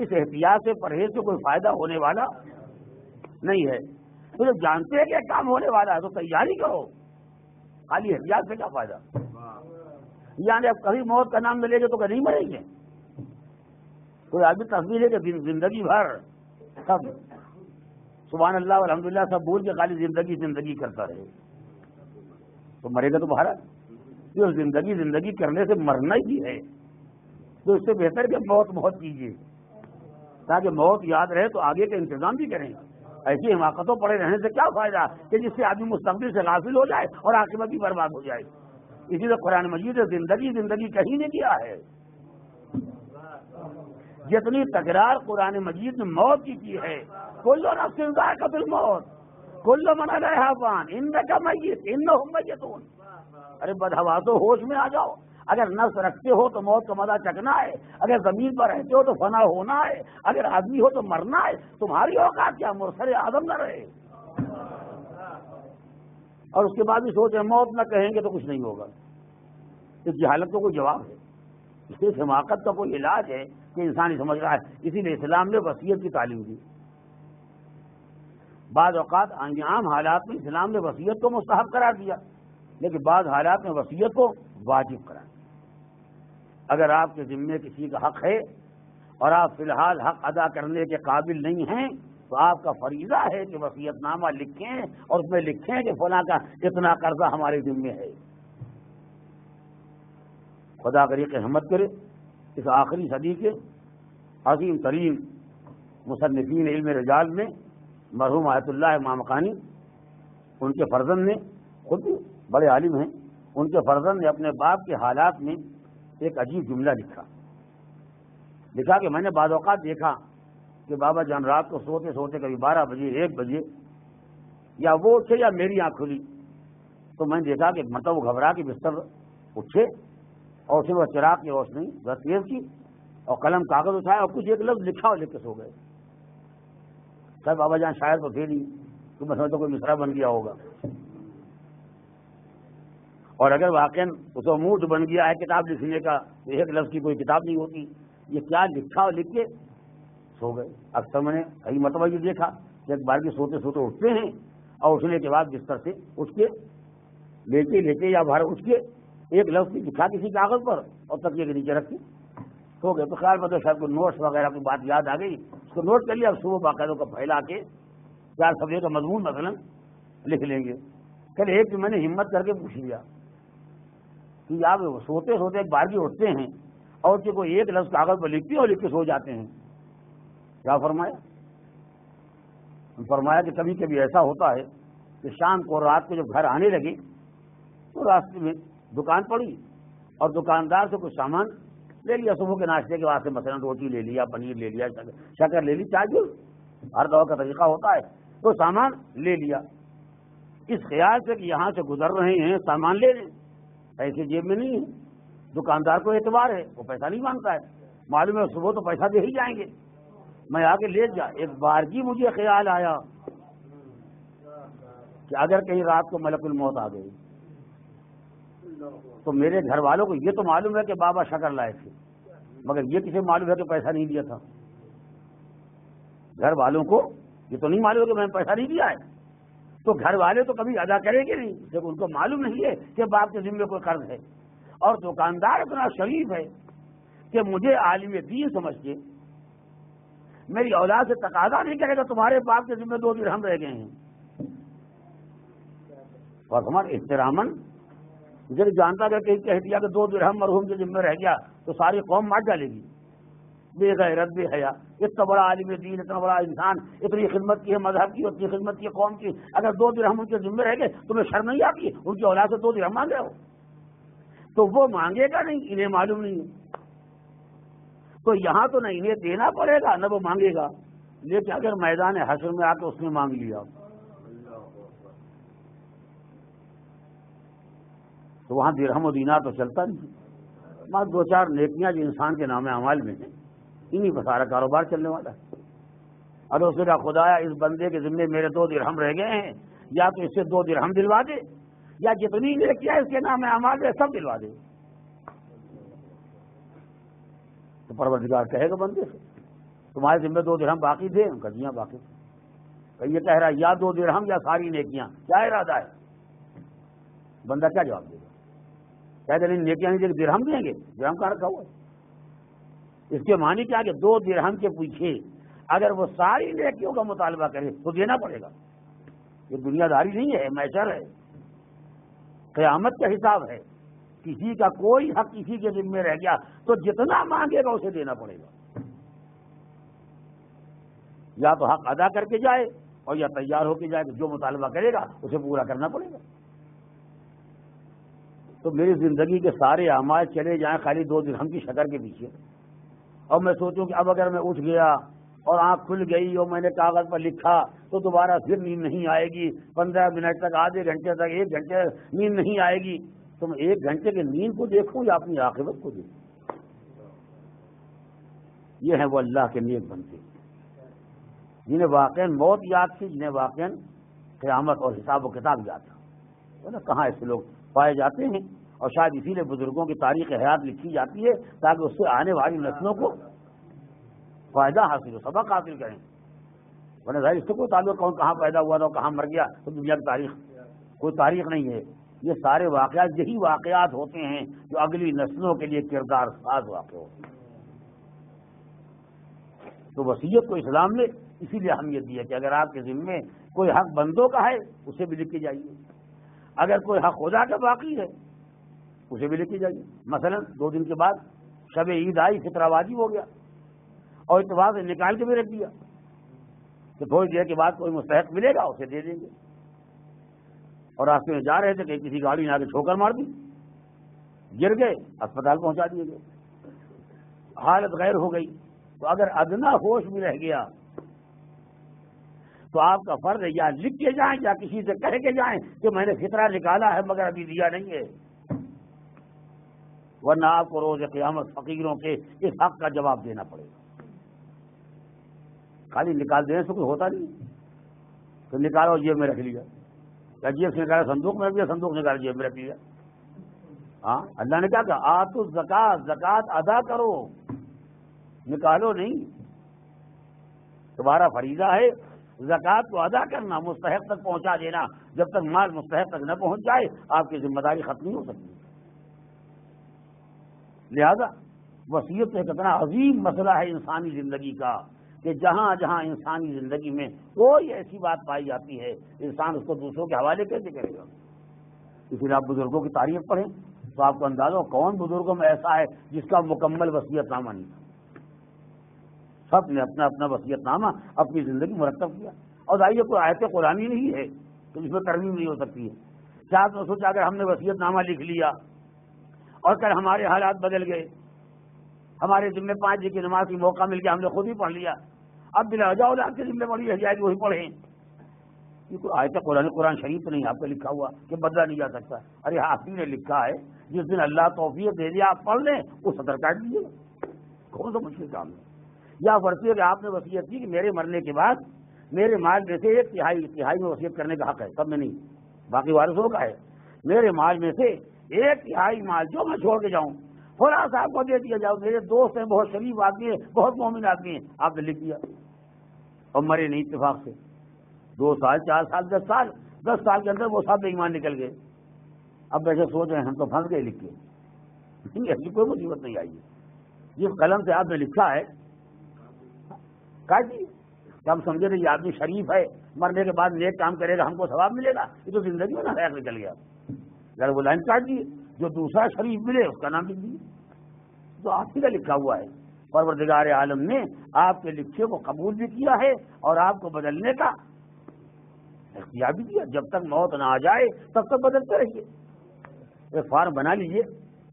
इस एहतियात से परहेज से कोई फायदा होने वाला नहीं है। तो जब जानते हैं कि काम होने वाला है तो तैयारी करो, खाली एहतियात से क्या फायदा? यानी अब कभी मौत का नाम मिलेगा तो कभी मरेंगे। कोई आदमी तस्वीर है कि जिंदगी भर सब सुबहान अल्लाह अल्हम्दुलिल्लाह सब भूल के खाली जिंदगी करता रहे तो मरेगा तो बाहर। जो जिंदगी करने से मरना ही है, तो इससे बेहतर कि मौत कीजिए ताकि मौत याद रहे तो आगे का इंतजाम भी करें। ऐसी हिमाकतों पड़े रहने से क्या फायदा कि जिससे आदमी मुस्तकबिल से गाफिल हो जाए और आखिरत भी बर्बाद हो जाए। इसीलिए कुरान मजीद ने जिंदगी कहीं नहीं किया है, जितनी तकरार कुरान मजीद ने मौत की है। कुल्लो नफ्सिन ज़ाइक़तुल मौत, कुल्लो मन अलैहा फ़ान, इन्नका मय्यित इन्नहुम मय्यितून। अरे बदहवासो, होश में आ जाओ। अगर नफ्स रखते हो तो मौत का मजा चखना है, अगर जमीन पर रहते हो तो फना होना है, अगर आदमी हो तो मरना है। तुम्हारी औकात क्या मुर्सर आदम न रहे? और उसके बाद भी सोच रहे मौत न कहेंगे तो कुछ नहीं होगा। इस जहालत का कोई जवाब है, इस हिमाकत का कोई इलाज है कि इंसान ही समझ रहा है। इसीलिए इस्लाम ने वसीयत की तालीम दी। बाद औकात आम हालात में इस्लाम ने वसीयत को मुस्तहब करार दिया, लेकिन बाद हालात में वसीयत को वाजिब करार दिया। अगर आपके जिम्मे किसी का हक है और आप फिलहाल हक अदा करने के काबिल नहीं हैं तो आपका फरीजा है कि वसीयतनामा लिखें और उसमें लिखें कि फला का इतना कर्जा हमारे जिम्मे है। खुदा करे रहमत करे इस आखिरी सदी के अजीम तरीन मुसन्निफीन इल्म रिजाल में मरहूम आयतुल्लाह मामकानी, उनके फर्जंद ने, खुद बड़े आलिम हैं, उनके फर्जंद ने अपने बाप के हालात में एक अजीब जुमला लिखा कि मैंने बाद औकात देखा कि बाबा जान रात को सोते सोते कभी 12 बजे, 1 बजे या वो उठे या मेरी आँख खुली तो मैंने देखा कि मतलब वो घबरा के बिस्तर उठे और उसे वह चिराग की रोशनी बहुत तेज की और कलम कागज उठाया और कुछ एक लफ्ज लिखा और लिख के सो गए। सर बाबा जान शायर तो थे नहीं तो मैं समझता कोई मिसरा बन गया होगा, और अगर वाकई उसका मूड बन गया है किताब लिखने का तो एक लफ्ज की कोई किताब नहीं होती। ये क्या लिखा और लिख के सो गए। अक्सर मैंने कई मतलब ये देखा एक बार के सोते सोते उठते हैं और उठने के बाद बिस्तर से उठ के लेते लेते या बाहर उठ के एक लफ्ज की दिखा किसी कागज पर और तकिए के नीचे रख के सो गए। तो ख्याल मतलब शायद को नोट्स वगैरह की बात याद आ गई, उसको नोट कर लिया। अब सुबह बाकायदों को फैला के चार सब्जे का मजमून मसलन लिख लेंगे। कल एक दिन मैंने हिम्मत करके पूछ लिया कि आप सोते सोते एक बार भी उठते हैं और कि कोई एक लफ्ज कागज पर लिखते हैं और लिख के सो जाते हैं। क्या फरमाया? फरमाया कि कभी कभी ऐसा होता है कि शाम को रात को जब घर आने लगे तो रास्ते में दुकान पड़ी और दुकानदार से कुछ सामान ले लिया सुबह के नाश्ते के वास्ते, मसलन रोटी ले लिया, पनीर ले लिया, शक्कर ले ली, चाय, हर दौर का तरीका होता है, तो सामान ले लिया इस ख्याल से कि यहाँ से गुजर रहे हैं सामान ले लें, पैसे जेब में नहीं है। दुकानदार को एतबार है, वो पैसा नहीं मांगता है, मालूम है सुबह तो पैसा दे ही जाएंगे, मैं आके ले जा। एक बार की मुझे ख्याल आया कि अगर कहीं रात को मलकुल मौत आ गई तो मेरे घर वालों को ये तो मालूम है कि बाबा शक्कर लाए थे, मगर ये किसे मालूम है कि पैसा नहीं दिया था। घर वालों को ये तो नहीं मालूम है कि मैंने पैसा नहीं दिया है, तो घर वाले तो कभी अदा करेंगे नहीं जब उनको मालूम नहीं है कि बाप के जिम्मे कोई कर्ज है। और दुकानदार इतना शरीफ है कि मुझे आलिम दीन समझ के मेरी औलाद से तकादा नहीं करेगा तुम्हारे बाप के जिम्मे 2 दिरहम रह गए हैं, और हमारे इहतरामन जब जानता था कहीं कह दिया कि 2 दिरहम मरहूम के जिम्मे रह गया तो सारी कौम मार डालेगी। बेगैरत बेहया, इतना बड़ा आलिम दीन, इतना बड़ा इंसान, इतनी खिदमत की है मजहब की, उतनी खिदमत की कौम की, अगर 2 दिरहम उनके जिम्मे रह गए तुम्हें शर्म नहीं आती? उनकी औलाद से 2 दिरहम मांग रहे हो तो वो मांगेगा नहीं, इन्हें मालूम नहीं है, तो यहाँ तो न इन्हें देना पड़ेगा न वो मांगेगा। लेकिन अगर मैदान हश्र में आकर उसने मांग लिया तो वहाँ दिरहम और दीनार तो चलता नहीं, मां 2-4 नेकियां जो इंसान के नाम अमाल में है इन्हीं पर सारा कारोबार चलने वाला है। अरे उसने कहा खुदाया इस बंदे के जिम्मे मेरे 2 दिरहम रह गए हैं, या तो इससे 2 दिरहम दिलवा दे या जितनी नेकियां इसके नाम अमाल में सब दिलवा दे। तो परवरदिगार कहेगा बंदे से तुम्हारे जिम्मे 2 दिरहम बाकी थे, उनका दिया बाकी थे, ये कह रहा है या 2 दिरहम या सारी नेकियां, क्या इरादा है? बंदा क्या जवाब देगा? कहते नहीं नेकियां नहीं देंगे, दिरहम देंगे, दिरहम का रखा हुआ है। इसके मानी क्या कि 2 दिरहम के पीछे अगर वो सारी नेकियों का मुतालबा करे तो देना पड़ेगा। ये दुनियादारी नहीं है, मैशर है, क़यामत का हिसाब है। किसी का कोई हक किसी के जिम्मे रह गया तो जितना मांगेगा उसे देना पड़ेगा, या तो हक अदा करके जाए और या तैयार होके जाए, जो मुतालबा करेगा उसे पूरा करना पड़ेगा। तो मेरी जिंदगी के सारे अमाल चले जाएं खाली 2 दिरहम की शक्कर के पीछे, और मैं सोचूं कि अब अगर मैं उठ गया और आंख खुल गई और मैंने कागज पर लिखा तो दोबारा फिर नींद नहीं आएगी, 15 मिनट तक, आधे घंटे तक, 1 घंटे नींद नहीं आएगी। तो मैं 1 घंटे की नींद को देखूं या अपनी आखिरत को देखूं? ये है वो अल्लाह के नेक बंदे जिन्हें वाकई मौत याद थी, जिन्हें वाकई क़यामत और हिसाब व किताब याद था। तो ना कहाँ ऐसे लोग पाए जाते हैं, और शायद इसीलिए बुजुर्गों की तारीख हयात लिखी जाती है ताकि उससे आने वाली नस्लों को फायदा हासिल हो, सबक हासिल करें। वरना भाई इससे कोई ताल्लुक, कौन कहाँ पैदा हुआ था, कहाँ मर गया, तो दुनिया की तारीख कोई तारीख नहीं है। ये सारे वाक़यात यही वाक़यात होते हैं जो अगली नस्लों के लिए किरदार साज वाक़े होते हैं। तो वसीयत को इस्लाम ने इसीलिए अहमियत दी है कि अगर आपके जिम्मे कोई हक बंदों का है उसे भी लिख के जाइए, अगर कोई हक खुदा का बाकी है उसे भी लिख के जाइए। मसलन 2 दिन के बाद शब ईद आई, फितरा वाजिब हो गया और इतवार से निकाल के भी रख दिया तो थोड़ी देर के बाद कोई मुस्तहक मिलेगा उसे दे देंगे। और रास्ते में जा रहे थे कि किसी गाड़ी ने आगे ठोकर मार दी, गिर गए, अस्पताल पहुंचा दिए गए, हालत गैर हो गई। तो अगर अदना होश भी रह गया तो आपका फर्ज है या लिख के जाएं या किसी से कह के जाएं कि मैंने फितरा निकाला है मगर अभी दिया नहीं है, वरना आपको रोज क़यामत फकीरों के इस हक का जवाब देना पड़ेगा। खाली निकाल देने से कुछ होता नहीं, तो निकालो जेब में रख लिया, जेब से निकाला संदूक में रख दिया, संदूक निकाला जेब में रख लिया। हाँ, अल्लाह ने क्या कहा? आतु ज़कात, ज़कात अदा करो, निकालो नहीं, तुम्हारा फरीज़ा है। ज़कात को अदा करना, मुस्तहक तक पहुंचा देना। जब तक माल मुस्तहक तक न पहुंच जाए आपकी जिम्मेदारी खत्म नहीं हो सकती। लिहाजा वसीयत एक इतना अजीम मसला है इंसानी जिंदगी का कि जहां जहां इंसानी जिंदगी में कोई ऐसी बात पाई जाती है इंसान उसको दूसरों के हवाले कैसे करेगा। इसलिए आप बुजुर्गों की तारीफ पढ़ें तो आपको अंदाजा कौन बुजुर्गों में ऐसा है जिसका मुकम्मल वसीयतनामा नहीं था। सब ने अपना अपना वसीयतनामा अपनी जिंदगी मुरतब किया। और जाहिर कोई आयत कुरानी नहीं है तो इसमें तरमीम नहीं हो सकती है। चाहे तो सोचा अगर हमने वसीयतनामा लिख लिया और कल हमारे हालात बदल गए, हमारे जिम्मे 5 की नमाज की मौका मिल गया, हमने खुद ही पढ़ लिया, अब बिना वजह औलाद के जिम्मे पड़ी रह जाएगी वही पढ़ें, आयत कुरान शरीफ नहीं आपका लिखा हुआ कि बदला नहीं जा सकता। अरे हाफी ने लिखा है जिस दिन अल्लाह तौफीक दे दिया आप पढ़ लें उस सदर काट दीजिएगा, कौन सा मुश्किल काम है। या वर्षीय आपने वसीयत की कि मेरे मरने के बाद मेरे माल में से 1/3 में वसीयत करने का हक है, सब में नहीं, बाकी वारिसों का है। मेरे माल में से 1/3 माल जो मैं छोड़ के जाऊँ फला साहब को दे दिया जाओ, मेरे दोस्त हैं, बहुत शरीफ आदमी है, बहुत मोमिन आदमी है, आपने लिख दिया और मरे नहीं इतफाक से 2 साल 4 साल 10 साल 10 साल के अंदर वो साहब बेईमान निकल गए। अब वैसे सोच रहे हैं हम तो फंस गए लिख के, ऐसी कोई मुसीबत नहीं आई है। जिस कलम से आपने लिखा है काजी हम समझे थे ये आदमी शरीफ है, मरने के बाद नेक काम करेगा हमको सवाब मिलेगा, ये तो जिंदगी में ना खैर निकल गया। अगर वो लाइन काट दिए जो दूसरा शरीफ मिले उसका नाम लिख दिए। तो आप ही का लिखा हुआ है, परवरदिगार आलम ने आपके लिखे को कबूल भी किया है और आपको बदलने का इख्तियार भी दिया। जब तक मौत ना आ जाए तब तक बदलते रहिए। फार्म बना लीजिए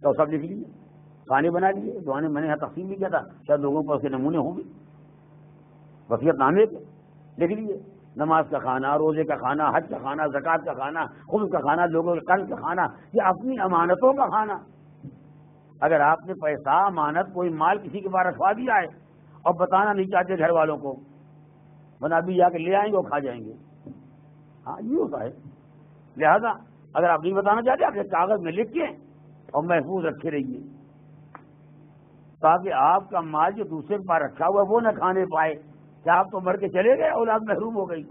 तो सब लिख लीजिए, खाने बना लीजिए, दुआने मैंने यहाँ तकसीम भी किया था, शायद लोगों पर उसके नमूने होंगे वसीयतनामे के, लिख लीजिए नमाज का खाना, रोजे का खाना, हज का खाना, ज़कात का खाना, खुद का खाना, लोगों के कर्ज का खाना, या अपनी अमानतों का खाना। अगर आपने पैसा अमानत कोई माल किसी के बाहर रखवा दिया है और बताना नहीं चाहते घर वालों को, वरना अभी जाके ले आएंगे और खा जाएंगे। हाँ ये होता है। लिहाजा अगर आप नहीं बताना चाहते अपने कागज में लिख के और महफूज रखे रहिए ताकि आपका माल जो दूसरे के पास रखा हुआ है वो न खाने पाए। क्या आप तो मर के चले गए, औलाद महरूम हो गई,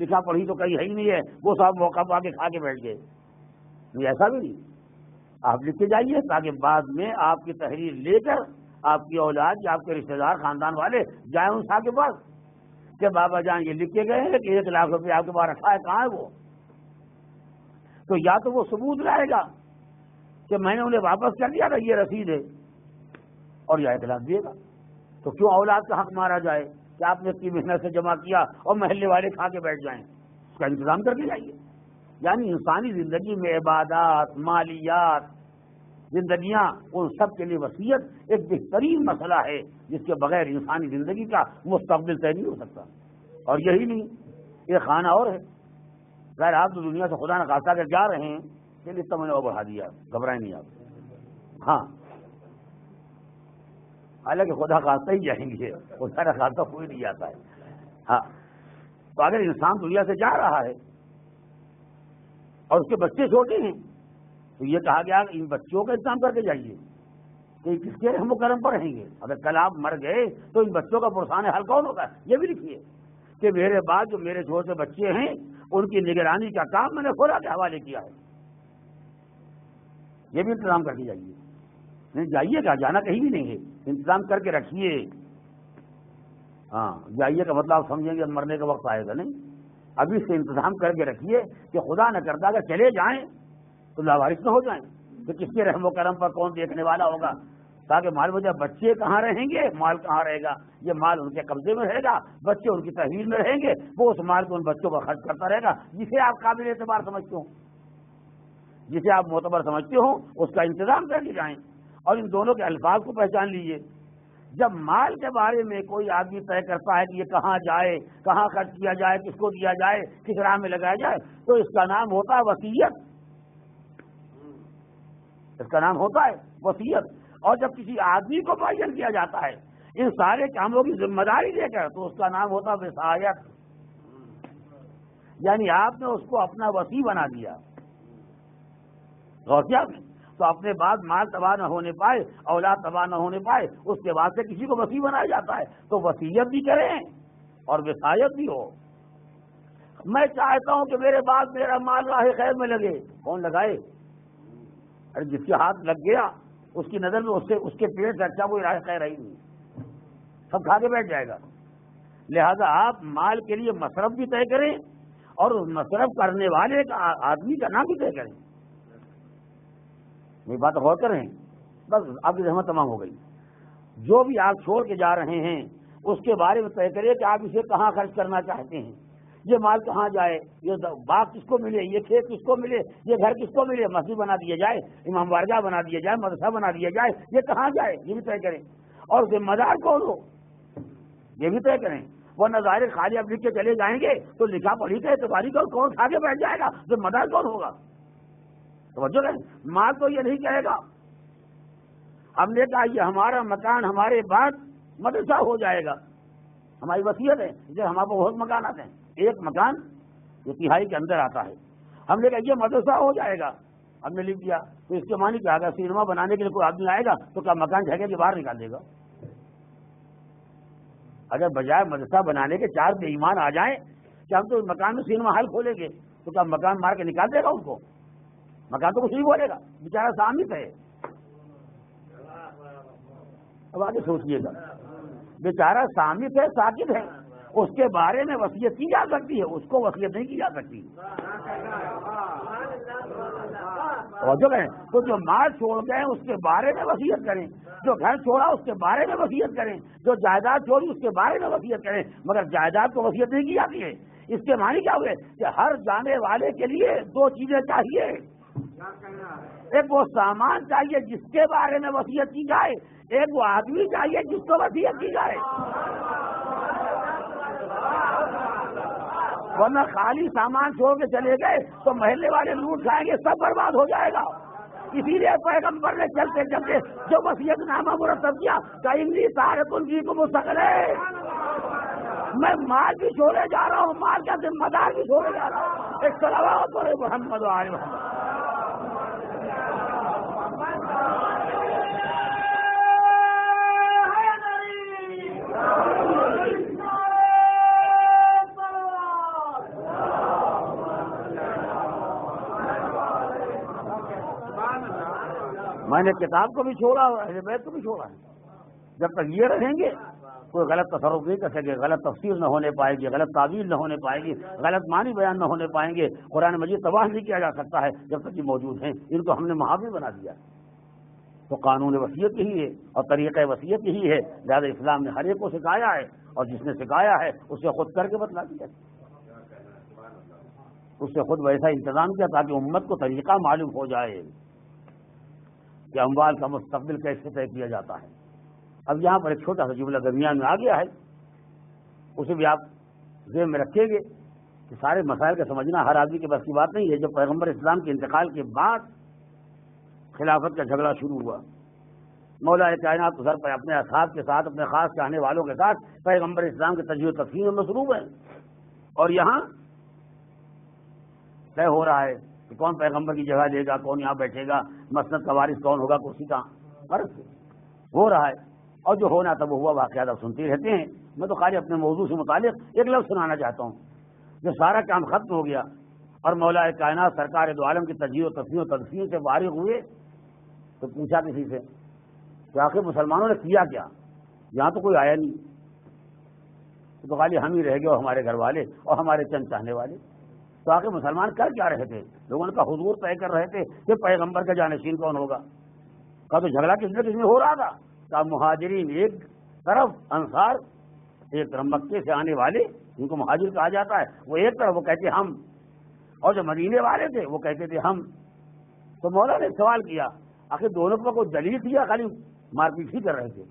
लिखा पढ़ी तो कहीं है ही नहीं है, वो साहब मौका पा के खा के बैठ गए। नहीं, ऐसा भी नहीं। आप लिख के जाइए ताकि बाद में आपकी तहरीर लेकर आपकी औलाद या आपके रिश्तेदार खानदान वाले जाए उन साहब के पास, बाबा जान ये लिख के गए हैं कि 1 लाख रुपए आपके पास रखा है, कहाँ है वो। तो या तो वो सबूत लाएगा कि मैंने उन्हें वापस कर दिया था, ये रसीद है, और या 1 लाख देगा। तो क्यों औलाद का हक मारा जाए कि आपने इतनी मेहनत से जमा किया और महल्ले वाले खा के बैठ जाएं। उसका इंतजाम करके जाइए। यानी इंसानी जिंदगी में इबादात, मालियात, जिंदगियां, उन सब के लिए वसीयत एक बेहतरीन मसला है जिसके बगैर इंसानी जिंदगी का मुस्तकबिल तय नहीं हो सकता। और यही नहीं, ये खाना और है, खैर आप तो दुनिया से खुदा न खासा कर जा रहे हैं, लेकिन इसका मैंने और बढ़ा दिया, घबराए नहीं आप। हाँ, हालांकि खुदा खासा ही जाएंगे, खुदा न खासा कोई नहीं जाता है। हाँ, तो अगर इंसान दुनिया से जा रहा है और उसके बच्चे छोटे हैं तो ये कहा गया इन बच्चों का इंतजाम करके जाइए कि किसके हम मुकर्रम पर रहेंगे। अगर कल आप मर गए तो इन बच्चों का पुरसान हाल कौन होगा, ये भी लिखिए कि मेरे बाद जो मेरे छोटे बच्चे हैं उनकी निगरानी का काम मैंने खुदा के हवाले किया है। ये भी इंतजाम करके जाइए। नहीं जाइएगा, जाना कहीं भी नहीं है, इंतजाम करके रखिए। हाँ, जाइए का मतलब आप समझेंगे मरने का वक्त आएगा नहीं, अभी से इंतजाम करके रखिए कि खुदा न करता अगर चले जाए तो लावारिस न हो जाए तो किसके रहमो करम पर कौन देखने वाला होगा। ताकि मालूम हो जाए बच्चे कहाँ रहेंगे, माल कहाँ रहेगा। ये माल उनके कब्जे में रहेगा, बच्चे उनकी तहवील में रहेंगे, वो उस माल को उन बच्चों पर खर्च करता रहेगा जिसे आप काबिल एतबार समझते हो, जिसे आप मोतबर समझते हो, उसका इंतजाम करके जाएं। और इन दोनों के अल्फाज को पहचान लीजिए। जब माल के बारे में कोई आदमी तय करता है कि ये कहाँ जाए, कहाँ खर्च किया जाए, किसको दिया जाए, किस राह में लगाया जाए, तो इसका नाम होता है वसीयत, इसका नाम होता है वसीयत। और जब किसी आदमी को मुअय्यन किया जाता है इन सारे कामों की जिम्मेदारी देकर, तो उसका नाम होता है विसायत। यानी आपने उसको अपना वसी बना दिया गौसिया में, तो अपने बाद माल तबाह न होने पाए, औलाद तबाह न होने पाए, उसके बाद से किसी को वसी बनाया जाता है तो वसीयत भी करें और विसायत भी हो। मैं चाहता हूं कि मेरे बाद मेरा माल राह खैर में लगे। कौन लगाए? अरे जिसके हाथ लग गया उसकी नजर में उससे उसके पेट से अच्छा कोई राह खैर आई नहीं, सब खा के बैठ जाएगा। लिहाजा आप माल के लिए मसरफ भी तय करें और उस मसरफ करने वाले आदमी का नाम भी तय करें। मेरी बात गौर करें, बस आपकी जहमत तमाम हो गई। जो भी आप छोड़ के जा रहे हैं उसके बारे में तय करिए कि आप इसे कहाँ खर्च करना चाहते हैं, ये माल कहाँ जाए, ये बाग किसको मिले, ये खेत किसको मिले, ये घर किसको मिले, मस्जिद बना दिया जाए, इमाम बारगाह बना दिया जाए, मदरसा बना दिया जाए, ये कहाँ जाए, ये भी तय करें। और जिम्मेदार कौन हो ये भी तय करें। वो नजारे खाली अब लिख के चले जाएंगे तो लिखा पढ़ी का एतबारी का कौन खा के बैठ जाएगा, जिम्मेदार कौन होगा? तो माल तो ये नहीं कहेगा हमने कहा ये हमारा मकान हमारे बाद मदरसा हो जाएगा, हमारी वसीयत है, जैसे हमारे बहुत मकान आते हैं, एक मकान ये तिहाई के अंदर आता है, हमने कहा ये मदरसा हो जाएगा, हमने लिख दिया, तो इसके मानी क्या? अगर सिनेमा बनाने के लिए कोई आदमी आएगा तो क्या मकान ठेके के बाहर निकाल देगा? अगर बजाय मदरसा बनाने के चार बेईमान आ जाए कि हम तो मकान में सिनेमा हॉल खोलेंगे तो क्या मकान मार के निकाल देगा उनको? मकान तो कुछ नहीं बोलेगा, बेचारा सामने पे। अब आगे सोचिएगा, बेचारा सामित है, साकिब है, उसके बारे में वसीयत की जा सकती है, उसको वसीयत नहीं की जा सकती। और जो कहें तो जो माल छोड़ गए उसके बारे में वसीयत करें, जो घर छोड़ा उसके बारे में वसीयत करें, जो जायदाद छोड़ी उसके बारे में वसीयत करें, मगर जायदाद को वसीयत नहीं की जाती है। इसके माने क्या हुए कि हर जाने वाले के लिए दो चीजें चाहिए, एक वो सामान चाहिए जिसके बारे में वसीयत की जाए, एक वो आदमी चाहिए जिसको वसीयत की जाए। वरना खाली सामान छोड़ के चले गए तो महल्ले वाले लूट खाएंगे, सब बर्बाद हो जाएगा। इसीलिए पैगम्बर ने चलते चलते जो वसीयत नामा मुरतब किया कई तारे तुलगी को मुस्तकल है। मैं माल भी छोड़े जा रहा हूँ, माल का जिम्मेदार भी छोड़े जा रहा हूँ। एक सलावत पढ़े मोहम्मद वाले मोहम्मद। मैंने किताब को भी छोड़ा और अहले बैत को भी छोड़ा है। जब तक ये रहेंगे कोई गलत तसर्रुफ नहीं कर सकेगा, गलत तफसीर न होने पाएगी, गलत तावील न होने पाएगी, गलत मानी बयान न होने पाएंगे। कुरान मजीद तबाह नहीं किया जा सकता है जब तक ये मौजूद हैं। इनको हमने महावी बना दिया। तो कानून वसीयत यही है और तरीक़ा वसीयत यही है। लिहाजा इस्लाम ने हर एक को सिखाया है और जिसने सिखाया है उससे खुद करके बतला दिया, उससे खुद वैसा इंतजाम किया ताकि उम्मत को तरीक़ा मालूम हो जाए कि अम्वाल का मुस्तकबिल कैसे तय किया जाता है। अब यहाँ पर एक छोटा सा जुमला दरमियान में आ गया है, उसे भी आप जेब में रखेंगे कि सारे मसाइल का समझना हर आदमी के बस की बात नहीं है। जब पैगम्बर इस्लाम के इंतकाल के बाद खिलाफत का झगड़ा शुरू हुआ, मौलाए कायनात तो सर पर अपने असहाब के साथ, अपने खास चाहने वालों के साथ पैगम्बर इस्लाम के तजवीज़ तकसीम में मसरूफ हैं और यहाँ तय हो रहा है कि कौन पैगम्बर की जगह लेगा, कौन यहाँ बैठेगा, मसनद का वारिस कौन होगा, कुर्सी का फर्क हो रहा है। और जो होना तब हुआ, वाक़ियात आप सुनते रहते हैं। मैं तो खाली अपने मौजूद से मुतालिक एक लफ्ज़ सुनाना चाहता हूँ। जब सारा काम खत्म हो गया और मौलाए कायनात सरकार दो आलम की तजवीज़ तकसीम तकसीम से वारिग हुए तो पूछा किसी से कि आखिर मुसलमानों ने किया क्या, यहाँ तो कोई आया नहीं, तो खाली हम ही रह गए और हमारे घर वाले और हमारे चंद चाहने वाले। तो आखिर मुसलमान कर क्या रहे थे? लोगों ने कहा हुजूर तय कर रहे थे कि पैगंबर का जानशीन कौन होगा। कहा तो झगड़ा किसने किसने हो रहा था? कहा मुहाजिरीन एक तरफ, अंसार एक तरफ, मक्के से आने वाले जिनको मुहाजिर कहा जाता है वो एक तरफ, वो कहते हम, और जो मदीने वाले थे वो कहते थे हम। तो मौला ने सवाल किया आखिर दोनों पर कोई दलील थी या खाली मारपीट ही कर रहे थे,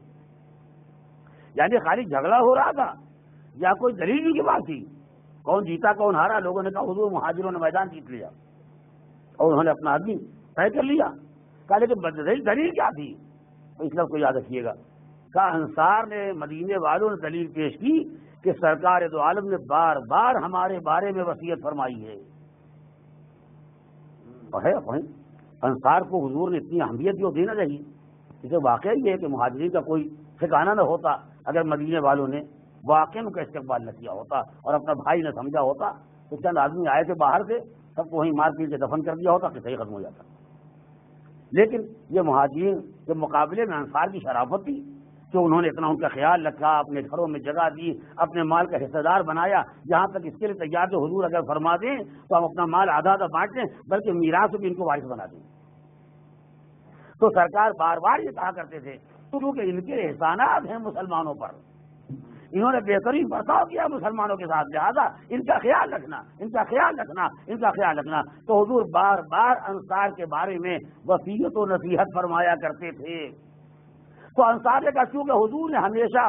यानी खाली झगड़ा हो रहा था या कोई दलील की बात थी, कौन जीता कौन हारा? लोगों ने कहा हुजूर मुहाजिरों ने मैदान जीत लिया और उन्होंने अपना आदमी तय कर लिया। कहा लेकिन दलील क्या थी? इसलिए को याद रखिएगा। कहा अंसार ने, मदीने वालों ने दलील पेश की कि सरकार दो आलम ने बार बार हमारे बारे में वसीयत फरमाई है। अंसार को हुजूर ने इतनी अहमियत दी और देना चाहिए। इसे वाकई यह है कि मुहाजिरीन का कोई ठिकाना न होता अगर मदीने वालों ने वाकई में का इस्तेमाल न किया होता और अपना भाई न समझा होता तो चंद आदमी आए थे बाहर से, सबको वहीं मार पीट के दफन कर दिया होता, किसा ही खत्म हो जाता। लेकिन ये महाजिर के मुकाबले में अंसार की शराफत थी कि उन्होंने इतना उनका ख्याल रखा, अपने घरों में जगह दी, अपने माल का हिस्सेदार बनाया, यहाँ तक इसके लिए तैयार थे हुजूर अगर फरमा दें तो हम अपना माल आधा आधा बांट लें, बल्कि मीरास भी इनको वारिस बना दें। तो सरकार बार बार ये कहा करते थे क्योंकि इनके एहसानात हैं मुसलमानों पर, इन्होंने बेहतरीन बर्ताव किया मुसलमानों के साथ, लिहाजा इनका ख्याल रखना, इनका ख्याल रखना, इनका ख्याल रखना। तो हुजूर बार बार अंसार के बारे में वसीयत और नसीहत फरमाया करते थे। तो अंसार ने कहा क्योंकि हुजूर ने हमेशा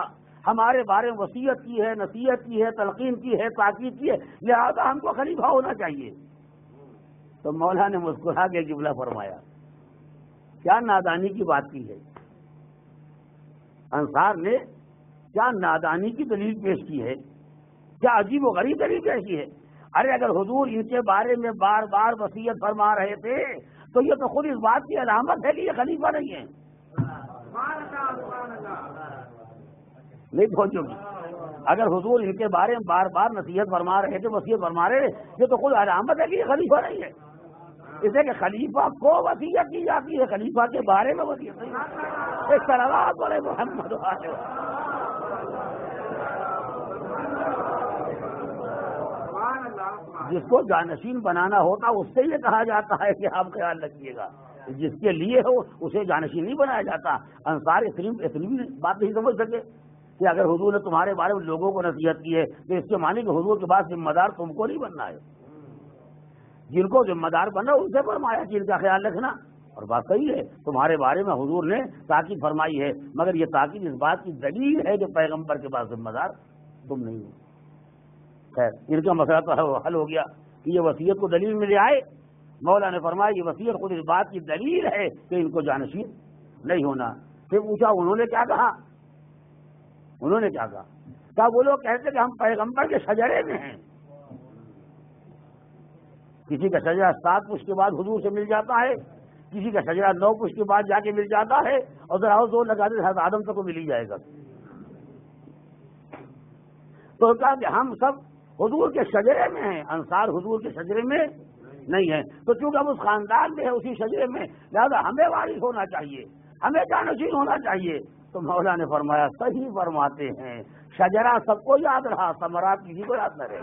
हमारे बारे में वसीयत की है, नसीहत की है, तलकीन की है, ताकीद की है, लिहाजा हमको खलीफा होना चाहिए। तो मौला ने मुस्कुरा के जुमला फरमाया, क्या नादानी की बात की है, अंसार ने क्या नादानी की दलील पेश की है, क्या अजीब और गरीब दलील पेश की है। अरे अगर हुजूर इनके बारे में बार बार वसीयत फरमा रहे थे तो ये तो खुद इस बात की अलामत है कि ये खलीफा नहीं है। नहीं पहुंचोगी, अगर हुजूर इनके बारे में बार बार नसीहत फरमा रहे थे, वसीयत फरमा रहे, ये तो खुद अलामत है कि ये खलीफा नहीं है। इसे कि खलीफा को वसीयत की जाती है, खलीफा के बारे में वसीयत नहीं। एक सलावत बोले मोहम्मद वाले। जिसको जानशीन बनाना होता उससे ये कहा जाता है कि आप ख्याल रखिएगा, जिसके लिए हो उसे जानशीन नहीं बनाया जाता। अंसार इतनी भी बात नहीं समझ सके कि अगर हुजूर ने तुम्हारे बारे में लोगों को नसीहत की है तो इसके माने कि हुजूर के बाद जिम्मेदार तुमको नहीं बनना है, जिनको जिम्मेदार बना उनसे फरमाया कि इनका ख्याल रखना। और बात सही है, तुम्हारे बारे में हुजूर ने ताकीद फरमाई है, मगर ये ताकीद इस बात की दलील है कि पैगम्बर के बाद जिम्मेदार तुम नहीं हो। खैर, इनका मसला तो हल हो गया कि ये वसीयत को दलील में ले आए। मौला ने फरमाया ये वसीयत खुद इस बात की दलील है कि इनको जानशीन नहीं होना। फिर पूछा उन्होंने क्या कहा, उन्होंने क्या कहा? क्या वो लोग कहते कि हम पैगंबर के शजरे में हैं। किसी का शजरा 7 पुश्त के बाद हुजूर से मिल जाता है, किसी का शजरा 9 पुश्त के बाद जाके मिल जाता है, और जरा जोर लगाते हज़रत आदम तक को मिल ही जाएगा। तो कहा कि हम सब हुजूर के शजरे में हैं, अंसार हुजूर के शजरे में नहीं है। तो चूंकि हम उस खानदान में है, उसी शजरे में, लिहाजा हमें वारिस होना चाहिए, हमें जानशीन होना चाहिए। तो मौला ने फरमाया सही फरमाते हैं, शजरा सबको याद रहा, समरा किसी को याद न रहे।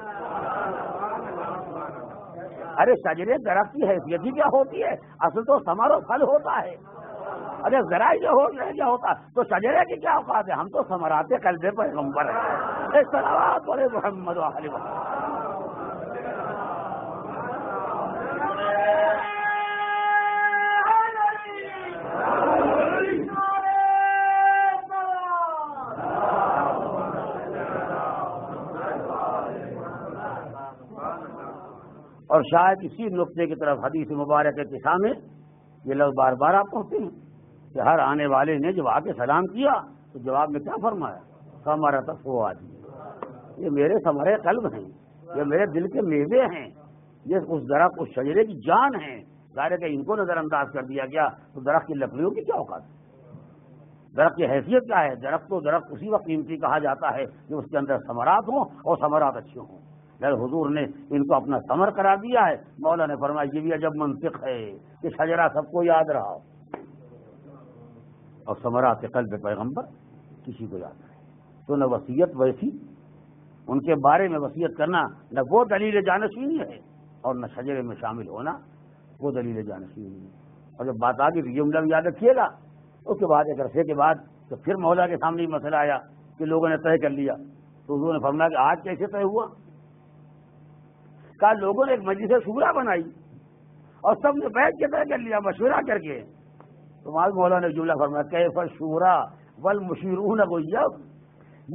अरे शजरे दरख्त की हैसियत ही क्या होती है, असल तो समरो फल होता है। अरे जरा ये हो रहे क्या होता तो शजरे की क्या औकात है, हम तो समराते कल्बे पैगंबर है। सलावत बोले मोहम्मद वाले। और शायद इसी नुक्ते की तरफ हदीस मुबारक के सामने ये लोग बार बार आप पहुँचते हैं कि हर आने वाले ने जब आके सलाम किया तो जवाब में क्या फरमाया, कमरा तक वो आदमी, ये मेरे समरे कल्ब हैं, ये मेरे दिल के मेवे हैं, ये उस दरख्त उस शजरे की जान है। ज़ाहिर है कि इनको नज़रअंदाज कर दिया गया तो दरख्त की लकड़ियों की क्या औकात है, दरख्त की हैसियत क्या है। दरख्त तो दरख्त उसी वक्त कीमती कहा जाता है कि उसके अंदर समरात हों और समरात अच्छे हों। हुजूर ने इनको अपना समर करा दिया है। मौला ने फरमाया ये भी अजब मंतिक है कि शजरा सबको याद रहा और समरात कल्ब पैगंबर किसी को याद रहे। तो न वसीयत वैसी उनके बारे में वसीयत करना, न वो दलील जानशीनी है, और न शजरे में शामिल होना वो दलील जानशीनी है। और जब बात आ गई तो ये उम्र याद रखिएगा। उसके बाद एक अरसे के बाद तो फिर मौला के सामने मसला आया कि लोगों ने तय कर लिया। तो हुजूर ने फरमाया कि आज कैसे तय हुआ? कहा लोगों ने एक मजलिस शूरा बनाई और सब ने बैठ के तय कर लिया, मशवरा करके। तो माल मौला ने जुमला फरमाया कैफ शूरा वल मुशीरून गुयब,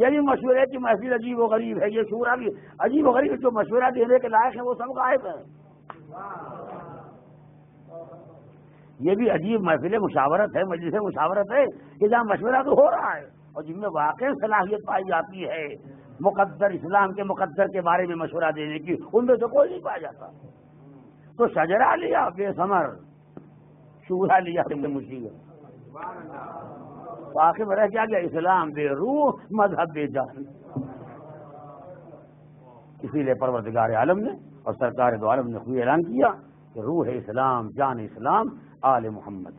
ये भी मशवरे की महफिल अजीब व गरीब है, ये शूरा भी अजीब व गरीब है, जो मशवरा देने के लायक है वो सब गायब है। ये भी अजीब महफिल मुशावरत है, मजलिस मुशावरत है कि जहाँ मशवरा तो हो रहा है और जिनमें वाकई सलाहियत पाई जाती है मुकद्दर इस्लाम के मुकद्दर के बारे में मशवरा देने की, उनमें तो कोई नहीं पाया जाता। तो शजरा लिया बेसमर, शूरा लिया मुसीबत, तो आखिर में रह क्या गया? इस्लाम बेरूह, मजहब बेजान। इसीलिए परवरदिगार आलम ने और सरकार दो आलम ने खुद ऐलान किया कि रूह इस्लाम जान इस्लाम आल मोहम्मद।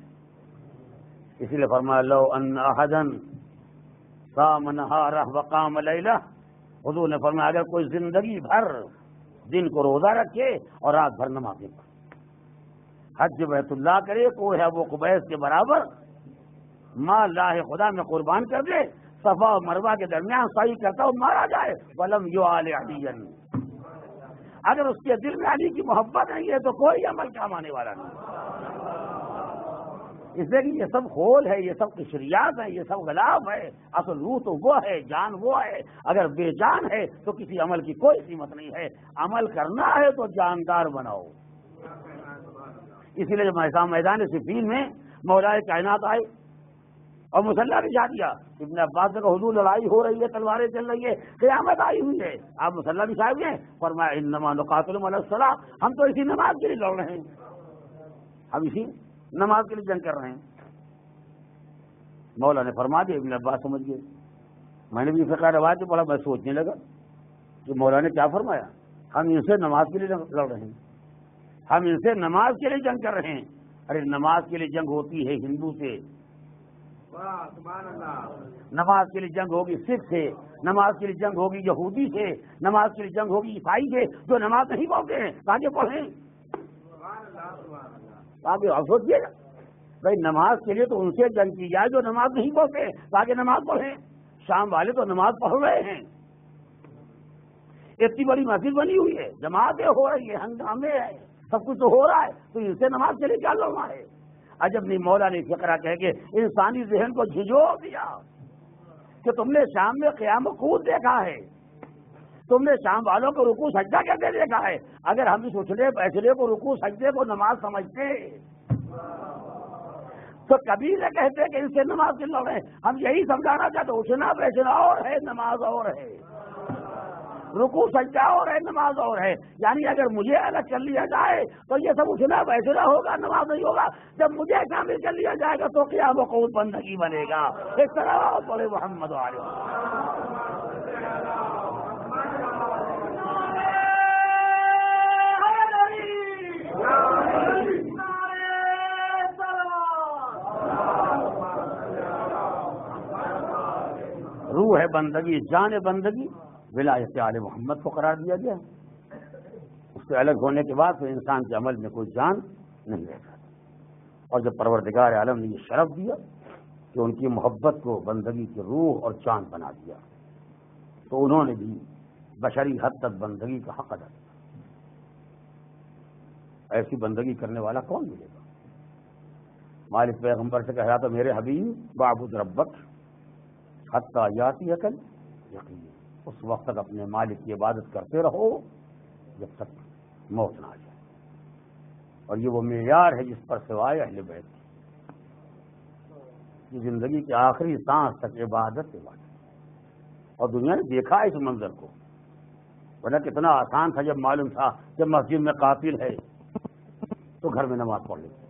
इसीलिए फरमाया लो अन अहदन साम नहारा वकाम लैला, हुजूर ने फरमाया अगर कोई जिंदगी भर दिन को रोजा रखे और रात भर नमाजें पढ़े, हज बैतुल्लाह करे, कोई है वो कुबैस के बराबर माँ लाहे खुदा में कुर्बान कर दे, सफा और मरवा के दरमियान सही करता हो मारा जाए, वलम यो आल अलीन, अगर उसके दिल में अली की मोहब्बत नहीं है तो कोई अमल काम आने वाला नहीं। इसलिए कि ये सब खोल है, ये सब किशरियात है, ये सब गलाब है। असल रूह तो वो है, जान वो है। अगर बेजान है तो किसी अमल की कोई कीमत नहीं है। अमल करना है तो जानदार बनाओ। इसीलिए जब मैसाम मैदान सिफीन में मौलाए कायनात आए और मुसल्ला भी जा दिया, इब्न अब्बास ने कहा हुजूर लड़ाई हो रही है, तलवारें चल रही है, क़यामत आई हुई है, आप मुसल्ला भी साहब हैं? फरमाया इन्नमा नुक़ातिलुहुम अलस्सलाह, हम तो इसी नमाज के लिए लड़ रहे हैं, हम इसी नमाज के लिए जंग कर रहे हैं। मौला ने फरमा दिया, इब्न अब्बास समझ गए। मैंने भी फ़िक़्ह रिवायत पढ़ा, मैं सोचने लगा कि मौला ने क्या फरमाया, हम इनसे नमाज के लिए लड़ रहे हैं, हम इनसे नमाज के लिए जंग कर रहे हैं। अरे नमाज के लिए जंग होती है हिंदू से, नमाज के लिए जंग होगी सिख से, नमाज के लिए जंग होगी यहूदी से, नमाज के लिए जंग होगी ईसाई से, जो नमाज नहीं पढ़ते हैं। आगे पढ़े, आगे आप सोचिएगा भाई, नमाज के लिए तो उनसे जंग की जाए जो नमाज नहीं पढ़ते, आगे नमाज पढ़े। शाम वाले तो नमाज पढ़ रहे हैं, इतनी बड़ी मस्जिद बनी हुई है, जमातें हो रही है, हंगामे है, सब कुछ तो हो रहा है, तो इनसे नमाज के लिए क्या लड़ना है? अजब नहीं मौला ने फिक्रा कह के इंसानी जहन को झिझोर दिया कि तुमने शाम में क़याम कूद देखा है, तुमने शाम वालों को रुकू सजदा कैसे देखा है? अगर हम इस उछले बैठने को रुकू सजदे को नमाज समझते तो कभी न कहते कि इनसे नमाज के लड़ रहे। हम यही समझाना चाहते, उठना बैठना और है, नमाज और है, रुकू सजदा और है, नमाज और है। यानी अगर मुझे अलग कर लिया जाए तो ये सब उठना बैठना होगा, नमाज नहीं होगा। जब मुझे शामिल कर लिया जाएगा तो क्या वो कौन बंदगी बनेगा? इस तरह बोले मोहम्मद वाले। रूह है बंदगी, जान बंदगी, विलायत आले मोहम्मद को करार दिया गया। उससे अलग होने के बाद फिर इंसान के अमल में कोई जान नहीं रह जाती। और जब परवरदिगार आलम ने ये शरफ दिया कि उनकी मोहब्बत को बंदगी की रूह और जान बना दिया, तो उन्होंने भी बशरी हद तक बंदगी का हक अदा किया। ऐसी बंदगी करने वाला कौन मिलेगा? मालिक पैगम्बर से कह रहा था, मेरे हबीब बाबुद रब्बक हत्ता याती अकल यकीन, उस वक्त तक अपने मालिक की इबादत करते रहो जब तक मौत ना आ जाए। और ये वो मेयार है जिस पर सिवाय अहले बैत की जिंदगी के आखिरी सांस तक इबादत इबादत। और दुनिया ने देखा इस मंजर को, वरना कितना आसान था जब मालूम था जब मस्जिद में काफिल है तो घर में नमाज पढ़ लेंगे,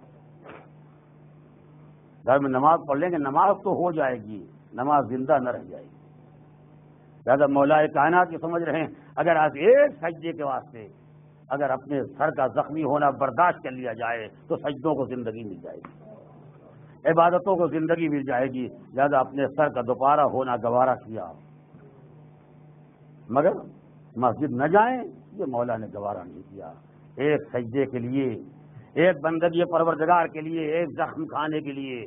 घर में नमाज पढ़ लेंगे, नमाज तो हो जाएगी, नमाज जिंदा न रह जाएगी। दादा मौलाए कायनात की समझ रहे हैं, अगर आज एक सजदे के वास्ते अगर अपने सर का जख्मी होना बर्दाश्त कर लिया जाए तो सजदों को जिंदगी मिल जाएगी, इबादतों को जिंदगी मिल जाएगी। दादा अपने सर का दोबारा होना गवारा किया, मगर मस्जिद न जाए ये मौला ने गवारा नहीं किया। एक सजदे के लिए, एक बंदगी परवरदिगार के लिए, एक जख्म खाने के लिए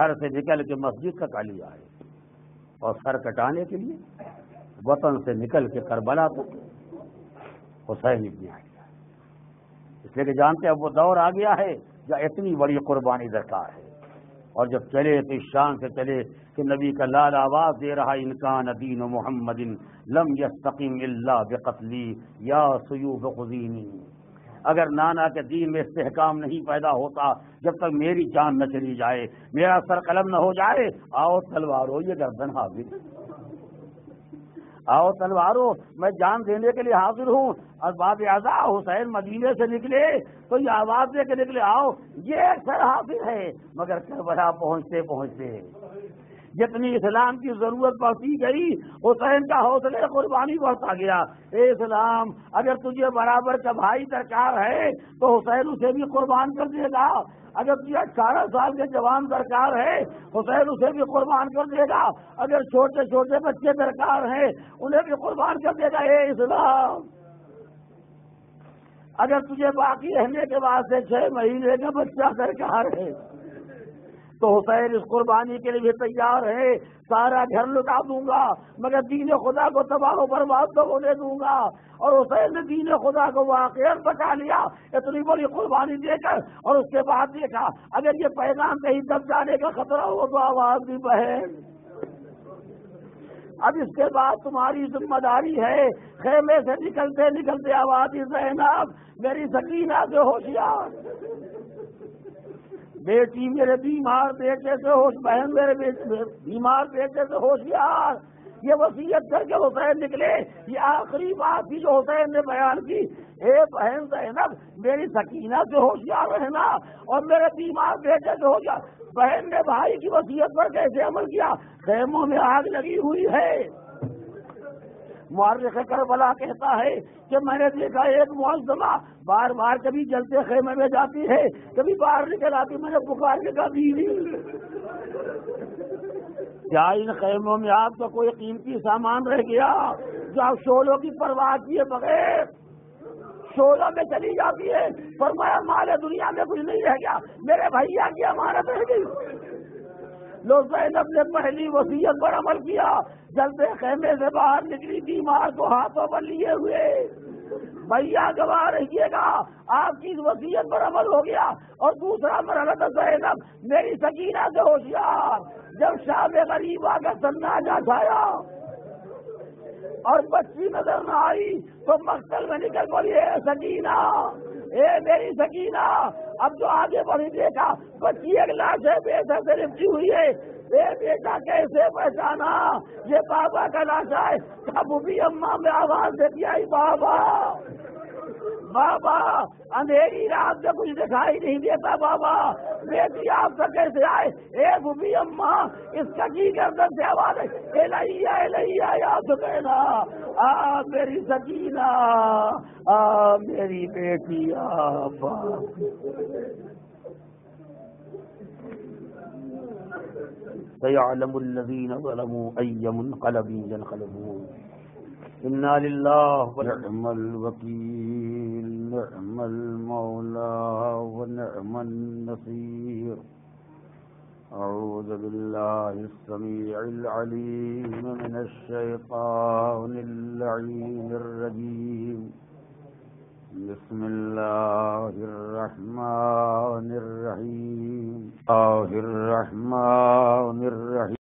घर से निकल के मस्जिद तक आ लिया है, और सर कटाने के लिए वतन से निकल के करबला तक हुसैन इब्न अली। इसलिए कि जानते हैं अब वो दौर आ गया है जहाँ इतनी बड़ी कुर्बानी दरकार है। और जब चले तो इस शान से चले कि नबी का लाल आवाज दे रहा, इनकान दीन मोहम्मदिन लम यस्तकीम इल्ला बिक़त्ली या सुयूफ़ ख़ुज़ीनी, अगर नाना के दीन में इस्तेहकाम नहीं पैदा होता जब तक मेरी जान न चली जाए, मेरा सर कलम न हो जाए, आओ तलवारो ये गर्दन हाजिर, आओ तलवारो मैं जान देने के लिए हाजिर हूँ। और बाद आजा हुसैन मदीने से निकले तो ये आवाज दे के निकले, आओ ये सर हाजिर है। मगर करबला पहुँचते पहुँचते जितनी इस्लाम की जरूरत बढ़ती गई हुसैन का हौसले कुर्बानी बढ़ता गया। ए इस्लाम, अगर तुझे बराबर का भाई दरकार है तो हुसैन उसे भी कुर्बान कर देगा। अगर तुझे 18 साल के जवान दरकार है हुसैन उसे भी कुर्बान कर देगा। अगर छोटे छोटे बच्चे दरकार हैं उन्हें भी कुर्बान कर देगा। ए इस्लाम, अगर तुझे बाकी रहने के बाद से 6 महीने का बच्चा दरकार है तो हुसैन इस कुर्बानी के लिए भी तैयार है। सारा घर लुटा दूंगा मगर दीन खुदा को तबाह बर्बाद तो होने दूंगा। और हुसैन ने दीन खुदा को वाकई बचा लिया इतनी बड़ी कुर्बानी देकर। और उसके बाद देखा अगर ये पैगाम कहीं दब जाने का खतरा हो तो आवाज भी बहन। अब इसके बाद तुम्हारी जिम्मेदारी है, खेमे से निकलते निकलते आवाज ज़ैनब मेरी सकीना से होशियार, बेटी मेरे बीमार बेटे से होश, बहन मेरे बीमार बेटे से होशियार। ये वसीयत करके हुसैन निकले। ये आखिरी बात थी जो हुसैन ने बयान की, हे बहन ज़ैनब मेरी सकीना से होशियार रहना और मेरे बीमार बेटे से होशियार। बहन ने भाई की वसीयत पर कैसे अमल किया? खेमों में आग लगी हुई है। मुअर्रिख़ करबला कहता है कि मैंने देखा एक मुअज़्ज़मा बार बार कभी जलते खेमे में जाती है कभी बाहर निकल आती। मैंने पुकार के कहा बीवी क्या इन खेमों में आपका कोई कीमती सामान रह गया जो आप शोलों की परवाह किए बगैर शोलों में चली जाती है? फरमाया माले दुनिया में कुछ नहीं रह गया, मेरे भैया की अमानत रह गई। लोग ज़ैनब ने पहली वसीयत पर अमल किया, जलते खेमे से बाहर निकली बीमार को हाथों पर लिए हुए। भैया गवाह रहिएगा आपकी इस वसीयत पर अमल हो गया। और दूसरा मरहला था ज़ैनब मेरी सकीना से होशियार। जब शाम गरीबा का सन्नाटा छाया और बच्ची नजर न आई तो मकतल में निकल बोली ए सकीना, ए मेरी सकीना। अब जो आगे बढ़ी देखा बच्ची एक लाश है बेटा से लिपटी हुई है। ए बेटा कैसे पहचाना ये बाबा का लाश है? तब भी अम्मा में आवाज देती आई बाबा बाबा। अंधेरी रात में कुछ दिखाई नहीं देता बाबा, बेटी आपका कैसे आए? ए बुबी अम्मा इसका की गर्दन से आवाज है एलैया एलैया या सुकैना, आ मेरी सकीना आ मेरी बेटी आ बाबा। सयअलमु लज़ीन ज़लमू अय्य मुन्क़लबिन यन्क़लबून। इन्ना लिल्लाहि व निअमल वकील, निअमल मौला व निअमन नसीर। अऊज़ु बिल्लाहि अस्समीउल अलीम मिनश शैतानिर लईनिर रजीम। बिस्मिल्लाहिर्रहमानिर्रहीम।